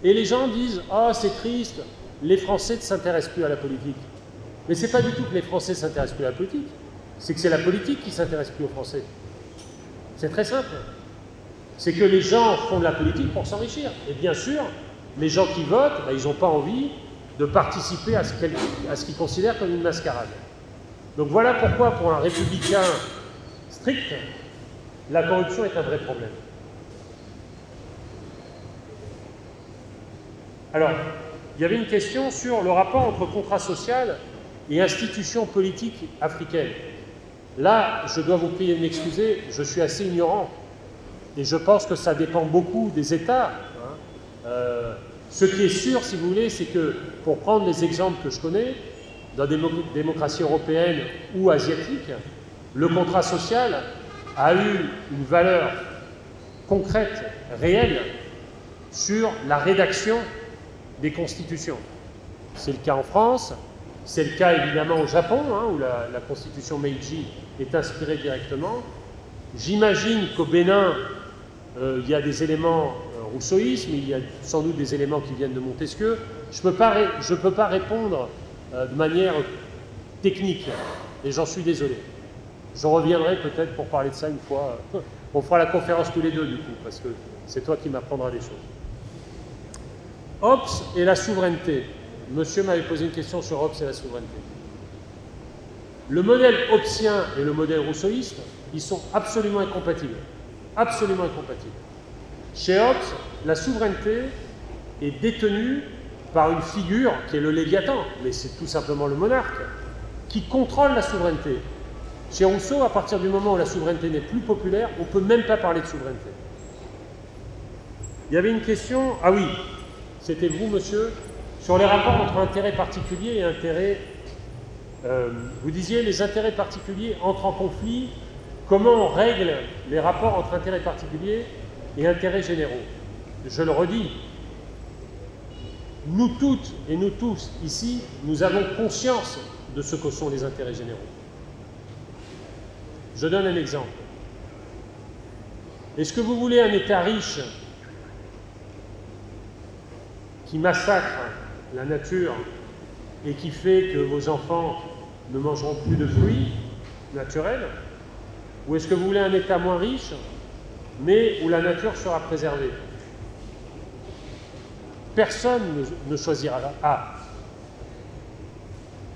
Et les gens disent « Ah, c'est triste, les Français ne s'intéressent plus à la politique. » Mais ce n'est pas du tout que les Français ne s'intéressent plus à la politique, c'est que c'est la politique qui ne s'intéresse plus aux Français. C'est très simple. C'est que les gens font de la politique pour s'enrichir. Et bien sûr, les gens qui votent, ben, ils n'ont pas envie de participer à ce qu'ils considèrent comme une mascarade. Donc voilà pourquoi, pour un républicain strict, la corruption est un vrai problème. Alors, il y avait une question sur le rapport entre contrat social et institutions politiques africaines. Là, je dois vous prier de m'excuser, je suis assez ignorant. Et je pense que ça dépend beaucoup des États. Euh, ce qui est sûr, si vous voulez, c'est que, pour prendre les exemples que je connais, dans des démocraties européennes ou asiatiques, le contrat social a eu une valeur concrète, réelle, sur la rédaction des constitutions. C'est le cas en France, c'est le cas évidemment au Japon, hein, où la, la constitution Meiji est inspirée directement. J'imagine qu'au Bénin, euh, il y a des éléments euh, rousseauistes, mais il y a sans doute des éléments qui viennent de Montesquieu. Je peux pas, je peux pas répondre euh, de manière technique, et j'en suis désolé. Je reviendrai peut-être pour parler de ça une fois. On fera la conférence tous les deux, du coup, parce que c'est toi qui m'apprendras des choses. Hobbes et la souveraineté. Monsieur m'avait posé une question sur Hobbes et la souveraineté. Le modèle hobbesien et le modèle rousseauiste, ils sont absolument incompatibles. Absolument incompatibles. Chez Hobbes, la souveraineté est détenue par une figure qui est le Léviathan, mais c'est tout simplement le monarque, qui contrôle la souveraineté. Chez Rousseau, à partir du moment où la souveraineté n'est plus populaire, on ne peut même pas parler de souveraineté. Il y avait une question, ah oui, c'était vous, monsieur, sur les rapports entre intérêts particuliers et intérêts... Euh, vous disiez, les intérêts particuliers entrent en conflit, comment on règle les rapports entre intérêts particuliers et intérêts généraux? Je le redis, nous toutes et nous tous, ici, nous avons conscience de ce que sont les intérêts généraux. Je donne un exemple. Est-ce que vous voulez un État riche qui massacre la nature et qui fait que vos enfants ne mangeront plus de fruits naturels? Ou est-ce que vous voulez un État moins riche, mais où la nature sera préservée? Personne ne choisira la A.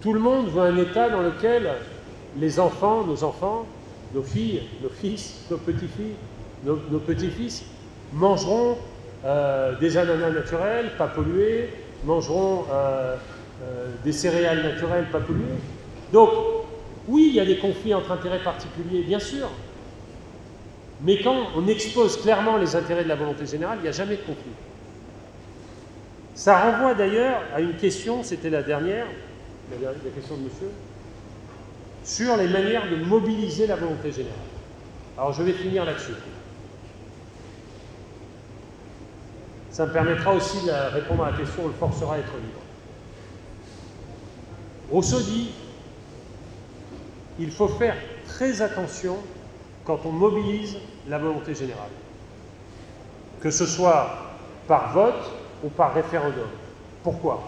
Tout le monde veut un État dans lequel les enfants, nos enfants, nos filles, nos fils, nos petits-filles, nos, nos petits-fils mangeront euh, des ananas naturels, pas pollués, mangeront euh, euh, des céréales naturelles, pas polluées. Donc, oui, il y a des conflits entre intérêts particuliers, bien sûr. Mais quand on expose clairement les intérêts de la volonté générale, il n'y a jamais de conflit. Ça renvoie d'ailleurs à une question, c'était la dernière, la question de monsieur, sur les manières de mobiliser la volonté générale. Alors je vais finir là-dessus. Ça me permettra aussi de répondre à la question, on le forcera à être libre. Rousseau dit, il faut faire très attention quand on mobilise la volonté générale. Que ce soit par vote ou par référendum. Pourquoi?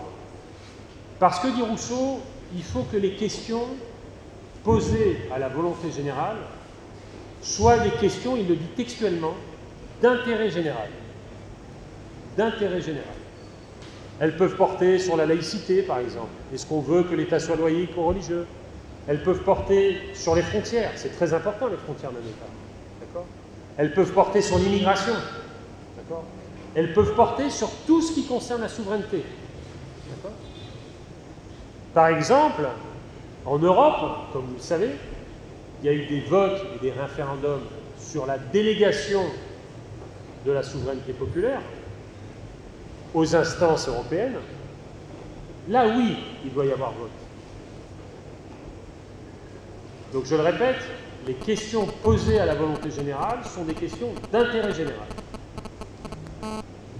Parce que, dit Rousseau, il faut que les questions posées à la volonté générale soient des questions, il le dit textuellement, d'intérêt général. D'intérêt général. Elles peuvent porter sur la laïcité, par exemple. Est-ce qu'on veut que l'État soit laïque ou religieux? Elles peuvent porter sur les frontières. C'est très important, les frontières d'un État. D'accord? Elles peuvent porter sur l'immigration. D'accord? Elles peuvent porter sur tout ce qui concerne la souveraineté. D'accord? Par exemple, en Europe, comme vous le savez, il y a eu des votes et des référendums sur la délégation de la souveraineté populaire aux instances européennes. Là, oui, il doit y avoir vote. Donc, je le répète, les questions posées à la volonté générale sont des questions d'intérêt général.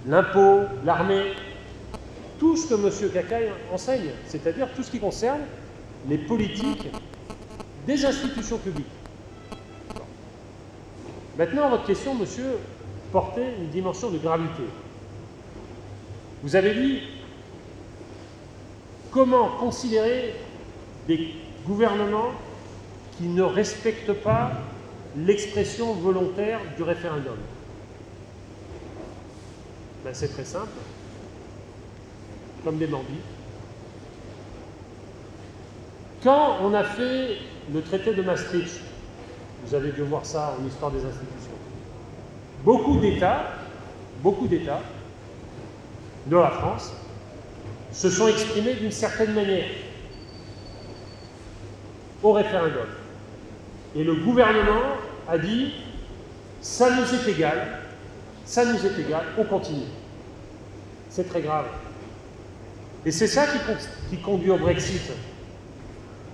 L'impôt, l'armée, tout ce que monsieur Kakai enseigne, c'est-à-dire tout ce qui concerne les politiques des institutions publiques. Maintenant, votre question, monsieur, portait une dimension de gravité. Vous avez dit comment considérer des gouvernements qui ne respectent pas l'expression volontaire du référendum. Ben, c'est très simple, comme des bandits. Quand on a fait le traité de Maastricht, vous avez dû voir ça en histoire des institutions, beaucoup d'États, beaucoup d'États, dont la France, se sont exprimés d'une certaine manière. au référendum. Et le gouvernement a dit « ça nous est égal, ça nous est égal, on continue ». C'est très grave. Et c'est ça qui, qui conduit au Brexit,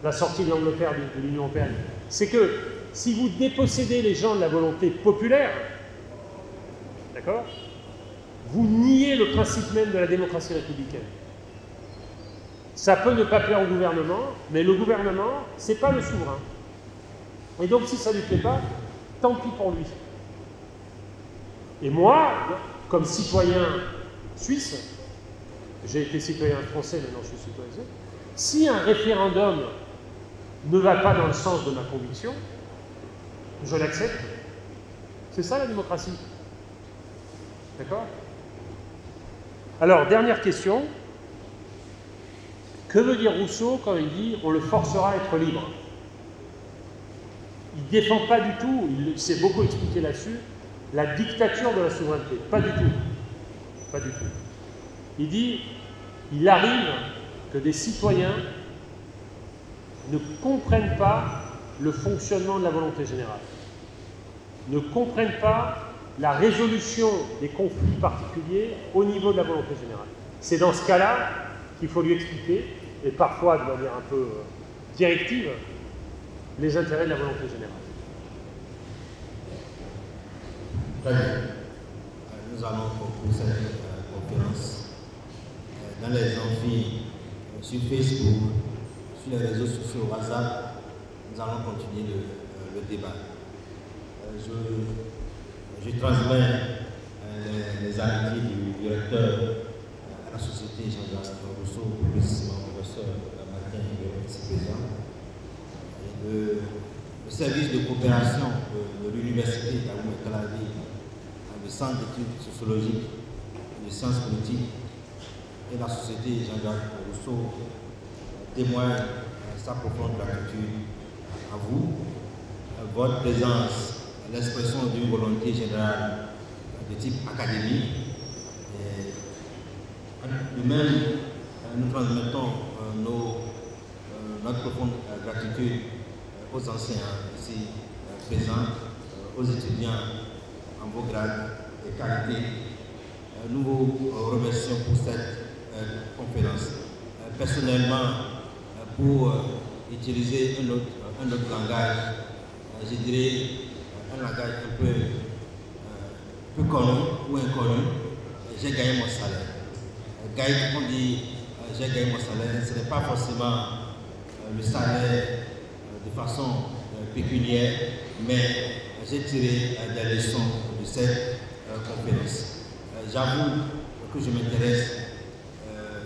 la sortie de l'Angleterre de, de l'Union européenne. C'est que si vous dépossédez les gens de la volonté populaire, d'accord, vous niez le principe même de la démocratie républicaine. Ça peut ne pas plaire au gouvernement, mais le gouvernement, c'est pas le souverain. Et donc, si ça ne lui plaît pas, tant pis pour lui. Et moi, comme citoyen suisse, j'ai été citoyen français, maintenant je suis citoyen, si un référendum ne va pas dans le sens de ma conviction, je l'accepte. C'est ça la démocratie. D'accord? Alors, dernière question. Que veut dire Rousseau quand il dit « on le forcera à être libre » ? Il ne défend pas du tout, il s'est beaucoup expliqué là-dessus, la dictature de la souveraineté. Pas du tout. Pas du tout. Il dit « il arrive que des citoyens ne comprennent pas le fonctionnement de la volonté générale, ne comprennent pas la résolution des conflits particuliers au niveau de la volonté générale. » C'est dans ce cas-là qu'il faut lui expliquer, et parfois de manière un peu directive, les intérêts de la volonté générale. Très bien. Nous allons conclure cette euh, conférence euh, dans les amphis, euh, sur Facebook, sur les réseaux sociaux, WhatsApp. Nous allons continuer le, euh, le débat. Euh, je, je transmets euh, les articles du directeur à la Société Jean-Jacques Rousseau, mon professeur Martin Rueff, ici présent. Le, le service de coopération de, de l'université d'Abomey-Calavi, le centre d'études sociologiques et de sciences politiques et la Société Jean-Jacques Rousseau témoignent sa profonde gratitude à vous. Votre présence, l'expression d'une volonté générale de type académique. De même, nous transmettons nos, notre profonde gratitude aux enseignants ici euh, présents, euh, aux étudiants en vos grades et qualités. Euh, nous vous euh, remercions pour cette euh, conférence. Euh, personnellement, euh, pour euh, utiliser un autre, euh, un autre langage, euh, je dirais euh, un langage un peu, euh, peu connu ou inconnu, j'ai gagné mon salaire. Euh, gagner, on dit euh, j'ai gagné mon salaire, ce n'est pas forcément euh, le salaire de façon euh, pécuniaire, mais j'ai tiré euh, des leçons de cette euh, conférence. Euh, J'avoue que je m'intéresse euh,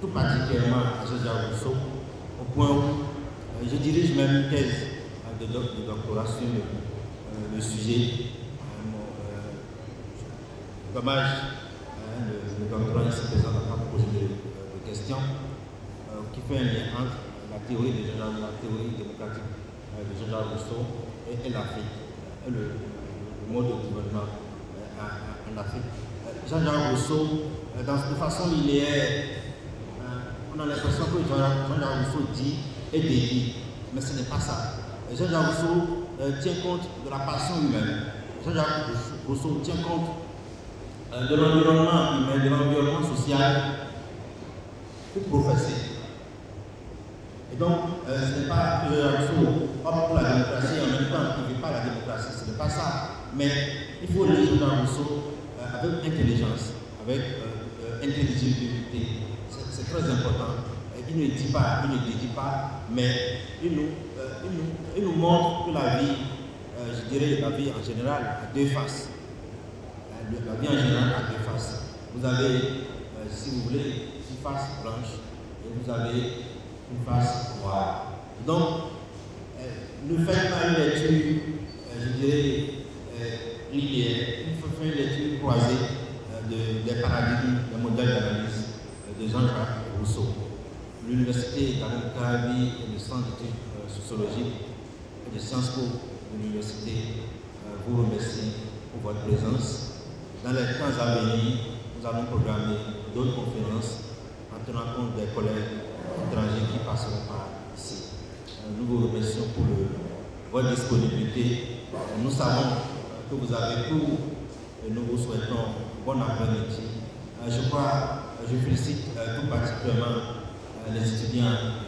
tout particulièrement à Jean-Jacques Rousseau, au point où euh, je dirige même une thèse euh, de, doc de doctorat sur euh, le sujet. Euh, euh, dommage, hein, le, le doctorat ici présent n'a pas posé de, de questions euh, qui fait un lien entre la théorie de Jean-Jacques Rousseau, la théorie démocratique de Jean-Jacques Rousseau et, et l'Afrique, et le, le mode de gouvernement en Afrique. Jean-Jacques Rousseau, dans, de façon linéaire, on a l'impression que Jean-Jacques Rousseau dit et dédie, mais ce n'est pas ça. Jean-Jacques Rousseau tient compte de la passion humaine. Jean-Jacques Rousseau tient compte de l'environnement humain, de l'environnement social pour professer. Et donc, euh, ce n'est pas que Rousseau opte pour la démocratie et en même temps il ne veut pas la démocratie, ce n'est pas ça. Mais il faut lire Jean-Jacques Rousseau euh, avec intelligence, avec euh, euh, intelligibilité. C'est très important. Il ne dit pas, il ne dit pas, mais il nous, euh, il nous, il nous montre que la vie, euh, je dirais la vie en général, a deux faces. La vie en général a deux faces. Vous avez, euh, si vous voulez, une face blanche et vous avez une face noire. Donc, euh, ne faites pas une lecture, euh, je dirais, euh, linéaire. Il faut faire une lecture croisée euh, de, des paradigmes, des modèles d'analyse euh, de Jean-Jacques Rousseau. L'université d'Abomey-Calavi et le centre d'études euh, sociologiques et de Sciences Po de l'université euh, vous remercie pour votre présence. Dans les temps à venir, nous allons programmer d'autres conférences en tenant compte des collègues étrangers qui passeront par ici. nous vous remercions pour le, votre disponibilité. Nous savons que vous avez tout et nous vous souhaitons bon après-midi. Je crois, je félicite tout particulièrement les étudiants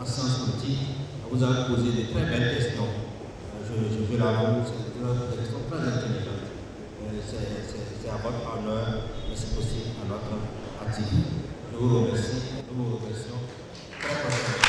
en sciences politiques. Vous avez posé des très belles questions. Je, je veux l'avouer, c'est des questions très intelligentes. C'est à votre honneur, mais c'est aussi à notre actif. Je vous remercie. Nous vous remercions.